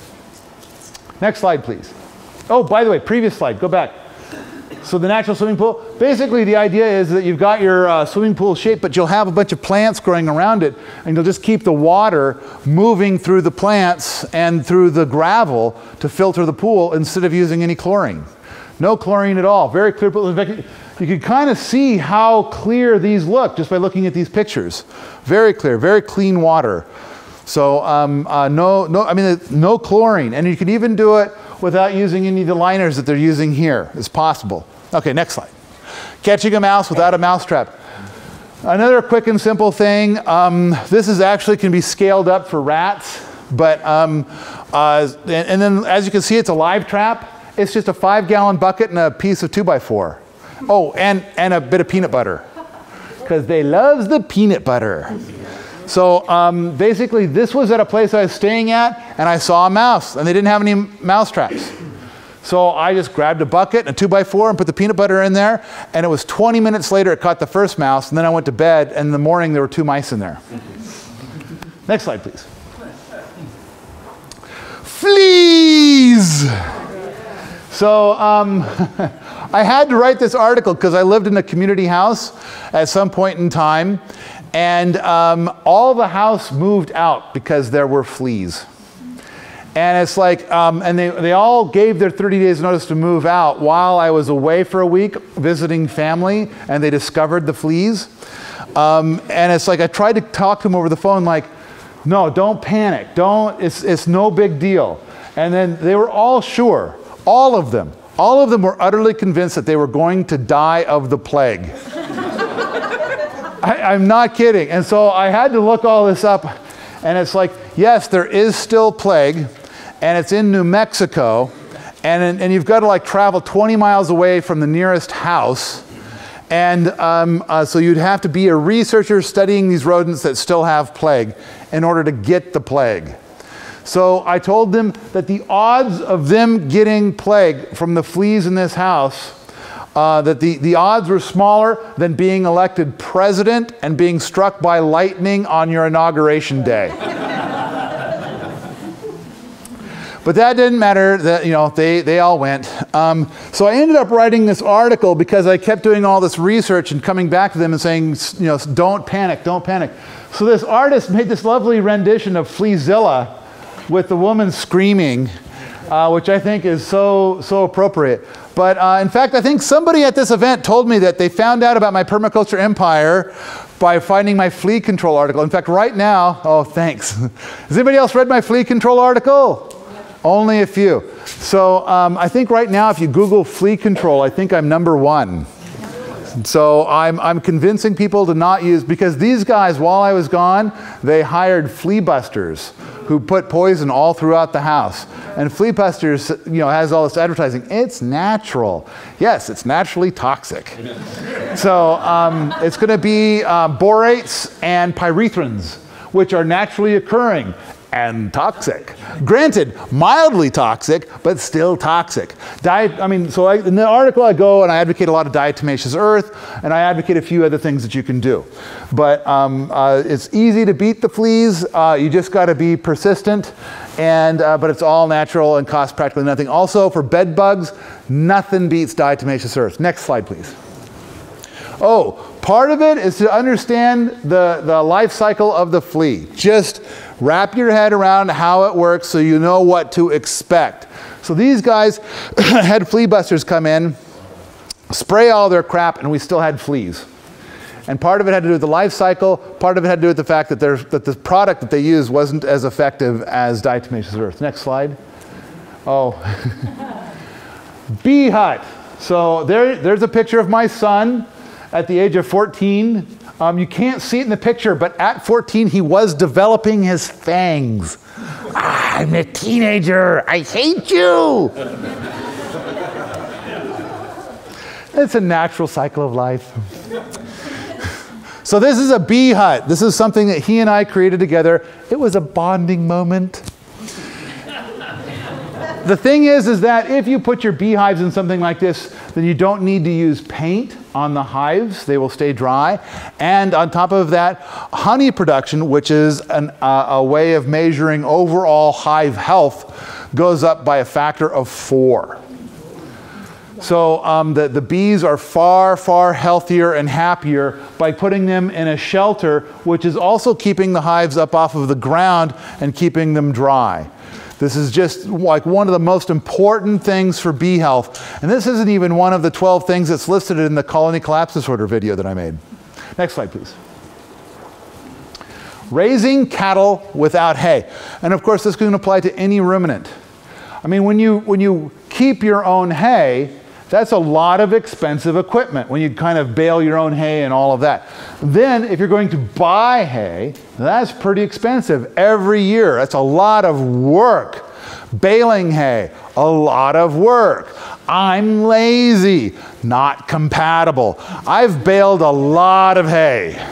Next slide, please. Oh, by the way, previous slide, go back. So the natural swimming pool. Basically, the idea is that you've got your uh, swimming pool shape, but you'll have a bunch of plants growing around it, and you'll just keep the water moving through the plants and through the gravel to filter the pool instead of using any chlorine. No chlorine at all. Very clear. You can kind of see how clear these look just by looking at these pictures. Very clear, very clean water. So um, uh, no, no, I mean, no chlorine. And you can even do it without using any of the liners that they're using here. It's possible. Okay, next slide. Catching a mouse without a mouse trap. Another quick and simple thing. Um, this is actually can be scaled up for rats, but um, uh, and, and then as you can see, it's a live trap. It's just a five-gallon bucket and a piece of two by four. Oh, and, and a bit of peanut butter. Because they loves the peanut butter. So um, basically, this was at a place I was staying at, and I saw a mouse. And they didn't have any mouse traps. So I just grabbed a bucket and a two by four and put the peanut butter in there. And it was twenty minutes later, it caught the first mouse. And then I went to bed, and in the morning, there were two mice in there. Next slide, please. Fleas! So um, I had to write this article because I lived in a community house at some point in time, and um, all the house moved out because there were fleas. And it's like, um, and they, they all gave their thirty days notice to move out while I was away for a week visiting family, and they discovered the fleas. Um, and it's like I tried to talk to them over the phone like, no, don't panic, don't, it's, it's no big deal. And then they were all sure. All of them, all of them were utterly convinced that they were going to die of the plague. I, I'm not kidding. And so I had to look all this up, and it's like, yes, there is still plague, and it's in New Mexico, and, and you've got to like travel twenty miles away from the nearest house. And um, uh, so you'd have to be a researcher studying these rodents that still have plague in order to get the plague. So I told them that the odds of them getting plague from the fleas in this house, uh, that the, the odds were smaller than being elected president and being struck by lightning on your inauguration day. But that didn't matter. That, you know, they, they all went. Um, so I ended up writing this article because I kept doing all this research and coming back to them and saying, you know, don't panic, don't panic. So this artist made this lovely rendition of Fleazilla with the woman screaming, uh, which I think is so, so appropriate. But uh, in fact, I think somebody at this event told me that they found out about my permaculture empire by finding my flea control article. In fact, right now, oh, thanks. Has anybody else read my flea control article? Only a few. So um, I think right now, if you Google flea control, I think I'm number one. So I'm, I'm convincing people to not use, because these guys, while I was gone, they hired flea busters who put poison all throughout the house. And flea busters, you know, has all this advertising. It's natural. Yes, it's naturally toxic. So um, it's going to be uh, borates and pyrethrins, which are naturally occurring and toxic. Granted, mildly toxic, but still toxic. Diet, I mean, so I, in the article I go and I advocate a lot of diatomaceous earth, and I advocate a few other things that you can do. But um, uh, it's easy to beat the fleas. Uh, you just got to be persistent, and uh, but it's all natural and costs practically nothing. Also, for bed bugs, nothing beats diatomaceous earth. Next slide, please. Oh, part of it is to understand the, the life cycle of the flea. Just wrap your head around how it works so you know what to expect. So these guys had flea busters come in, spray all their crap, and we still had fleas. And part of it had to do with the life cycle. Part of it had to do with the fact that, that the product that they used wasn't as effective as diatomaceous earth. Next slide. Oh. Bee hut. So there, there's a picture of my son at the age of fourteen. Um, you can't see it in the picture, but at fourteen, he was developing his fangs. Ah, I'm a teenager. I hate you. It's a natural cycle of life. So this is a bee hut. This is something that he and I created together. It was a bonding moment. The thing is, is that if you put your beehives in something like this, then you don't need to use paint on the hives. They will stay dry. And on top of that, honey production, which is an, uh, a way of measuring overall hive health, goes up by a factor of four. So um, the, the bees are far, far healthier and happier by putting them in a shelter, which is also keeping the hives up off of the ground and keeping them dry. This is just like one of the most important things for bee health. And this isn't even one of the twelve things that's listed in the colony collapse disorder video that I made. Next slide, please. Raising cattle without hay. And of course, this can apply to any ruminant. I mean, when you, when you keep your own hay, that's a lot of expensive equipment when you kind of bale your own hay and all of that. Then if you're going to buy hay, that's pretty expensive every year. That's a lot of work. Baling hay, a lot of work. I'm lazy, not compatible. I've baled a lot of hay.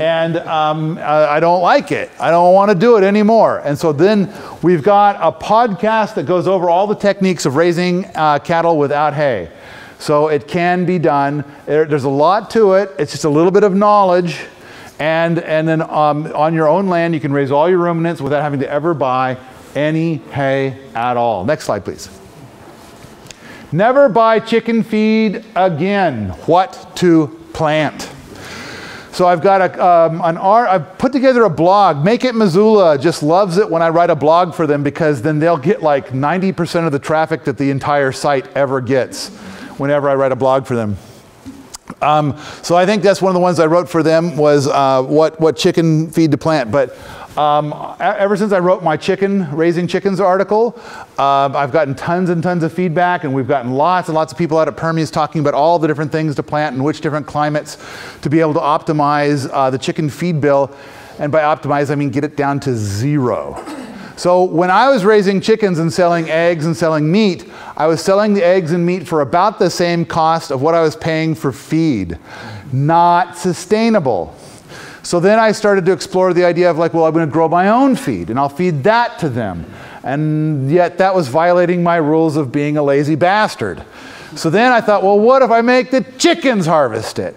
And um, I don't like it. I don't want to do it anymore. And so then we've got a podcast that goes over all the techniques of raising uh, cattle without hay. So it can be done. There, there's a lot to it. It's just a little bit of knowledge. And, and then um, on your own land, you can raise all your ruminants without having to ever buy any hay at all. Next slide, please. Never buy chicken feed again. What to plant. So I've got a, um, an art, I've put together a blog. Make It Missoula just loves it when I write a blog for them, because then they'll get like ninety percent of the traffic that the entire site ever gets whenever I write a blog for them. Um, so I think that's one of the ones I wrote for them was uh, what, what chicken feed to plant. But um, ever since I wrote my chicken, raising chickens article, uh, I've gotten tons and tons of feedback, and we've gotten lots and lots of people out at Permies talking about all the different things to plant and which different climates to be able to optimize uh, the chicken feed bill. And by optimize, I mean get it down to zero. So when I was raising chickens and selling eggs and selling meat, I was selling the eggs and meat for about the same cost of what I was paying for feed. Not sustainable. So then I started to explore the idea of like, well, I'm going to grow my own feed and I'll feed that to them. And yet that was violating my rules of being a lazy bastard. So then I thought, well, what if I make the chickens harvest it?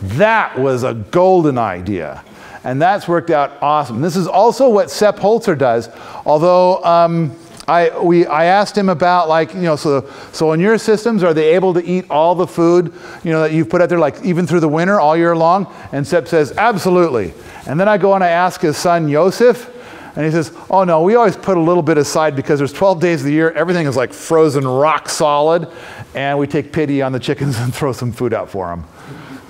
That was a golden idea. And that's worked out awesome. This is also what Sepp Holzer does, although um, I, we, I asked him about, like, you know, so, so in your systems, are they able to eat all the food, you know, that you've put out there, like even through the winter, all year long? And Sepp says, absolutely. And then I go and I ask his son, Yosef, and he says, oh no, we always put a little bit aside because there's twelve days of the year, everything is like frozen rock solid, and we take pity on the chickens and throw some food out for them.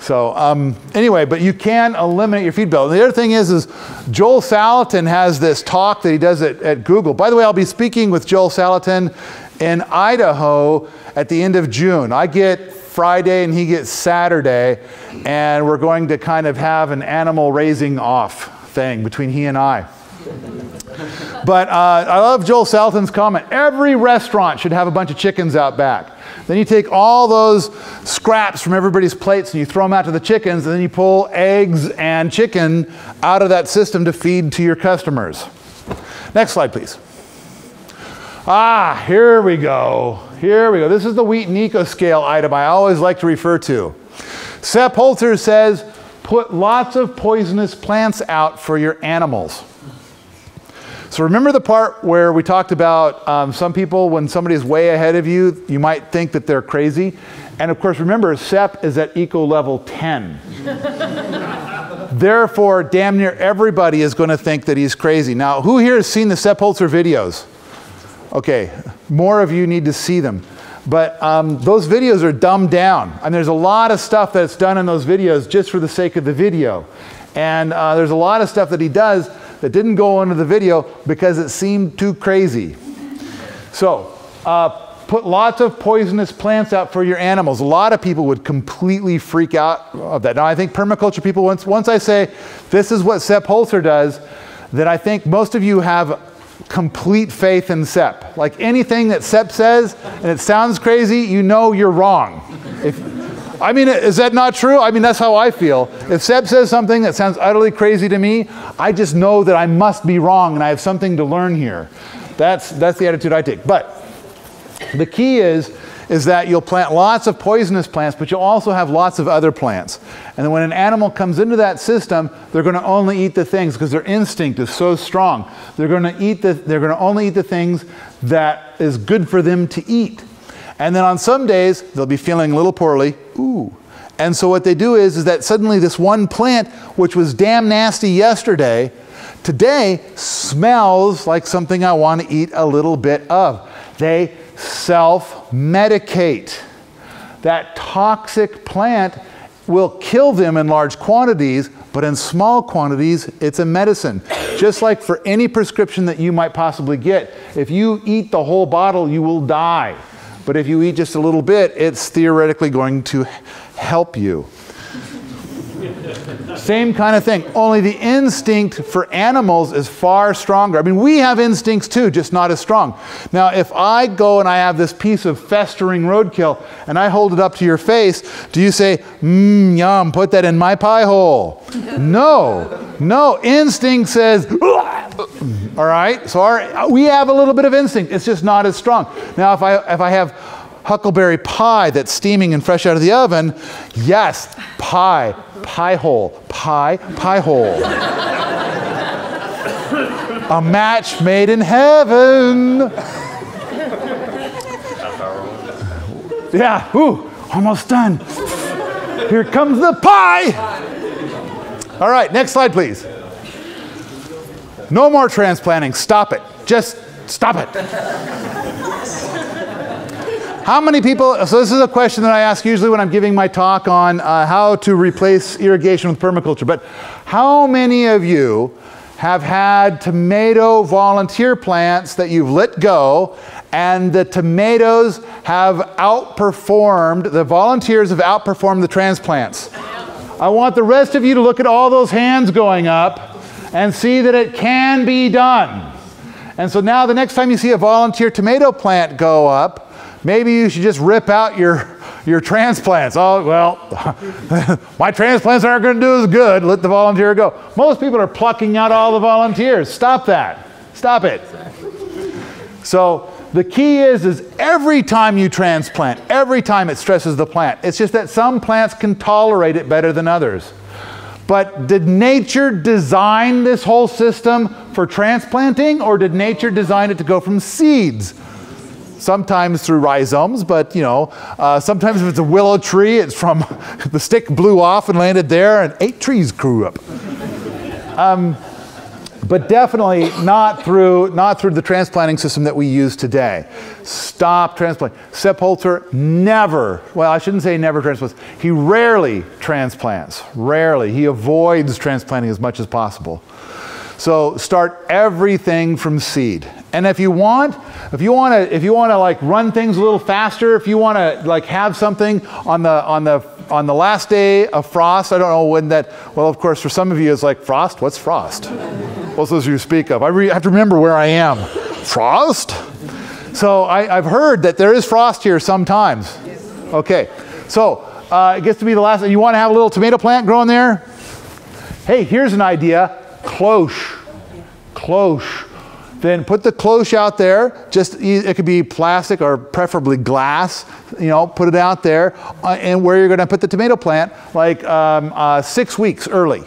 So um, anyway, but you can eliminate your feed bill. And the other thing is, is Joel Salatin has this talk that he does at, at Google. By the way, I'll be speaking with Joel Salatin in Idaho at the end of June. I get Friday and he gets Saturday, and we're going to kind of have an animal raising off thing between he and I. But uh, I love Joel Salatin's comment. Every restaurant should have a bunch of chickens out back. Then you take all those scraps from everybody's plates and you throw them out to the chickens, and then you pull eggs and chicken out of that system to feed to your customers. Next slide, please. Ah, here we go. Here we go. This is the Wheaton Ecoscale item I always like to refer to. Sepp Holzer says, put lots of poisonous plants out for your animals. So remember the part where we talked about um, some people, when somebody's way ahead of you, you might think that they're crazy. And of course, remember, Sepp is at eco level ten. Therefore, damn near everybody is going to think that he's crazy. Now, who here has seen the Sepp Holzer videos? Okay, more of you need to see them. But um, those videos are dumbed down. And there's a lot of stuff that's done in those videos just for the sake of the video. And uh, there's a lot of stuff that he does that didn't go into the video because it seemed too crazy. So, uh, put lots of poisonous plants out for your animals. A lot of people would completely freak out of that. Now, I think permaculture people, once, once I say this is what Sepp Holzer does, then I think most of you have complete faith in Sepp. Like, anything that Sepp says and it sounds crazy, you know you're wrong. If, I mean, is that not true? I mean, that's how I feel. If Sepp says something that sounds utterly crazy to me, I just know that I must be wrong and I have something to learn here. That's, that's the attitude I take. But the key is, is that you'll plant lots of poisonous plants, but you'll also have lots of other plants. And then when an animal comes into that system, they're going to only eat the things, because their instinct is so strong. They're going to eat the, they're going to only eat the things that is good for them to eat. And then on some days, they'll be feeling a little poorly. Ooh. And so what they do is, is that suddenly this one plant, which was damn nasty yesterday, today smells like something I want to eat a little bit of. They self-medicate. That toxic plant will kill them in large quantities, but in small quantities, it's a medicine. Just like for any prescription that you might possibly get, if you eat the whole bottle, you will die. But if you eat just a little bit, it's theoretically going to help you. Same kind of thing, only the instinct for animals is far stronger. I mean, we have instincts too, just not as strong. Now, if I go and I have this piece of festering roadkill and I hold it up to your face, do you say, mmm, yum, put that in my pie hole? No, no, instinct says, all right, so our, we have a little bit of instinct. It's just not as strong. Now, if I, if I have huckleberry pie that's steaming and fresh out of the oven, yes, pie, pie hole, pie, pie hole. A match made in heaven. Yeah, ooh, almost done. Here comes the pie. All right, next slide, please. No more transplanting. Stop it. Just stop it. How many people, so this is a question that I ask usually when I'm giving my talk on uh, how to replace irrigation with permaculture, but how many of you have had tomato volunteer plants that you've let go, and the tomatoes have outperformed, the volunteers have outperformed the transplants? I want the rest of you to look at all those hands going up and see that it can be done. And so now the next time you see a volunteer tomato plant go up, maybe you should just rip out your, your transplants. Oh, well, my transplants aren't going to do as good. Let the volunteer go. Most people are plucking out all the volunteers. Stop that. Stop it. So the key is, is every time you transplant, every time it stresses the plant. It's just that some plants can tolerate it better than others. But did nature design this whole system for transplanting, or did nature design it to go from seeds? Sometimes through rhizomes, but you know, uh, sometimes if it's a willow tree, it's from the stick blew off and landed there and eight trees grew up. Um, but definitely not through, not through the transplanting system that we use today. Stop transplanting. Sepp Holzer never, well, I shouldn't say never transplants. He rarely transplants, rarely. He avoids transplanting as much as possible. So start everything from seed. And if you want, if you want to, if you want to like run things a little faster, if you want to like have something on the on the on the last day of frost, I don't know when that. Well, of course, for some of you, it's like frost. What's frost? What's those you speak of? I, re, I have to remember where I am. Frost. So I, I've heard that there is frost here sometimes. Okay. So uh, it gets to be the last. You want to have a little tomato plant growing there? Hey, here's an idea. Cloche, cloche. Then put the cloche out there. Just it could be plastic or preferably glass. You know, put it out there, uh, and where you're going to put the tomato plant, like um, uh, six weeks early,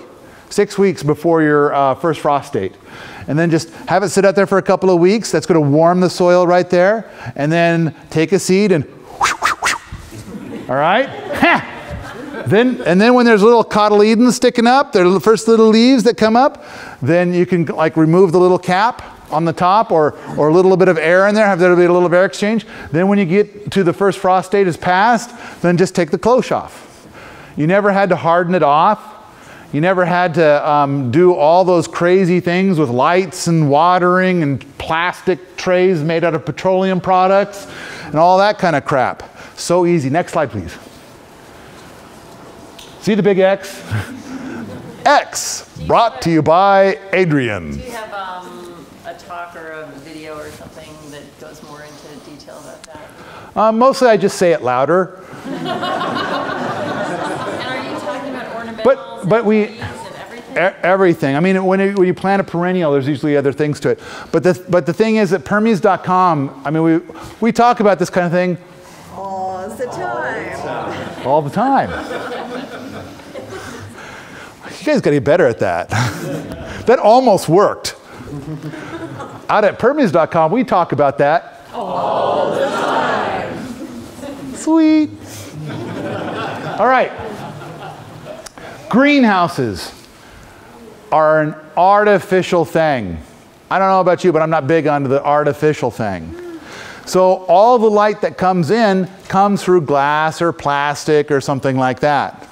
six weeks before your uh, first frost date, and then just have it sit out there for a couple of weeks. That's going to warm the soil right there, and then take a seed and, whoosh, whoosh, whoosh. All right. Ha! Then, and then when there's little cotyledons sticking up, they're the first little leaves that come up, then you can like remove the little cap on the top, or, or a little bit of air in there, have there be a little air exchange. Then when you get to the first frost date is passed, then just take the cloche off. You never had to harden it off. You never had to um, do all those crazy things with lights and watering and plastic trays made out of petroleum products and all that kind of crap. So easy. Next slide, please. See the big X? X, brought a, to you by Adrian. Do you have um, a talk or a video or something that goes more into detail about that? Um, mostly I just say it louder. And are you talking about ornamentals but, but and, we, and everything? E everything. I mean, when, it, when you plant a perennial, there's usually other things to it. But the, but the thing is that Permies dot com, I mean, we, we talk about this kind of thing all the time. All the time. You guys got to get better at that. That almost worked. Out at Permies dot com, we talk about that all the time. Sweet. All right. Greenhouses are an artificial thing. I don't know about you, but I'm not big onto the artificial thing. So all the light that comes in comes through glass or plastic or something like that.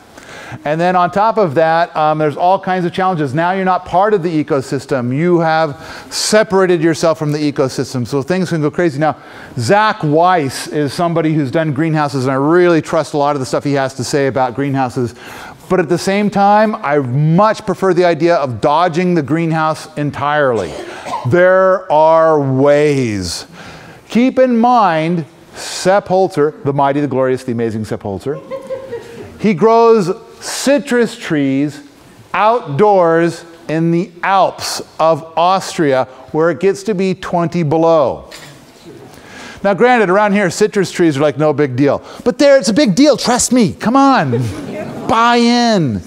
And then on top of that, um, there's all kinds of challenges. Now you're not part of the ecosystem. You have separated yourself from the ecosystem, so things can go crazy. Now, Zach Weiss is somebody who's done greenhouses, and I really trust a lot of the stuff he has to say about greenhouses. But at the same time, I much prefer the idea of dodging the greenhouse entirely. There are ways. Keep in mind, Sepp Holzer, the mighty, the glorious, the amazing Sepp Holzer, he grows citrus trees outdoors in the Alps of Austria, where it gets to be twenty below. Now granted, around here, citrus trees are like no big deal. But there, it's a big deal, trust me, come on, buy in.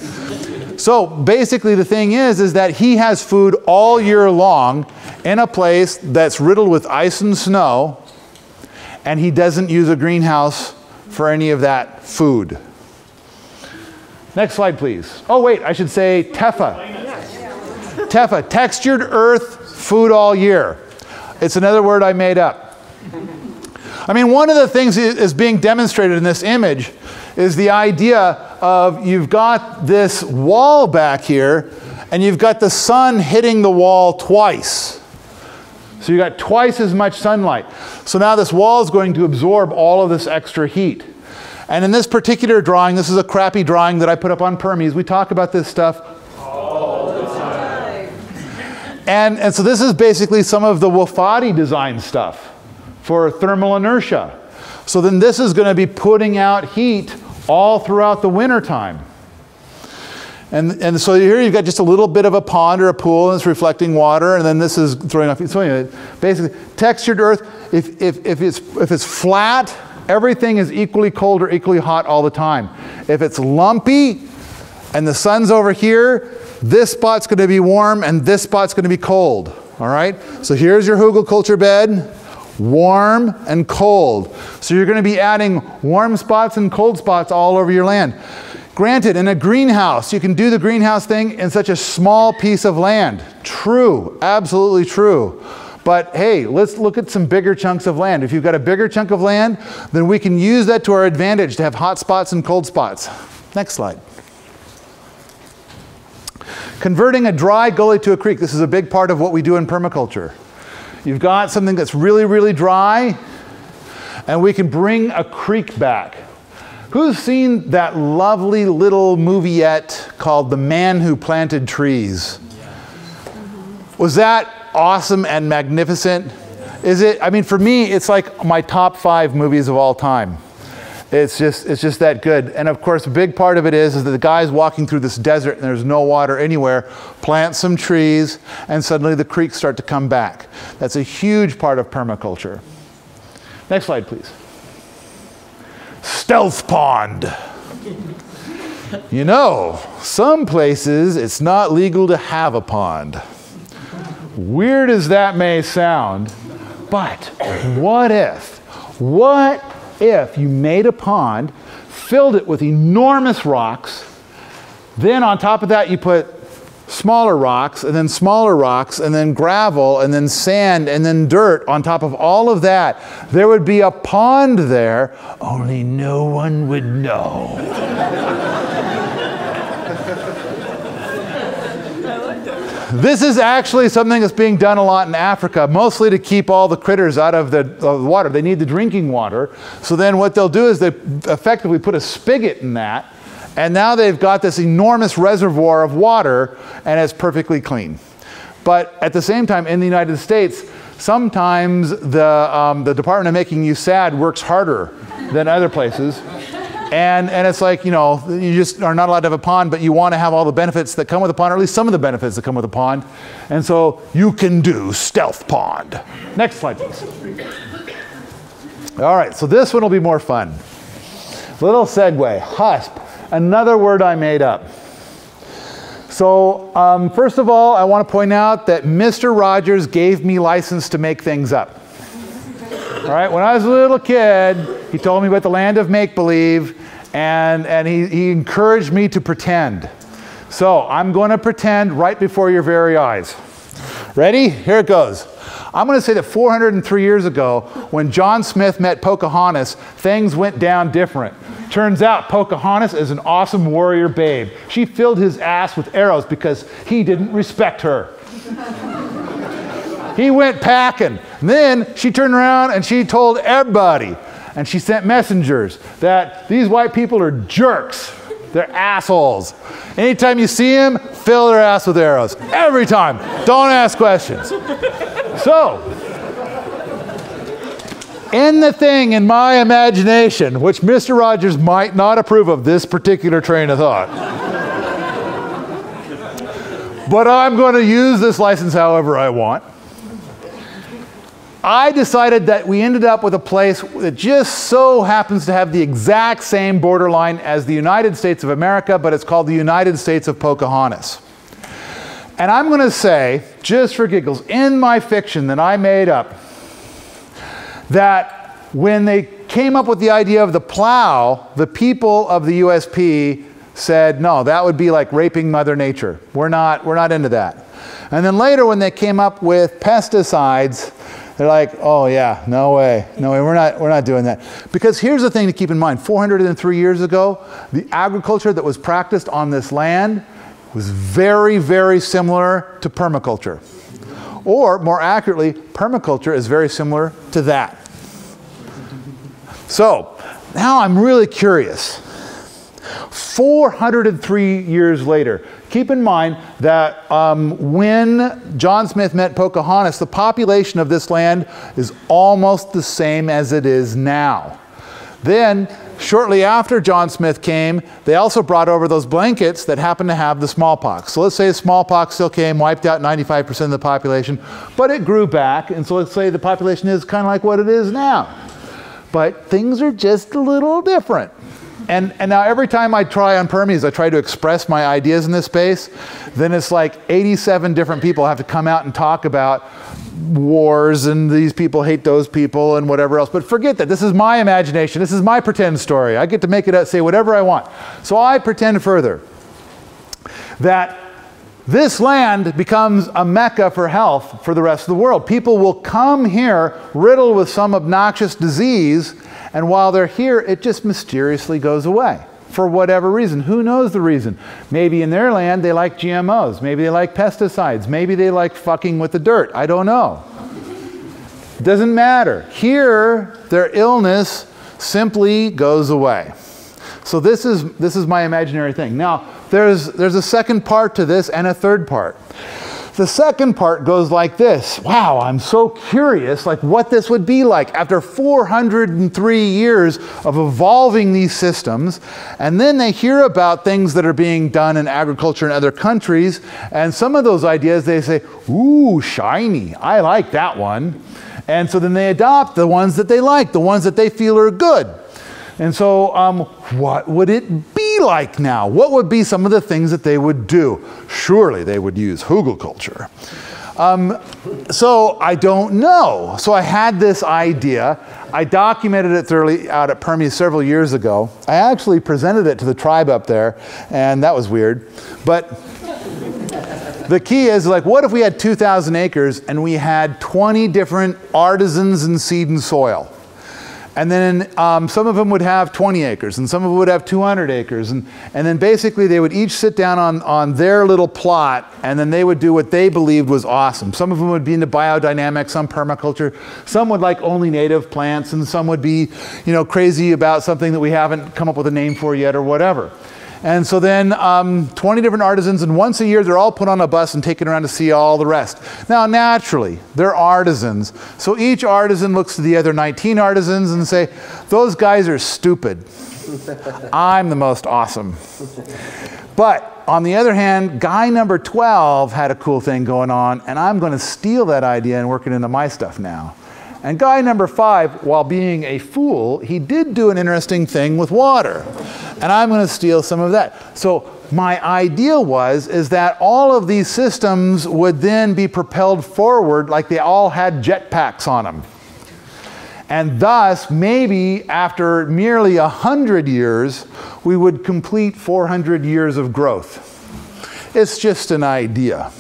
So basically the thing is, is that he has food all year long in a place that's riddled with ice and snow, and he doesn't use a greenhouse for any of that food. Next slide, please. Oh, wait, I should say T E F A. T E F A, textured earth food all year. It's another word I made up. I mean, one of the things that is being demonstrated in this image is the idea of you've got this wall back here, and you've got the sun hitting the wall twice. So you've got twice as much sunlight. So now this wall is going to absorb all of this extra heat. And in this particular drawing, this is a crappy drawing that I put up on Permies. We talk about this stuff all the time. And, and so this is basically some of the Wafati design stuff for thermal inertia. So then this is going to be putting out heat all throughout the winter time. And, and so here you've got just a little bit of a pond or a pool, and it's reflecting water, and then this is throwing off heat. So anyway, basically, textured earth, if, if, if, it's, if it's flat, everything is equally cold or equally hot all the time. If it's lumpy, and the sun's over here, this spot's going to be warm and this spot's going to be cold. All right? So here's your Hugelkultur bed, warm and cold. So you're going to be adding warm spots and cold spots all over your land. Granted, in a greenhouse, you can do the greenhouse thing in such a small piece of land. True, absolutely true. But hey, let's look at some bigger chunks of land. If you've got a bigger chunk of land, then we can use that to our advantage to have hot spots and cold spots. Next slide. Converting a dry gully to a creek. This is a big part of what we do in permaculture. You've got something that's really, really dry, and we can bring a creek back. Who's seen that lovely little movie-ette called The Man Who Planted Trees? Was that awesome and magnificent? Is it? I mean, for me, it's like my top five movies of all time. It's just, it's just that good. And of course, a big part of it is, is that the guy's walking through this desert and there's no water anywhere, plant some trees, and suddenly the creeks start to come back. That's a huge part of permaculture. Next slide, please. Stealth pond. You know, some places it's not legal to have a pond. Weird as that may sound, but what if, what if you made a pond, filled it with enormous rocks, then on top of that you put smaller rocks, and then smaller rocks, and then gravel, and then sand, and then dirt on top of all of that? There would be a pond there, only no one would know. This is actually something that's being done a lot in Africa, mostly to keep all the critters out of the, of the water. They need the drinking water. So then what they'll do is they effectively put a spigot in that, and now they've got this enormous reservoir of water, and it's perfectly clean. But at the same time, in the United States, sometimes the, um, the Department of Making You Sad works harder than other places. And, and it's like, you know, you just are not allowed to have a pond, but you want to have all the benefits that come with a pond, or at least some of the benefits that come with a pond. And so you can do stealth pond. Next slide, please. All right, so this one will be more fun. Little segue, husp. Another word I made up. So um, first of all, I want to point out that Mister Rogers gave me license to make things up. All right, when I was a little kid, he told me about the land of make-believe, and, and he, he encouraged me to pretend. So I'm going to pretend right before your very eyes. Ready? Here it goes. I'm going to say that four hundred three years ago, when John Smith met Pocahontas, things went down different. Turns out Pocahontas is an awesome warrior babe. She filled his ass with arrows because he didn't respect her. He went packing. And then she turned around and she told everybody, and she sent messengers, that these white people are jerks. They're assholes. Anytime you see them, fill their ass with arrows. Every time. Don't ask questions. So, in the thing in my imagination, which Mister Rogers might not approve of this particular train of thought, but I'm going to use this license however I want, I decided that we ended up with a place that just so happens to have the exact same borderline as the United States of America, but it's called the United States of Pocahontas. And I'm going to say, just for giggles, in my fiction that I made up, that when they came up with the idea of the plow, the people of the U S P said, no, that would be like raping Mother Nature. We're not, we're not into that. And then later when they came up with pesticides, they're like, oh yeah, no way, no way, we're not, we're not doing that. Because here's the thing to keep in mind, four hundred three years ago, the agriculture that was practiced on this land was very, very similar to permaculture. Or, more accurately, permaculture is very similar to that. So, now I'm really curious. four hundred three years later, keep in mind that um, when John Smith met Pocahontas, the population of this land is almost the same as it is now. Then, shortly after John Smith came, they also brought over those blankets that happened to have the smallpox. So let's say smallpox still came, wiped out ninety-five percent of the population, but it grew back, and so let's say the population is kind of like what it is now. But things are just a little different. And, and now every time I try on Permes, I try to express my ideas in this space, then it's like eighty-seven different people have to come out and talk about wars and these people hate those people and whatever else. But forget that. This is my imagination. This is my pretend story. I get to make it up, say whatever I want. So I pretend further that this land becomes a mecca for health for the rest of the world. People will come here riddled with some obnoxious disease, and while they're here, it just mysteriously goes away for whatever reason. Who knows the reason? Maybe in their land they like G M Os. Maybe they like pesticides. Maybe they like fucking with the dirt. I don't know. Doesn't matter. Here, their illness simply goes away. So this is, this is my imaginary thing. Now, there's, there's a second part to this and a third part. The second part goes like this. Wow, I'm so curious like what this would be like after four hundred three years of evolving these systems. And then they hear about things that are being done in agriculture in other countries. And some of those ideas they say, ooh, shiny, I like that one. And so then they adopt the ones that they like, the ones that they feel are good. And so um, what would it be like now? What would be some of the things that they would do? Surely they would use Hugelkultur. Um, so I don't know. So I had this idea. I documented it thoroughly out at Permes several years ago. I actually presented it to the tribe up there, and that was weird. But the key is, like, what if we had two thousand acres and we had twenty different artisans in seed and soil? And then um, some of them would have twenty acres, and some of them would have two hundred acres. And, and then basically they would each sit down on, on their little plot, and then they would do what they believed was awesome. Some of them would be into biodynamics, some permaculture. Some would like only native plants, and some would be, you know, crazy about something that we haven't come up with a name for yet or whatever. And so then um, twenty different artisans, and once a year they're all put on a bus and taken around to see all the rest. Now naturally, they're artisans. So each artisan looks to the other nineteen artisans and say, those guys are stupid. I'm the most awesome. But on the other hand, guy number twelve had a cool thing going on, and I'm going to steal that idea and work it into my stuff now. And guy number five, while being a fool, he did do an interesting thing with water. And I'm going to steal some of that. So my idea was is that all of these systems would then be propelled forward like they all had jetpacks on them. And thus, maybe after merely one hundred years, we would complete four hundred years of growth. It's just an idea.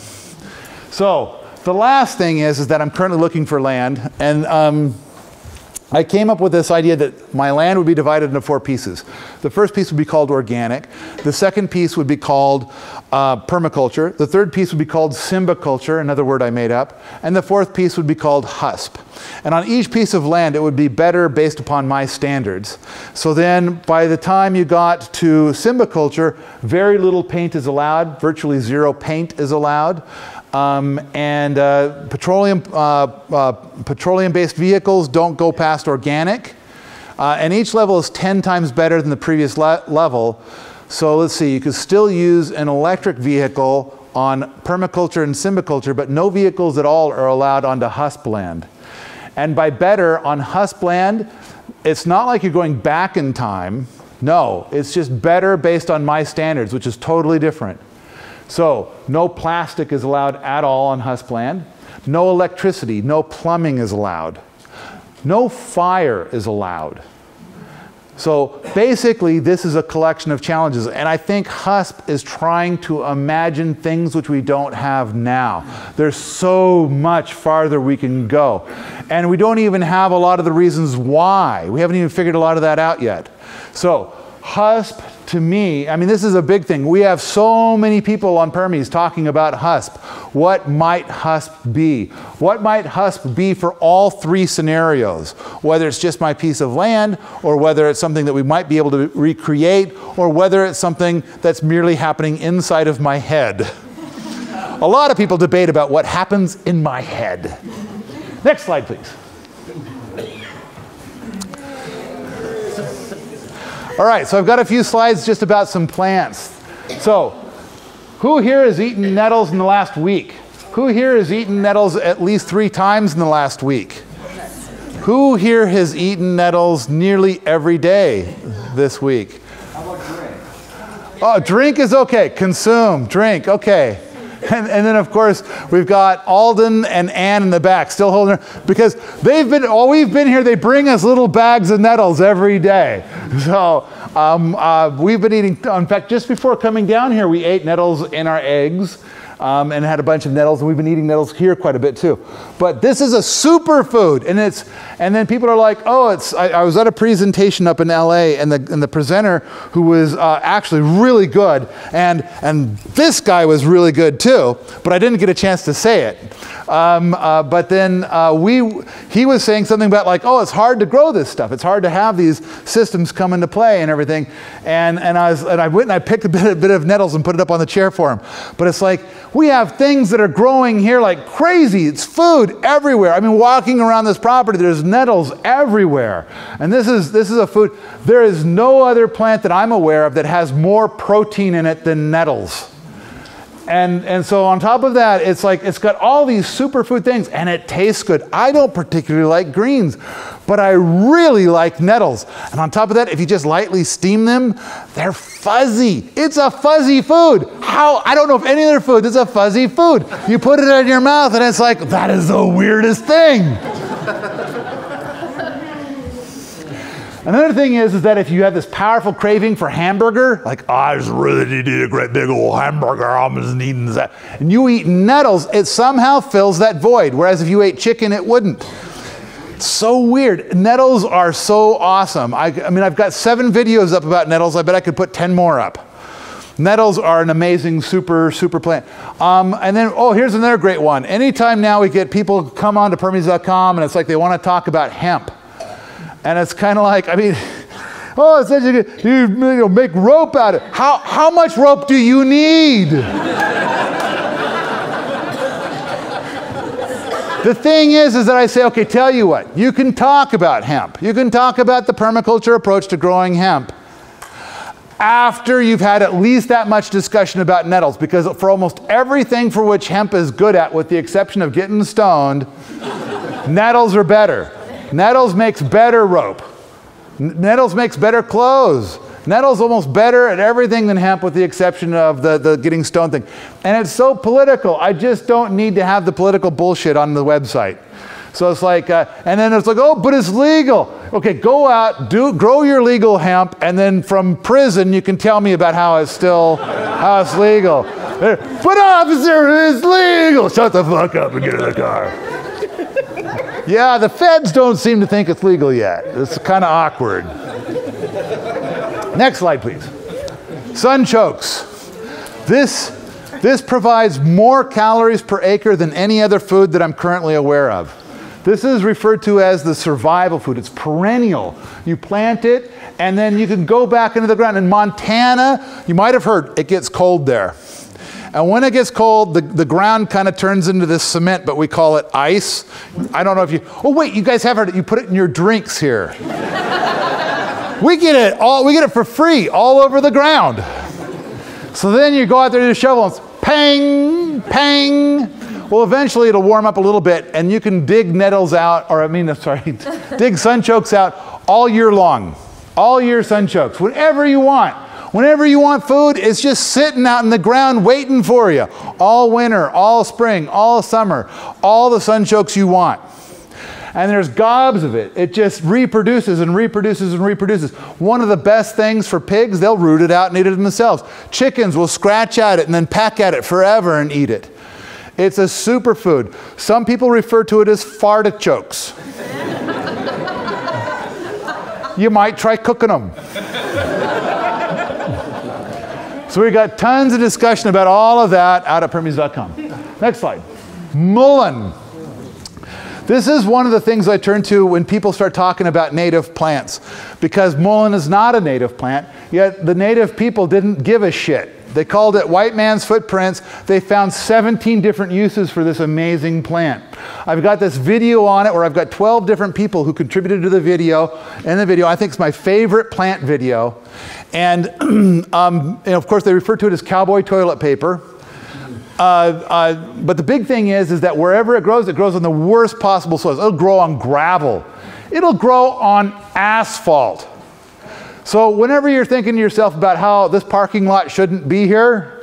So the last thing is, is that I'm currently looking for land, and um, I came up with this idea that my land would be divided into four pieces. The first piece would be called organic. The second piece would be called uh, permaculture. The third piece would be called symbiculture, another word I made up. And the fourth piece would be called husp. And on each piece of land, it would be better based upon my standards. So then by the time you got to symbiculture, very little paint is allowed, virtually zero paint is allowed. Um, and uh, petroleum, uh, uh, petroleum-based vehicles don't go past organic. Uh, and each level is ten times better than the previous le level. So let's see, you could still use an electric vehicle on permaculture and symbiculture, but no vehicles at all are allowed onto husp land. And by better, on husp land, it's not like you're going back in time. No, it's just better based on my standards, which is totally different. So no plastic is allowed at all on husp land. No electricity, no plumbing is allowed. No fire is allowed. So basically, this is a collection of challenges. And I think husp is trying to imagine things which we don't have now. There's so much farther we can go. And we don't even have a lot of the reasons why. We haven't even figured a lot of that out yet. So husp, to me, I mean, this is a big thing. We have so many people on Permes talking about husp. What might husp be? What might husp be for all three scenarios? Whether it's just my piece of land, or whether it's something that we might be able to recreate, or whether it's something that's merely happening inside of my head. A lot of people debate about what happens in my head. Next slide, please. All right, so I've got a few slides just about some plants. So, who here has eaten nettles in the last week? Who here has eaten nettles at least three times in the last week? Who here has eaten nettles nearly every day this week? Oh, drink is okay. Consume, drink, okay. And, and then, of course, we've got Alden and Ann in the back, still holding her, because they've been, all we've been here, they bring us little bags of nettles every day. So um, uh, we've been eating, in fact, just before coming down here, we ate nettles in our eggs um, and had a bunch of nettles, and we've been eating nettles here quite a bit, too. But this is a superfood, and it's, and then people are like, oh, it's, I, I was at a presentation up in L A, and the, and the presenter, who was uh, actually really good, and, and this guy was really good, too. But I didn't get a chance to say it. Um, uh, but then uh, we, he was saying something about like, oh, it's hard to grow this stuff. It's hard to have these systems come into play and everything. And, and, I, was, and I went and I picked a bit, a bit of nettles and put it up on the chair for him. But it's like, we have things that are growing here like crazy. It's food everywhere. I mean, walking around this property, there's nettles everywhere. And this is, this is a food. There is no other plant that I'm aware of that has more protein in it than nettles. And, and so on top of that, it's like, it's got all these superfood things, and it tastes good. I don't particularly like greens, but I really like nettles. And on top of that, if you just lightly steam them, they're fuzzy. It's a fuzzy food. How? I don't know if any other food is a fuzzy food. You put it in your mouth, and it's like, that is the weirdest thing. Another thing is, is that if you have this powerful craving for hamburger, like, oh, I just really need a great big old hamburger, I'm just needing that, and you eat nettles, it somehow fills that void, whereas if you ate chicken, it wouldn't. It's so weird. Nettles are so awesome. I, I mean, I've got seven videos up about nettles. I bet I could put ten more up. Nettles are an amazing super, super plant. Um, and then, oh, here's another great one. Anytime now we get people come on to Permies dot com, and it's like they want to talk about hemp. And it's kind of like, I mean, oh, it's such a good, you, you know, make rope out of it. How, how much rope do you need? The thing is, is that I say, okay, tell you what, you can talk about hemp. You can talk about the permaculture approach to growing hemp after you've had at least that much discussion about nettles, because for almost everything for which hemp is good at, with the exception of getting stoned, nettles are better. Nettles makes better rope. Nettles makes better clothes. Nettles almost better at everything than hemp, with the exception of the, the getting stoned thing. And it's so political. I just don't need to have the political bullshit on the website. So it's like, uh, and then it's like, oh, but it's legal. Okay, go out, do, grow your legal hemp, and then from prison you can tell me about how it's still, how it's legal. But officer, it's legal. Shut the fuck up and get in the car. Yeah, the feds don't seem to think it's legal yet. It's kind of awkward. Next slide, please. Sun chokes. This, this provides more calories per acre than any other food that I'm currently aware of. This is referred to as the survival food. It's perennial. You plant it, and then you can go back into the ground. In Montana, you might have heard, it gets cold there. And when it gets cold, the, the ground kind of turns into this cement, but we call it ice. I don't know if you, oh wait, you guys have heard it, you put it in your drinks here. We get it all, we get it for free all over the ground. So then you go out there to the shovel and it's pang, pang. Well, eventually it'll warm up a little bit and you can dig nettles out, or I mean, I'm sorry, dig sunchokes out all year long. All year sunchokes, whatever you want. Whenever you want food, it's just sitting out in the ground waiting for you. All winter, all spring, all summer, all the sunchokes you want. And there's gobs of it. It just reproduces and reproduces and reproduces. One of the best things for pigs, they'll root it out and eat it themselves. Chickens will scratch at it and then peck at it forever and eat it. It's a superfood. Some people refer to it as fartichokes. You might try cooking them. So we got tons of discussion about all of that out at Permies dot com. Next slide. Mullein. This is one of the things I turn to when people start talking about native plants, because mullein is not a native plant, yet the native people didn't give a shit. They called it white man's footprints. They found seventeen different uses for this amazing plant. I've got this video on it where I've got twelve different people who contributed to the video. And the video, I think, is my favorite plant video. And, um, and of course, they refer to it as cowboy toilet paper. Uh, uh, but the big thing is, is that wherever it grows, it grows on the worst possible soils. It'll grow on gravel. It'll grow on asphalt. So whenever you're thinking to yourself about how this parking lot shouldn't be here,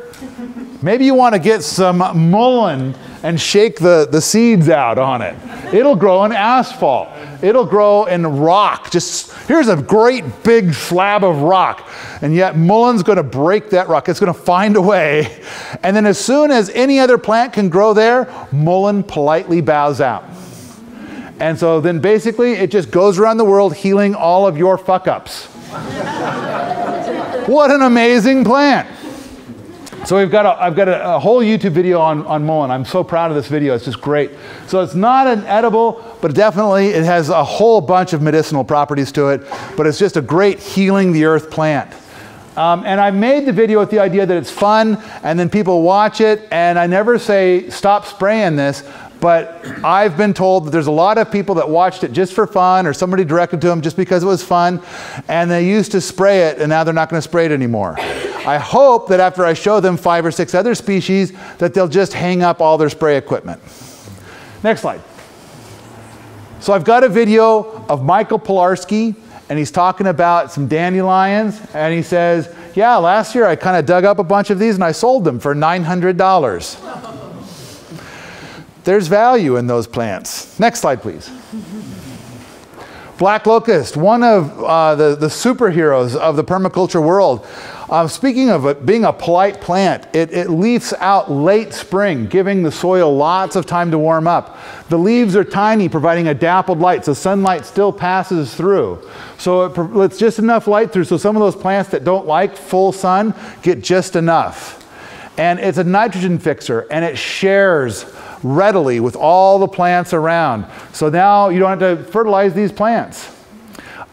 maybe you want to get some mullein and shake the, the seeds out on it. It'll grow in asphalt. It'll grow in rock. Just here's a great big slab of rock. And yet mullein's going to break that rock. It's going to find a way. And then as soon as any other plant can grow there, mullein politely bows out. And so then basically it just goes around the world healing all of your fuck-ups. What an amazing plant. So we've got a, I've got a, a whole YouTube video on, on mullein. I'm so proud of this video. It's just great. So it's not an edible, but definitely it has a whole bunch of medicinal properties to it. But it's just a great healing the earth plant. Um, and I made the video with the idea that it's fun, and then people watch it. And I never say, stop spraying this. But I've been told that there's a lot of people that watched it just for fun, or somebody directed to them just because it was fun, and they used to spray it, and now they're not going to spray it anymore. I hope that after I show them five or six other species, that they'll just hang up all their spray equipment. Next slide. So I've got a video of Michael Polarski, and he's talking about some dandelions, and he says, yeah, last year I kind of dug up a bunch of these, and I sold them for nine hundred dollars. There's value in those plants. Next slide, please. Black locust, one of uh, the, the superheroes of the permaculture world. Um, speaking of it being a polite plant, it, it leafs out late spring, giving the soil lots of time to warm up. The leaves are tiny, providing a dappled light, so sunlight still passes through. So it, it's just enough light through, so some of those plants that don't like full sun get just enough. And it's a nitrogen fixer, and it shares readily with all the plants around. So now you don't have to fertilize these plants.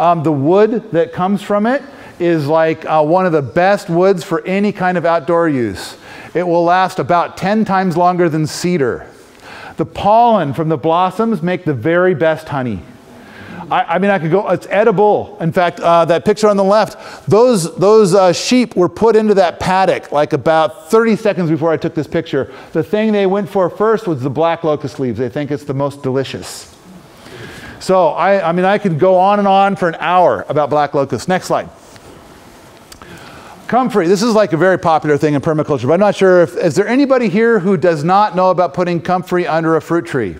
Um, the wood that comes from it is like uh, one of the best woods for any kind of outdoor use. It will last about ten times longer than cedar. The pollen from the blossoms make the very best honey. I, I mean, I could go, it's edible. In fact, uh, that picture on the left, those, those uh, sheep were put into that paddock like about thirty seconds before I took this picture. The thing they went for first was the black locust leaves. They think it's the most delicious. So, I, I mean, I could go on and on for an hour about black locust. Next slide. Comfrey, this is like a very popular thing in permaculture, but I'm not sure if, is there anybody here who does not know about putting comfrey under a fruit tree?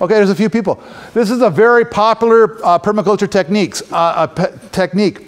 Okay, there's a few people. This is a very popular uh, permaculture techniques, uh, uh, pe technique.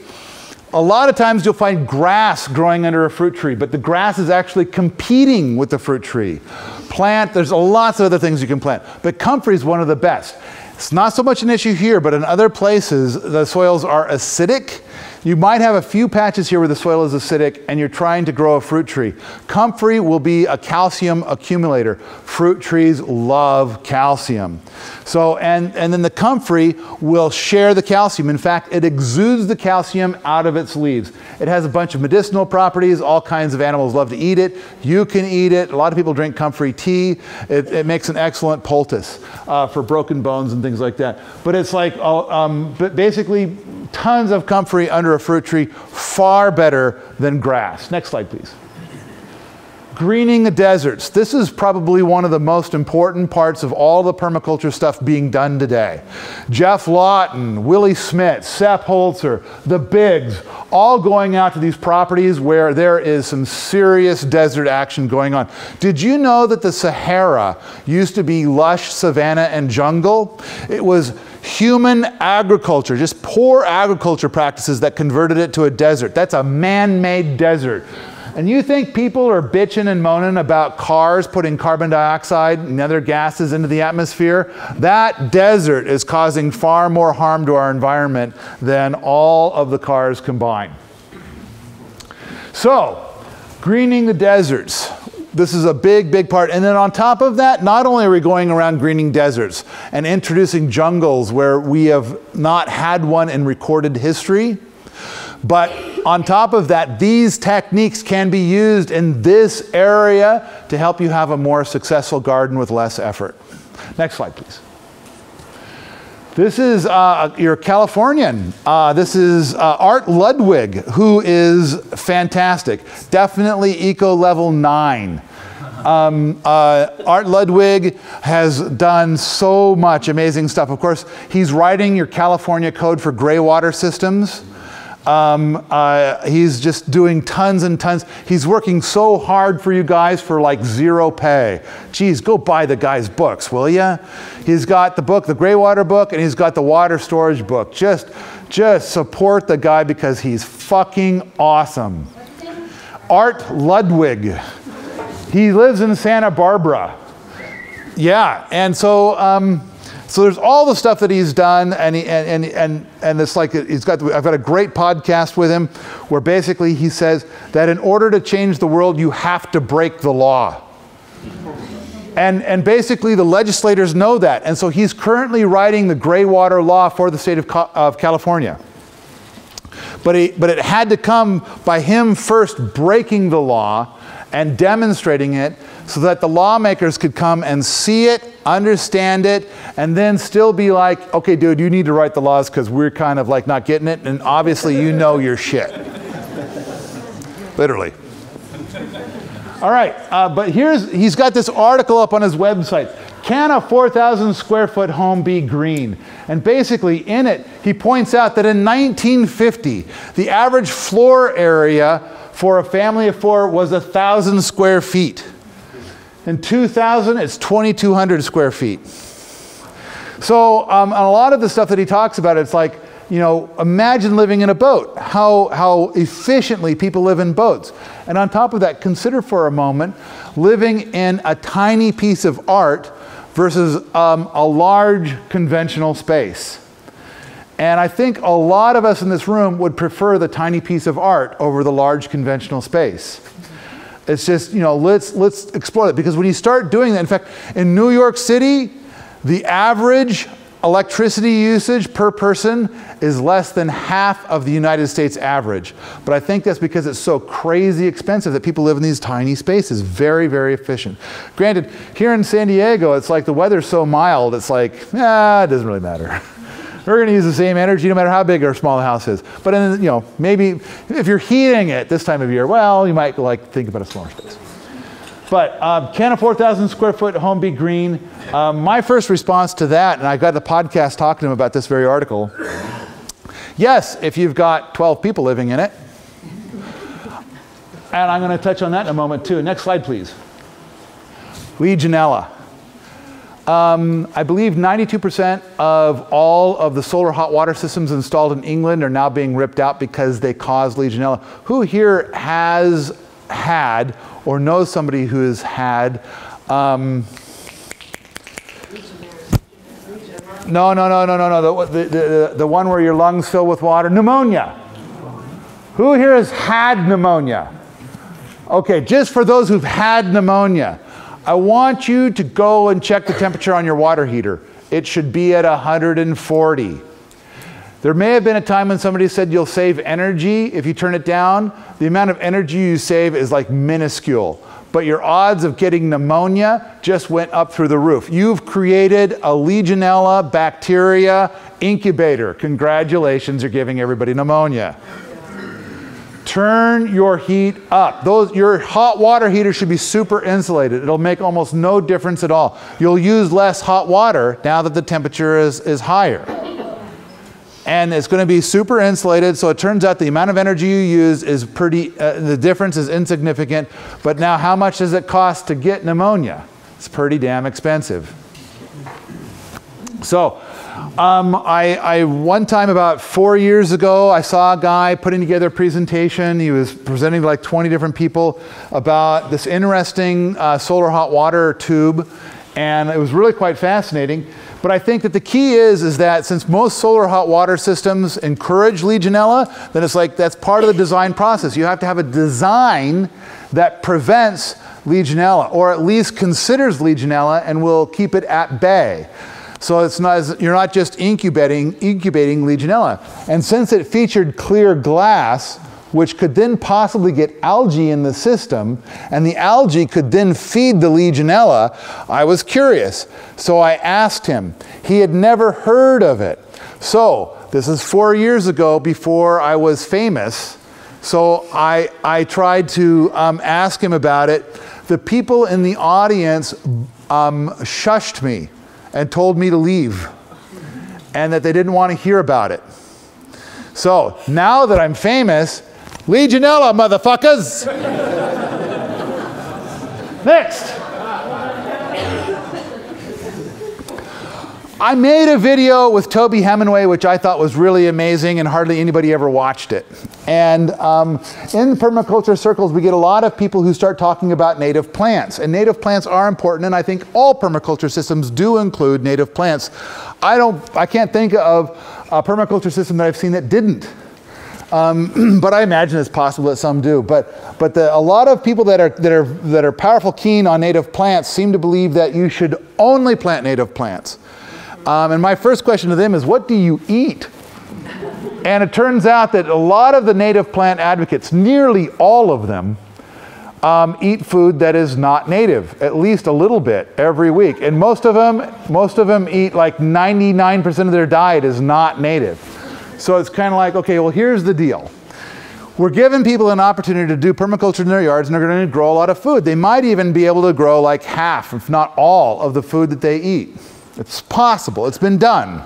A lot of times you'll find grass growing under a fruit tree, but the grass is actually competing with the fruit tree. Plant, there's lots of other things you can plant, but comfrey is one of the best. It's not so much an issue here, but in other places the soils are acidic. You might have a few patches here where the soil is acidic and you're trying to grow a fruit tree. Comfrey will be a calcium accumulator. Fruit trees love calcium. So, and, and then the comfrey will share the calcium. In fact, it exudes the calcium out of its leaves. It has a bunch of medicinal properties. All kinds of animals love to eat it. You can eat it. A lot of people drink comfrey tea. It, it makes an excellent poultice uh, for broken bones and things like that. But it's like, um, but basically tons of comfrey under a fruit tree, far better than grass. Next slide, please. Greening the deserts. This is probably one of the most important parts of all the permaculture stuff being done today. Jeff Lawton, Willie Smith, Sepp Holzer, the Bigs, all going out to these properties where there is some serious desert action going on. Did you know that the Sahara used to be lush savanna and jungle? It was human agriculture, just poor agriculture practices that converted it to a desert. That's a man-made desert. And you think people are bitching and moaning about cars putting carbon dioxide and other gases into the atmosphere? That desert is causing far more harm to our environment than all of the cars combined. So, greening the deserts. This is a big, big part. And then on top of that, not only are we going around greening deserts and introducing jungles where we have not had one in recorded history, but on top of that, these techniques can be used in this area to help you have a more successful garden with less effort. Next slide, please. This is uh, your Californian. Uh, this is uh, Art Ludwig, who is fantastic. Definitely eco level nine. Um, uh, Art Ludwig has done so much amazing stuff. Of course, he's writing your California code for gray water systems. Um, uh, he's just doing tons and tons. He's working so hard for you guys for like zero pay. Geez, go buy the guy's books, will ya? He's got the book, the Greywater book, and he's got the water storage book. Just, just support the guy because he's fucking awesome. Art Ludwig. He lives in Santa Barbara. Yeah, and so, um, so there's all the stuff that he's done, and he, and and and and it's like he's got. I've got a great podcast with him, where basically he says that in order to change the world, you have to break the law. And and basically the legislators know that, and so he's currently writing the Greywater Law for the state of of California. But he but it had to come by him first breaking the law and demonstrating it, so that the lawmakers could come and see it, understand it, and then still be like, okay, dude, you need to write the laws because we're kind of like not getting it, and obviously you know your shit. Literally. All right, uh, but here's, he's got this article up on his website. Can a four thousand square foot home be green? And basically in it, he points out that in nineteen fifty, the average floor area for a family of four was one thousand square feet. In two thousand, it's twenty-two hundred square feet. So um, a lot of the stuff that he talks about, it's like, you know, imagine living in a boat, how, how efficiently people live in boats. And on top of that, consider for a moment living in a tiny piece of art versus um, a large conventional space. And I think a lot of us in this room would prefer the tiny piece of art over the large conventional space. It's just, you know, let's, let's explore that. Because when you start doing that, in fact, in New York City, the average electricity usage per person is less than half of the United States average. But I think that's because it's so crazy expensive that people live in these tiny spaces. Very, very efficient. Granted, here in San Diego, it's like the weather's so mild, it's like, ah, it doesn't really matter. We're going to use the same energy no matter how big or small the house is. But in, you know, maybe if you're heating it this time of year, well, you might like think about a smaller space. But um, can a four thousand square foot home be green? Um, my first response to that, and I got the podcast talking to him about this very article. Yes, if you've got twelve people living in it. And I'm going to touch on that in a moment too. Next slide, please. Legionella. Um, I believe ninety-two percent of all of the solar hot water systems installed in England are now being ripped out because they cause Legionella. Who here has had or knows somebody who has had? Um, no, no, no, no, no, no. The, the, the, the one where your lungs fill with water. Pneumonia. Who here has had pneumonia? Okay, just for those who've had pneumonia. I want you to go and check the temperature on your water heater. It should be at one hundred forty. There may have been a time when somebody said you'll save energy if you turn it down. The amount of energy you save is like minuscule, but your odds of getting pneumonia just went up through the roof. You've created a Legionella bacteria incubator. Congratulations, you're giving everybody pneumonia. Turn your heat up. Those, your hot water heater should be super insulated. It'll make almost no difference at all. You'll use less hot water now that the temperature is, is higher. And it's going to be super insulated, so it turns out the amount of energy you use is pretty, uh, the difference is insignificant. But now how much does it cost to get pneumonia? It's pretty damn expensive. So. Um, I, I, one time about four years ago, I saw a guy putting together a presentation. He was presenting to like twenty different people about this interesting uh, solar hot water tube, and it was really quite fascinating. But I think that the key is, is that since most solar hot water systems encourage Legionella, then it's like that's part of the design process. You have to have a design that prevents Legionella, or at least considers Legionella and will keep it at bay. So it's not, you're not just incubating, incubating Legionella. And since it featured clear glass, which could then possibly get algae in the system, and the algae could then feed the Legionella, I was curious. So I asked him. He had never heard of it. So this is four years ago before I was famous. So I, I tried to um, ask him about it. The people in the audience um, shushed me and told me to leave and that they didn't want to hear about it. So now that I'm famous, Legionella, motherfuckers. Next. I made a video with Toby Hemenway, which I thought was really amazing, and hardly anybody ever watched it. And um, in permaculture circles, we get a lot of people who start talking about native plants. And native plants are important, and I think all permaculture systems do include native plants. I, don't, I can't think of a permaculture system that I've seen that didn't. Um, but I imagine it's possible that some do. But, but the, a lot of people that are, that, are, that are powerful keen on native plants seem to believe that you should only plant native plants. Um, and my first question to them is, what do you eat? And it turns out that a lot of the native plant advocates, nearly all of them, um, eat food that is not native, at least a little bit every week. And most of them, most of them eat like ninety-nine percent of their diet is not native. So it's kind of like, okay, well, here's the deal. We're giving people an opportunity to do permaculture in their yards, and they're going to grow a lot of food. They might even be able to grow like half, if not all, of the food that they eat. It's possible. It's been done.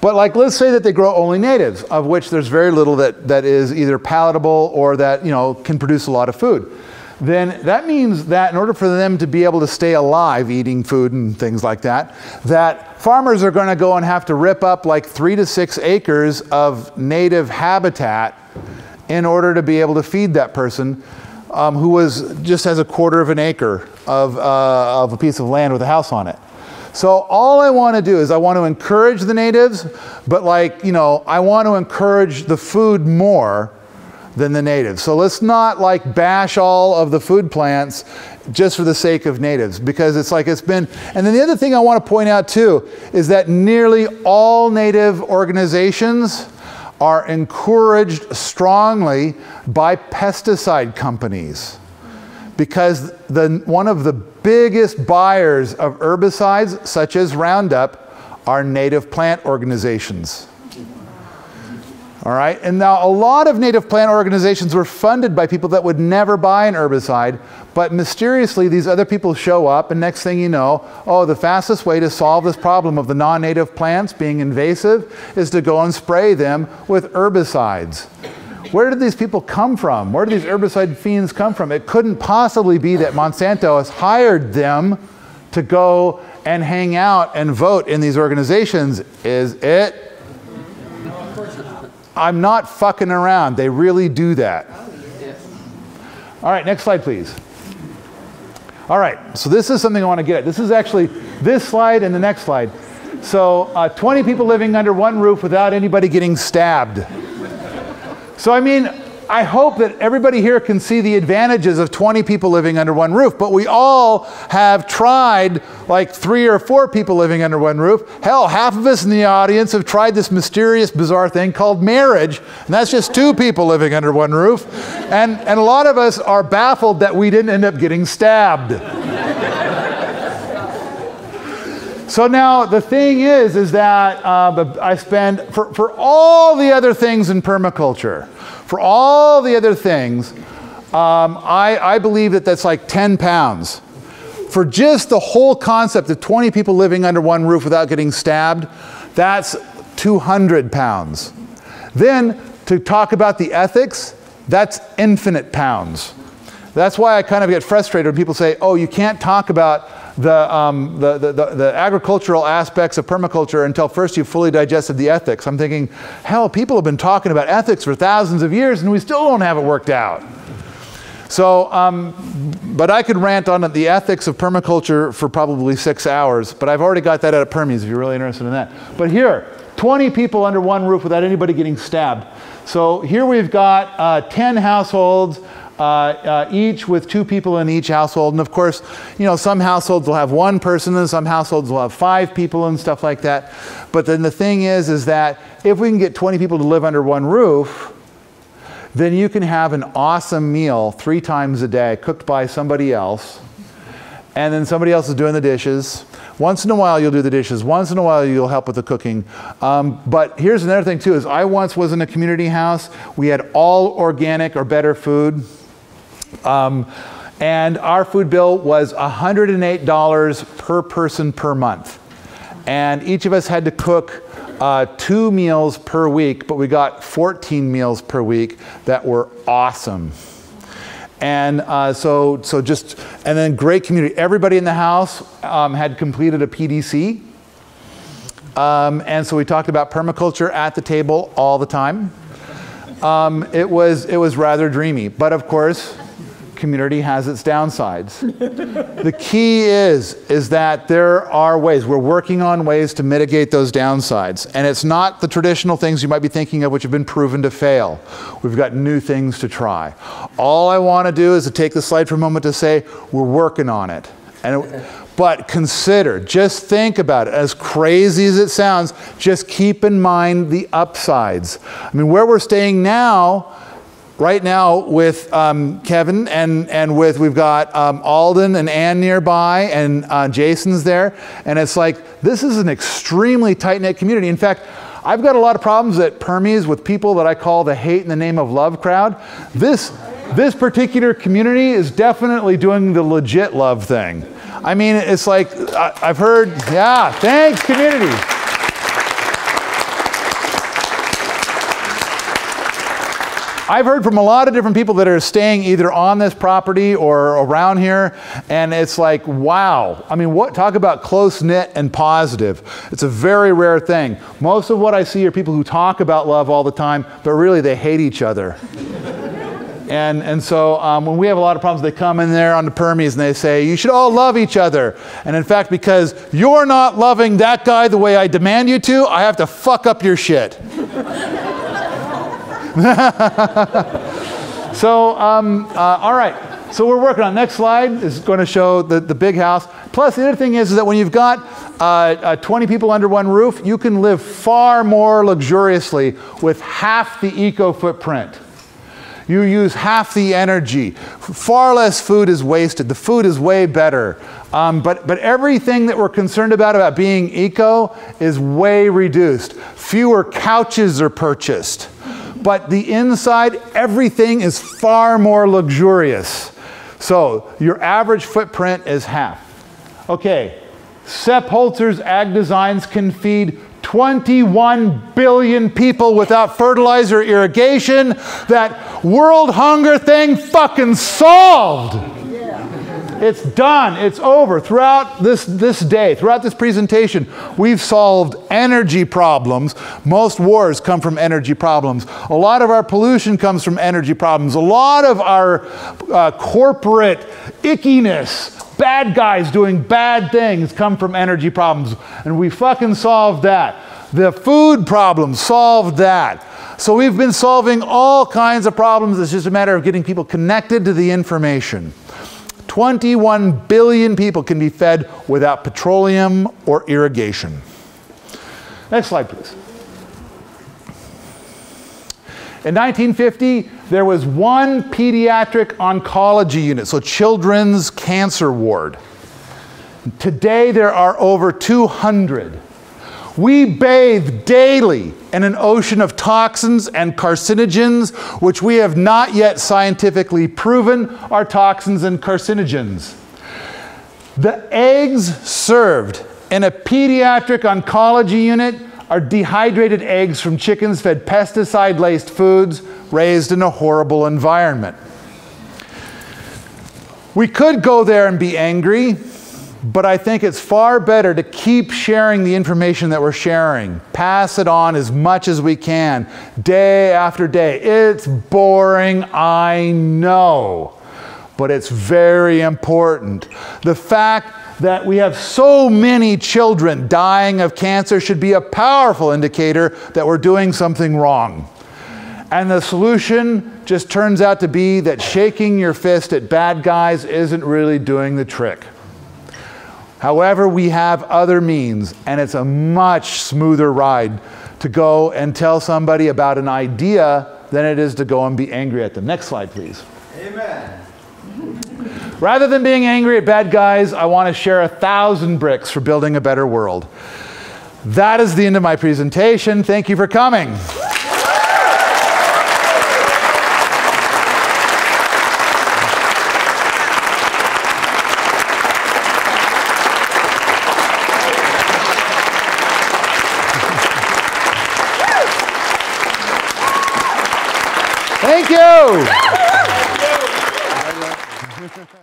But like, let's say that they grow only natives, of which there's very little that, that is either palatable or that, you know, can produce a lot of food. Then that means that in order for them to be able to stay alive eating food and things like that, that farmers are going to go and have to rip up like three to six acres of native habitat in order to be able to feed that person um, who was, just has a quarter of an acre of, uh, of a piece of land with a house on it. So all I want to do is I want to encourage the natives, but like, you know, I want to encourage the food more than the natives. So let's not like bash all of the food plants just for the sake of natives, because it's like it's been, and then the other thing I want to point out too is that nearly all native organizations are encouraged strongly by pesticide companies, because the, one of the biggest buyers of herbicides, such as Roundup, are native plant organizations. All right, and now a lot of native plant organizations were funded by people that would never buy an herbicide, but mysteriously these other people show up, and next thing you know, oh, the fastest way to solve this problem of the non-native plants being invasive is to go and spray them with herbicides. Where did these people come from? Where did these herbicide fiends come from? It couldn't possibly be that Monsanto has hired them to go and hang out and vote in these organizations, is it? No, of course not. I'm not fucking around. They really do that. All right, next slide, please. All right, so this is something I want to get at. This is actually this slide and the next slide. So uh, twenty people living under one roof without anybody getting stabbed. So I mean, I hope that everybody here can see the advantages of twenty people living under one roof, but we all have tried like three or four people living under one roof. Hell, half of us in the audience have tried this mysterious, bizarre thing called marriage, and that's just two people living under one roof. And, and a lot of us are baffled that we didn't end up getting stabbed. So now the thing is, is that uh, I spend, for, for all the other things in permaculture, for all the other things, um, I, I believe that that's like ten pounds. For just the whole concept of twenty people living under one roof without getting stabbed, that's two hundred pounds. Then to talk about the ethics, that's infinite pounds. That's why I kind of get frustrated when people say, oh, you can't talk about The, um, the, the, the, the agricultural aspects of permaculture until first you've fully digested the ethics. I'm thinking, hell, people have been talking about ethics for thousands of years and we still don't have it worked out. So, um, but I could rant on the ethics of permaculture for probably six hours, but I've already got that out of Permies if you're really interested in that. But here, twenty people under one roof without anybody getting stabbed. So here we've got uh, ten households, Uh, uh, each with two people in each household. And of course, you know, some households will have one person and some households will have five people and stuff like that. But then the thing is, is that if we can get twenty people to live under one roof, then you can have an awesome meal three times a day cooked by somebody else. And then somebody else is doing the dishes. Once in a while, you'll do the dishes. Once in a while, you'll help with the cooking. Um, but here's another thing too, is I once was in a community house. We had all organic or better food. Um, and our food bill was one hundred eight dollars per person per month. And each of us had to cook uh, two meals per week, but we got fourteen meals per week that were awesome. And uh, so, so just, and then great community. Everybody in the house um, had completed a P D C. Um, and so we talked about permaculture at the table all the time. Um, it was, it was rather dreamy, but of course, community has its downsides. The key is, is that there are ways, we're working on ways to mitigate those downsides. And it's not the traditional things you might be thinking of which have been proven to fail. We've got new things to try. All I want to do is to take the slide for a moment to say, we're working on it. And it, but consider, just think about it, as crazy as it sounds, just keep in mind the upsides. I mean, where we're staying now, right now with um, Kevin and, and with, we've got um, Alden and Ann nearby and uh, Jason's there. And it's like, this is an extremely tight-knit community. In fact, I've got a lot of problems at Permies with people that I call the hate in the name of love crowd. This, this particular community is definitely doing the legit love thing. I mean, it's like, I, I've heard, yeah, thanks community. I've heard from a lot of different people that are staying either on this property or around here, and it's like, wow. I mean, what, talk about close-knit and positive. It's a very rare thing. Most of what I see are people who talk about love all the time, but really they hate each other. And, and so um, when we have a lot of problems, they come in there on the Permies and they say, you should all love each other. And in fact, because you're not loving that guy the way I demand you to, I have to fuck up your shit. So, um, uh, all right. So we're working on. Next slide is going to show the, the big house. Plus, the other thing is, is that when you've got uh, uh, twenty people under one roof, you can live far more luxuriously with half the eco footprint. You use half the energy. Far less food is wasted. The food is way better. Um, but, but everything that we're concerned about, about being eco, is way reduced. Fewer couches are purchased. But the inside, everything is far more luxurious. So your average footprint is half. Okay, Sepp Holzer's ag designs can feed twenty-one billion people without fertilizer or irrigation. That world hunger thing fucking solved. It's done, it's over. Throughout this, this day, throughout this presentation, we've solved energy problems. Most wars come from energy problems. A lot of our pollution comes from energy problems. A lot of our uh, corporate ickiness, bad guys doing bad things, come from energy problems. And we fucking solved that. The food problem solved that. So we've been solving all kinds of problems. It's just a matter of getting people connected to the information. twenty-one billion people can be fed without petroleum or irrigation. Next slide, please. In nineteen fifty, there was one pediatric oncology unit, so children's cancer ward. Today, there are over two hundred. We bathe daily in an ocean of toxins and carcinogens, which we have not yet scientifically proven are toxins and carcinogens. The eggs served in a pediatric oncology unit are dehydrated eggs from chickens fed pesticide-laced foods raised in a horrible environment. We could go there and be angry, but I think it's far better to keep sharing the information that we're sharing. Pass it on as much as we can, day after day. It's boring, I know, but it's very important. The fact that we have so many children dying of cancer should be a powerful indicator that we're doing something wrong. And the solution just turns out to be that shaking your fist at bad guys isn't really doing the trick. However, we have other means, and it's a much smoother ride to go and tell somebody about an idea than it is to go and be angry at them. Next slide, please. Amen. Rather than being angry at bad guys, I want to share a thousand bricks for building a better world. That is the end of my presentation. Thank you for coming. Thank you.